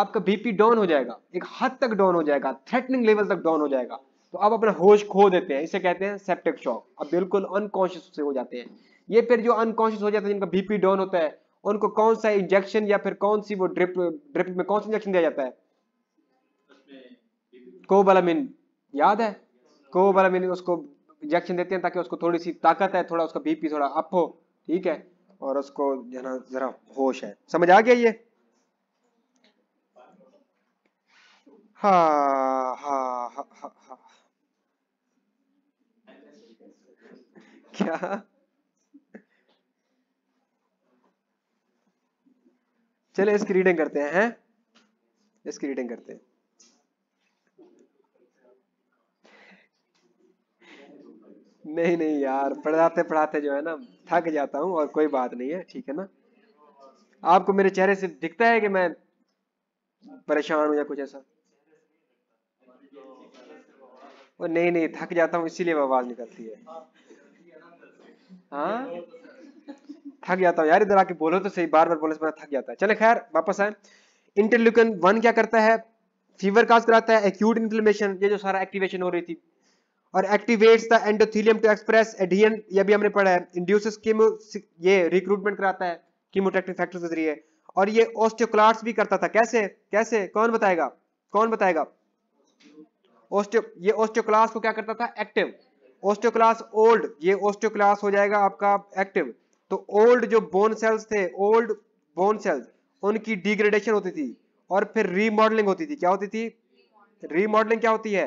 आपका BP down हो जाएगा, एक हद तक डाउन हो जाएगा, थ्रेटनिंग लेवल तक डाउन हो जाएगा, तो आप अपना होश खो देते हैं, इसे कहते हैं सेप्टिक शॉक। अब बिल्कुल अनकॉन्शियस से हो जाते हैं ये। फिर जो अनकॉन्शियस हो जाते हैं, जिनका बीपी डाउन होता है, उनको कौन सा इंजेक्शन या फिर कौन सी वो ड्रिप, ड्रिप में कौन सा इंजेक्शन दिया जाता है, कोबालामिन, याद है, कोबालामिन उसको इंजेक्शन देते हैं ताकि उसको थोड़ी सी ताकत है, थोड़ा उसका बीपी थोड़ा अप हो, ठीक है, और उसको जना जरा होश है। समझ आ गया ये? हा हा हा हा हा क्या, चले इसकी रीडिंग करते हैं, हैं? इसकी रीडिंग करते हैं। नहीं नहीं यार, पढ़ाते पढ़ाते जो है ना थक जाता हूं, और कोई बात नहीं है, ठीक है ना। आपको मेरे चेहरे से दिखता है कि मैं परेशान हूं या कुछ ऐसा? वो नहीं नहीं, थक जाता हूँ इसीलिए आवाज निकलती है। हाँ, थक जाता हूँ यार, इधर आके बोलो तो सही, बार बार बोलने से थक जाता है। चले खैर, वापस आए। इंटरल्यूकिन वन क्या करता है, फीवर काज कराता है, एक्यूट इन्फ्लेमेशन, ये जो सारा एक्टिवेशन हो रही थी, और activates the endothelium to express adhesion, ये भी हमने पढ़ा है। इंड्यूसेस कीमो, ये रिक्रूटमेंट कराता है कीमोटैक्टिव फैक्टर के जरिए, और ये ऑस्टियोक्लास्ट भी करता था। कैसे कैसे, कौन बताएगा, कौन बताएगा? ऑस्टियो, ये ऑस्टियोक्लास्ट को क्या करता था, एक्टिव। ऑस्टियोक्लास्ट ओल्ड, ये ऑस्टियोक्लास्ट हो जाएगा आपका एक्टिव। तो ओल्ड जो बोन सेल्स थे, ओल्ड बोन सेल्स, उनकी डिग्रेडेशन होती थी और फिर रीमॉडलिंग होती थी। क्या होती थी, रीमॉडलिंग क्या होती है,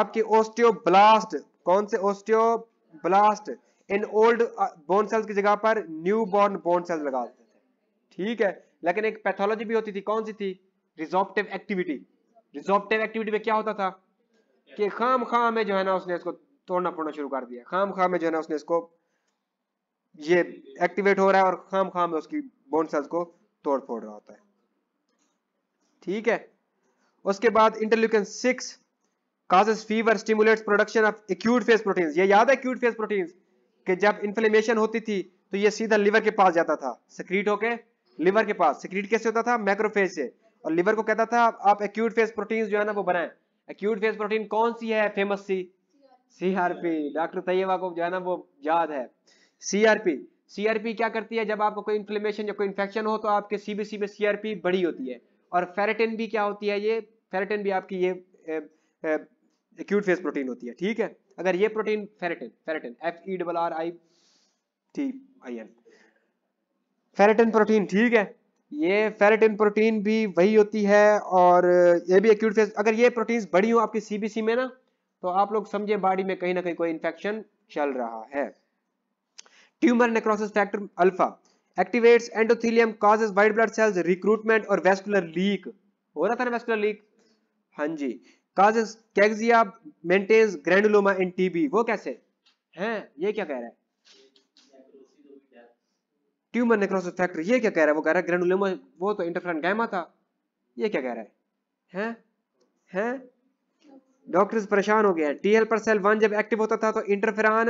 आपके ऑस्टियोब्लास्ट, कौन से ऑस्टियोब्लास्ट, इन ओल्ड बोन सेल्स की जगह पर न्यू बॉर्न बोन सेल्स लगा देते थे, ठीक है। लेकिन एक पैथोलॉजी भी होती थी, कौन सी थी, रिजॉर्प्टिव एक्टिविटी। रिजॉर्प्टिव एक्टिविटी में क्या होता था कि खाम खाम में जो है ना उसने इसको तोड़ना फोड़ना शुरू कर दिया, खाम खाम में जो है ना उसने इसको, ये एक्टिवेट हो रहा है और खाम खाम में उसकी बोन सेल्स को तोड़ फोड़ रहा होता है, ठीक है। उसके बाद इंटरल्यूकिन six causes fever, stimulates production of acute phase proteins। ये याद है acute phase proteins कि जब inflammation होती थी तो ये सीधा liver के पास जाता था, secrete होके liver के पास। secrete कैसे होता था, macrophage से, और liver को कहता था आप acute phase proteins जो है ना वो बनाएं। acute phase protein कौन सी है famous सी, C R P। Doctor Tayyaba को जो है ना वो याद है, C R P। C R P क्या करती है, जब आपको कोई inflammation या कोई infection हो तो आपके C B C में C R P बड़ी होती है, और ferritin भी क्या होती है, ये ferritin भी आपकी ये a, a, acute phase protein होती है, ठीक है। अगर ये protein ferritin, ferritin F E double R I T I N, ferritin protein, ठीक है। ये फेरेटिन प्रोटीन भी वही होती है और ये भी एक्यूट फेज। अगर ये प्रोटीन बड़ी हो आपकी सीबीसी में ना, तो आप लोग समझे बॉडी में कहीं ना कहीं कोई इन्फेक्शन चल रहा है। Tumour necrosis factor alpha activates endothelium, causes white blood cells recruitment और वेस्कुलर लीक। हो रहा था ना वेस्कुलर लीक, हाँ जी। Causes cachexia, maintains granuloma and TB. वो कैसे हैं, ये क्या कह रहा है ट्यूमर नेक्रोसिस फैक्टर, ये क्या कह रहा है? वो कह रहा है ग्रैनुलोमा, वो तो इंटरफेरॉन गामा था, ये क्या कह रहा है? हैं हैं डॉक्टर्स परेशान हो गए हैं। टी हेल्पर सेल वन जब एक्टिव होता था तो इंटरफेरॉन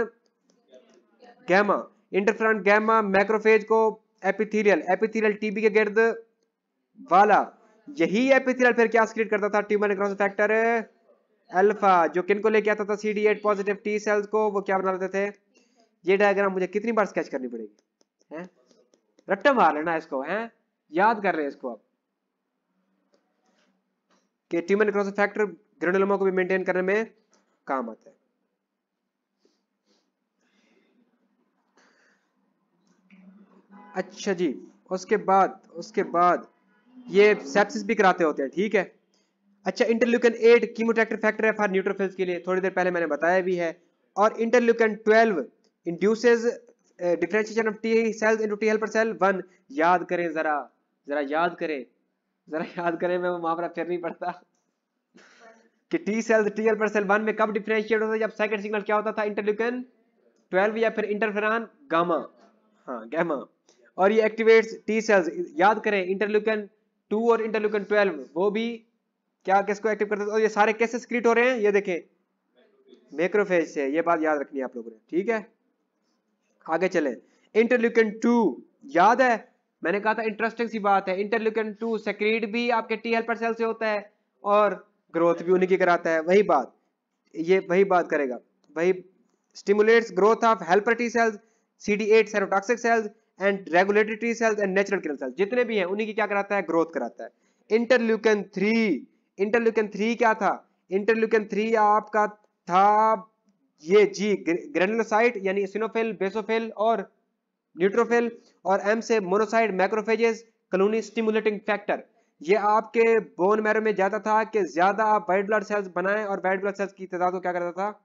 gamma, इंटरफेरॉन gamma macrophage को एपिथेलियल, एपिथेलियल टीबी के गिर्द वाला, यही एपिथेलियल फिर क्या सीक्रेट करता था? ट्यूमर नेक्रोसिस फैक्टर अल्फा, जो किनको लेके आता था CD eight positive T cells को। वो क्या बना लेते थे? ये डायग्राम मुझे कितनी बार स्केच करनी पड़ेगी, हैं रट्टा मार लेना इसको, हैं याद कर रहे हैं इसको आप कि ट्यूमर नेक्रोसिस फैक्टर ग्रैनुलोमा को भी मेंटेन करने में काम आता है। अच्छा जी, उसके बाद उसके बाद ये सेप्सिस भी कराते होते हैं, ठीक है। अच्छा, इंटरल्यूकिन एट कीमोटैक्टर फैक्टर है फॉर न्यूट्रोफिल्स के लिए, थोड़ी देर पहले मैंने बताया भी है। और इंटरल्यूकिन twelve induces differentiation of T cells into T helper cell one. याद करें जरा जरा याद करें जरा याद करें मैं मुहावरा फिर नहीं पड़ता कि T cells T helper cell one में कब डिफरेंशिएट होता है? जब सेकंड सिग्नल क्या होता था? इंटरल्यूकिन ट्वेल्व या फिर इंटरफेरॉन गामा, हाँ गामा, और ये एक्टिवेट्स टी सेल्स। याद करें इंटरल्यूकिन टू और इंटरल्यूकिन ट्वेल्व, वो भी क्या किसको एक्टिव करते हैं? और ये सारे कैसे सीक्रेट हो रहे हैं? ये देखें मैक्रोफेज से। ये बात याद रखनी है आप लोगों ने, ठीक है। आगे चलें, इंटरल्यूकिन टू, याद है मैंने कहा था इंटरेस्टिंग सी बात है, इंटरल्यूकिन टू सेक्रेट भी आपके टी हेल्पर सेल से होता है और ग्रोथ भी उन्हीं की कराता है। वही बात, ये वही बात करेगा, वही stimulates growth of helper T cells, CD eight cytotoxic cells and regulatory T cells and natural killer cells, जितने भी हैं उन्हीं की क्या कराता है? ग्रोथ कराता है। इंटरल्यूकिन थ्री, इंटरल्यूकिन थ्री क्या था? इंटरल्यूकिन थ्री आपका था ये जी ग्रेनुलोसाइट यानी सिनोफिल, बेसोफिल और न्यूट्रोफिल, और एम से monocyte, macrophages, colony stimulating factor. ये आपके बोन मैरो में जाता था कि ज्यादा आप व्हाइट ब्लड सेल्स बनाएं और व्हाइट ब्लड सेल्स की तादाद को क्या करता था?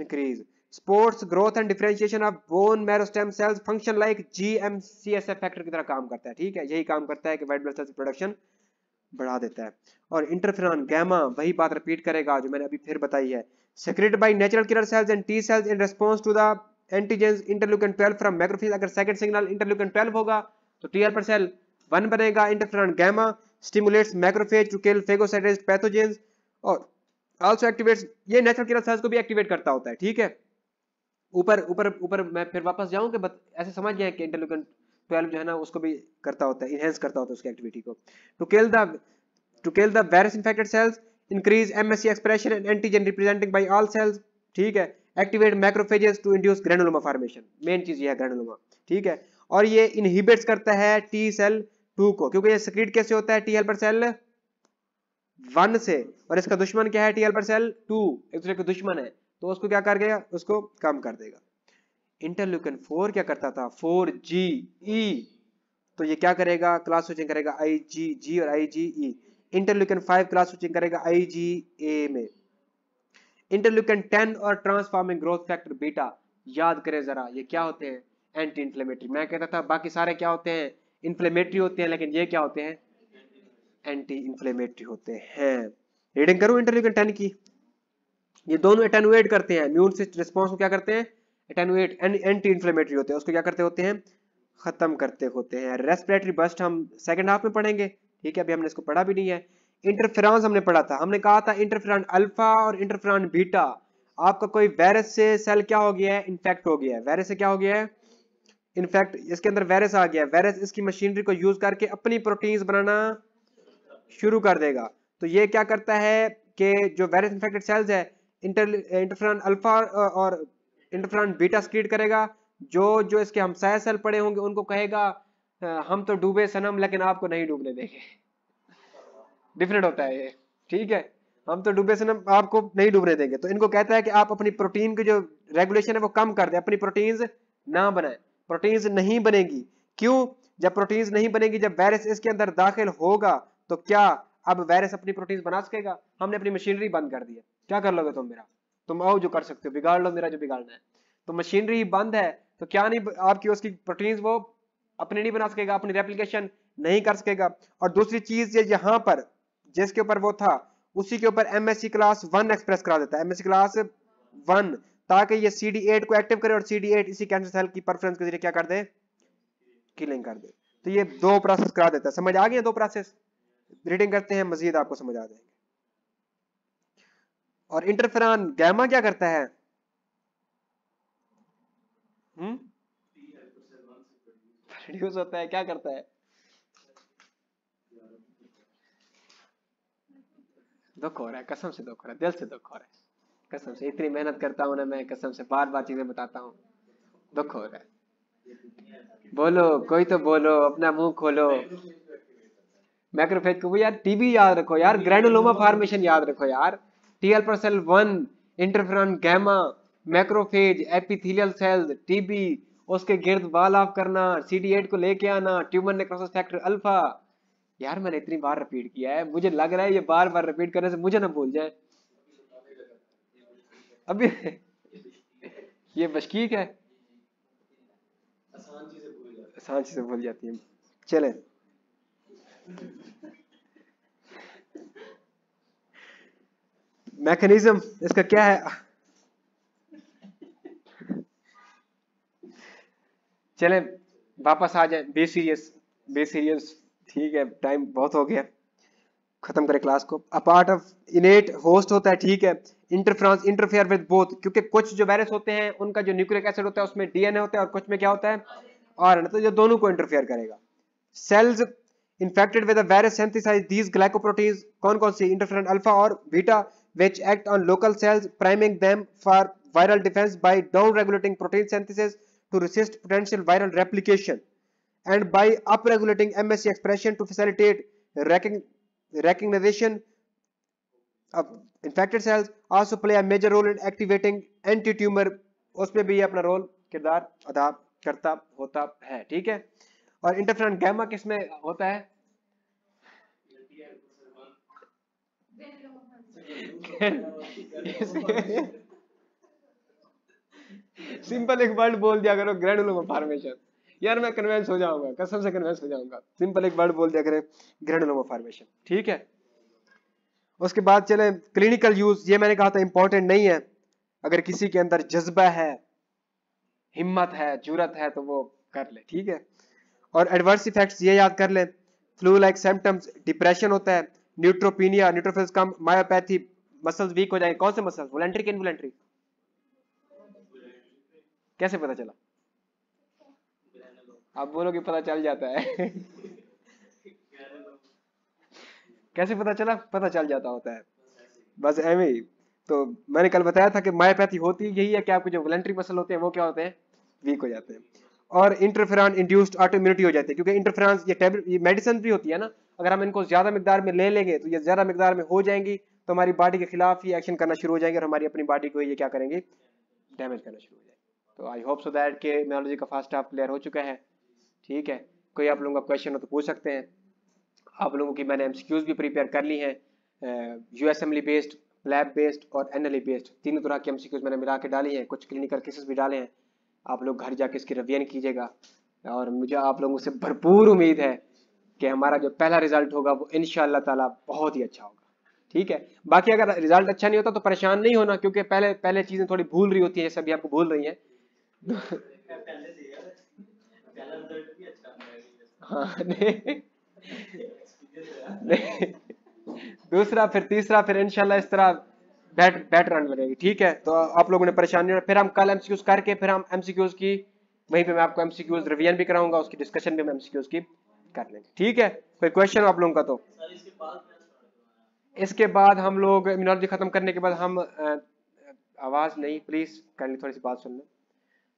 Increase. Supports growth and differentiation of bone marrow stem cells function like G M C S F factor की तरह काम करता है, ठीक है। यही काम करता है कि व्हाइट ब्लड सेल्स प्रोडक्शन बढ़ा देता है। और इंटरफेरॉन गैमा वही बात रिपीट करेगा जो मैंने अभी फिर बताई है, secreted by natural killer cells and T cells in response to the antigens interleukin twelve from macrophage। अगर second signal interleukin ट्वेल्व होगा तो T helper cell वन बनेगा। interferon gamma stimulates macrophage to kill phagocytosed pathogens और also activates, ये natural killer cells को भी activate करता होता है, ठीक है। ऊपर ऊपर ऊपर मैं फिर वापस जाऊं कि ऐसे समझ गए कि interleukin ट्वेल्व जो है ना उसको भी करता होता है, enhance करता होता है उसकी एक्टिविटी को। to kill the to kill the virus infected cells increase M H C expression and antigen representing by all cells, ठीक है। activate macrophages to induce granuloma formation, main चीज ये है granuloma, ठीक है। और ये inhibits करता है T cell टू को, क्योंकि ये secrete कैसे होता है? T helper cell वन से, और इसका दुश्मन क्या है? T helper cell टू, एक दूसरे के दुश्मन है, तो उसको क्या कर गया? उसको कम कर देगा। इंटरल्यूकिन फोर क्या करता था? फोर जी ई, तो ये क्या करेगा? क्लास स्विचिंग करेगा आई जी जी और I G E. इंटरल्यूकिन five class switching करेगा आई जी ए में। इंटरल्यूकिन टेन और ट्रांसफॉर्मिंग ग्रोथ फैक्टर बीटा, याद करें जरा ये क्या होते हैं? Anti inflammatory. मैं कहता था बाकी सारे क्या होते हैं? इन्फ्लेमेटरी होते हैं, लेकिन ये क्या होते हैं? एंटी इन्फ्लेमेटरी होते हैं। रीडिंग करूं इंटरल्यूकिन टेन की? ये दोनों एटेनुएट करते हैं इम्यून रिस्पॉन्स को, क्या करते हैं? एटेनुएट, एंटी इन्फ्लेमेटरी होते हैं, उसको क्या करते होते हैं? खत्म करते होते हैं। रेस्पिरेटरी बस्ट हम सेकेंड हाफ में पढ़ेंगे, ठीक है, अभी हमने इसको पढ़ा भी नहीं है। इंटरफेरॉन्स हमने पढ़ा था, हमने कहा था इंटरफेरॉन अल्फा और इंटरफेरॉन बीटा। आपका कोई वायरस से सेल क्या हो गया है? इन्फेक्ट हो गया है, वायरस से क्या हो गया है? इन्फेक्ट, इसके अंदर वायरस आ गया है, वायरस इसकी मशीनरी को यूज करके अपनी प्रोटीन्स बनाना शुरू कर देगा। तो ये क्या करता है कि जो वायरस इन्फेक्टेड सेल्स है इंटर इंटरफेरॉन अल्फा और इंटरफेरॉन बीटा सीक्रेट करेगा। जो जो इसके हमसाया सेल पड़े होंगे उनको कहेगा हम तो डूबे सनम, लेकिन आपको नहीं डूबने देंगे। डिफरेंट होता है ये, ठीक है। हम तो डूबे सनम, आपको नहीं डूबने देंगे। तो इनको कहता है कि आप अपनी प्रोटीन की जो रेगुलेशन है वो कम कर दें, अपनी प्रोटीन्स ना बनाएं, प्रोटीन्स नहीं बनेगी। क्यों? जब प्रोटीन्स नहीं बनेगी, जब वायरस इसके अंदर दाखिल होगा तो क्या अब वायरस अपनी प्रोटीन्स बना सकेगा? हमने अपनी मशीनरी बंद कर दी है, क्या कर लोगे तुम मेरा? तुम आओ जो कर सकते हो, बिगाड़ लो मेरा जो बिगाड़ना है। तो मशीनरी बंद है तो क्या नहीं आपकी उसकी प्रोटीन्स वो अपने नहीं बना सकेगा, अपनी रेप्लिकेशन नहीं कर सकेगा। और दूसरी चीज ये यहाँ पर जिसके ऊपर वो था उसी के ऊपर एमएससी क्लास वन एक्सप्रेस करा देता है, एमएससी क्लास वन, ताकि ये सीडी एट को एक्टिव करे और सीडी एट इसी कैंसर सेल की परफरेंस के जरिए क्या कर दे, किलिंग कर दे। तो ये दो प्रोसेस करा देता है। समझ आ गए दो प्रोसेस? रीडिंग करते हैं, मजीद आपको समझ आ जाएंगे। और इंटरफेरॉन गैमा क्या करता है? हम्म प्रोड्यूस होता है, क्या करता है? दुख हो रहा है, कसम से दुख हो रहा है, दिल से दुख हो रहा है, कसम से इतनी मेहनत करता हूँ ना मैं, कसम से बार बार चीजें बताता हूँ, दुख हो रहा है। बोलो कोई तो बोलो, अपना मुंह खोलो। मैक्रोफेज को यार, टीबी याद रखो यार, ग्रैनुलोमा फॉर्मेशन याद रखो यार, टीएल पर cell one, इंटरफेरॉन gamma, macrophage, epithelial cell, TB, उसके गिर्द वाल ऑफ करना, सीडी एट को लेके आना, ट्यूमर नेक्रोसिस फैक्टर अल्फा। यार मैंने इतनी बार रिपीट किया है, मुझे लग रहा है ये बार बार रिपीट करने से मुझे ना भूल जाए। अभी ये बशकीक है, आसान चीजें भूल जाती है। चले मैकेनिज्म इसका क्या है? चले वापस आ जाए, बी सीरियस, बी सीरियस, ठीक है, टाइम बहुत हो गया, खत्म करें क्लास को। A part of innate host होता है, ठीक है, इंटरफ्रांस इंटरफेयर विद बोथ, क्योंकि कुछ जो वायरस होते हैं उनका जो न्यूक्लिक एसिड होता है उसमें डीएनए होता है और कुछ में क्या होता है आरएनए, तो ये दोनों को इंटरफेयर करेगा। Cells infected with a virus synthesize these glycoproteins, कौन कौन सी? interferon alpha और beta, which act on local cells priming them for viral defense by down regulating protein synthesis to resist potential viral replication and by up regulating M H C expression to facilitate recognition of infected cells, also play a major role in activating anti-tumor, उसमें भी अपना role किरदार अदा करता होता है, ठीक है। और इंटरफेरॉन गैमा किसमें होता है? सिंपल एक वर्ड बोल दिया करो, ग्रेनुलोमा फॉर्मेशन। यार मैं कन्विंस हो जाऊंगा, कसम से कन्विंस हो जाऊंगा, सिंपल एक वर्ड बोल दिया करें, ग्रेनुलोमा फॉर्मेशन, ठीक है। उसके बाद चले क्लिनिकल यूज, ये मैंने कहा था इंपॉर्टेंट नहीं है, अगर किसी के अंदर जज्बा है, हिम्मत है, जुरत है तो वो कर ले, ठीक है। और एडवर्स इफेक्ट्स ये याद कर लें, फ्लू लाइक सिम्टम्स, डिप्रेशन होता है, न्यूट्रोपिनिया, न्यूट्रोफिल्स कम, मायोपैथी, मसल्स वीक हो जाएंगे। कौन से मसल्स? वॉलंटरी के इनवॉलंटरी? कैसे पता चला? आप बोलोगे पता चल जाता है। कैसे पता चला? पता चल जाता होता है, बस ऐसे ही। तो मैंने कल बताया था कि मायोपैथी होती यही है कि आपके जो वॉलंटरी मसल होते हैं वो क्या होते हैं, वीक हो जाते हैं। और इंटरफेरॉन इंड्यूस्ड ऑटो इम्यूनिटी हो जाती है, क्योंकि इंटरफेरॉन्स ये टेबलेट ये मेडिसिन भी होती है ना, अगर हम इनको ज्यादा मिकदार में ले लेंगे तो ये ज्यादा मिकदार में हो जाएंगी, तो हमारी बॉडी के खिलाफ ये एक्शन करना शुरू हो जाएंगे और हमारी अपनी बॉडी को ये क्या करेंगे, डैमेज करना शुरू हो जाएंगे। तो आई होप सो दैट के इम्यूनोलॉजी का फर्स्ट हाफ क्लियर हो चुका है, ठीक है। कोई आप लोगों का क्वेश्चन हो तो पूछ सकते हैं। आप लोगों की मैंने एमसीक्यूज भी प्रिपेयर कर ली हैं, यूएसएमएलई बेस्ड, लैब बेस्ड और एनएलई बेस्ड, तीनों तरह के एमसीक्यूज मैंने मिला के डाली हैं, कुछ क्लिनिकल केसेस भी डाले हैं। आप लोग घर जाके इसकी रिवीजन कीजिएगा और मुझे आप लोगों से भरपूर उम्मीद है कि हमारा जो पहला रिजल्ट होगा वो इंशाअल्लाह ताला बहुत ही अच्छा होगा, ठीक है। बाकी अगर रिजल्ट अच्छा नहीं होता तो परेशान नहीं होना, क्योंकि पहले पहले चीजें थोड़ी भूल रही होती हैं, जैसे अभी आपको भूल रही हैं। दूसरा फिर तीसरा फिर इंशाअल्लाह इस तरह बैट बैट रन लगेगी, ठीक है। तो आप लोगों ने परेशानी, फिर हम कल एमसीक्यूज करके फिर हम एमसीक्यूज की वहीं पे मैं आपको एमसीक्यूज रिवीजन भी कराऊंगा, उसकी डिस्कशन भी हम एमसीक्यूज की कर लेंगे, ठीक है। कोई क्वेश्चन आप लोगों का? तो इसके बाद हम लोग इम्यूनोलॉजी खत्म करने के बाद हम आ, आवाज नहीं प्लीज कर, थोड़ी सी बात सुन लें।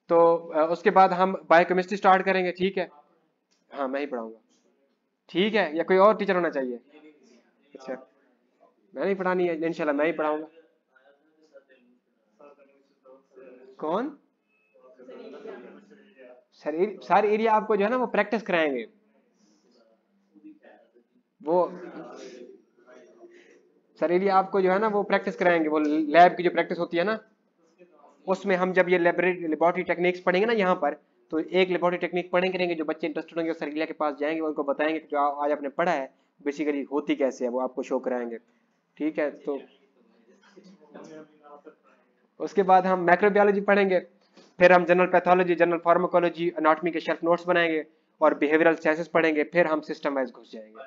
तो आ, उसके बाद हम बायोकेमिस्ट्री स्टार्ट करेंगे, ठीक है। हाँ मैं ही पढ़ाऊंगा, ठीक है, या कोई और टीचर होना चाहिए? अच्छा मैं नहीं पढ़ानी है, इंशाल्लाह मैं ही पढ़ाऊंगा। कौन? सर सारे एरिया आपको जो है ना वो प्रैक्टिस कराएंगे वो सर एरिया आपको जो है ना वो प्रैक्टिस कराएंगे वो लैब की जो प्रैक्टिस होती है ना उसमें हम जब ये लेबोरेटरी टेक्निक्स पढ़ेंगे ना यहाँ पर तो एक लेबोरेटरी टेक्निक पढ़ेंगे करेंगे जो बच्चे इंटरेस्टेड होंगे सर एरिया के पास जाएंगे उनको बताएंगे कि जो आज आपने पढ़ा है बेसिकली होती कैसे है वो आपको शो कराएंगे। ठीक है, तो उसके बाद हम माइक्रोबायोलॉजी पढ़ेंगे, फिर हम general pathology, general pharmacology, anatomy के शेल्फ नोट्स बनाएंगे और बिहेवियरल साइंसेस पढ़ेंगे, फिर हम सिस्टम वाइज घुस जाएंगे।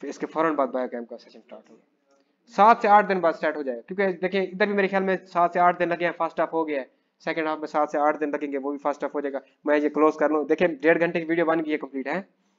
फिर इसके फौरन बाद बायोकेम का सेशन स्टार्ट होगा, सात से आठ दिन बाद स्टार्ट हो जाएगा क्योंकि देखिए इधर भी मेरे ख्याल में सात से आठ दिन लगे हैं, फास्ट ऑफ हो गया है, सेकंड हाफ में सात से आठ दिन लगेंगे वो भी फास्ट ऑफ हो जाएगा। मैं ये क्लोज कर लूँ, देखिए डेढ़ घंटे की वीडियो बन गई है कंप्लीट है।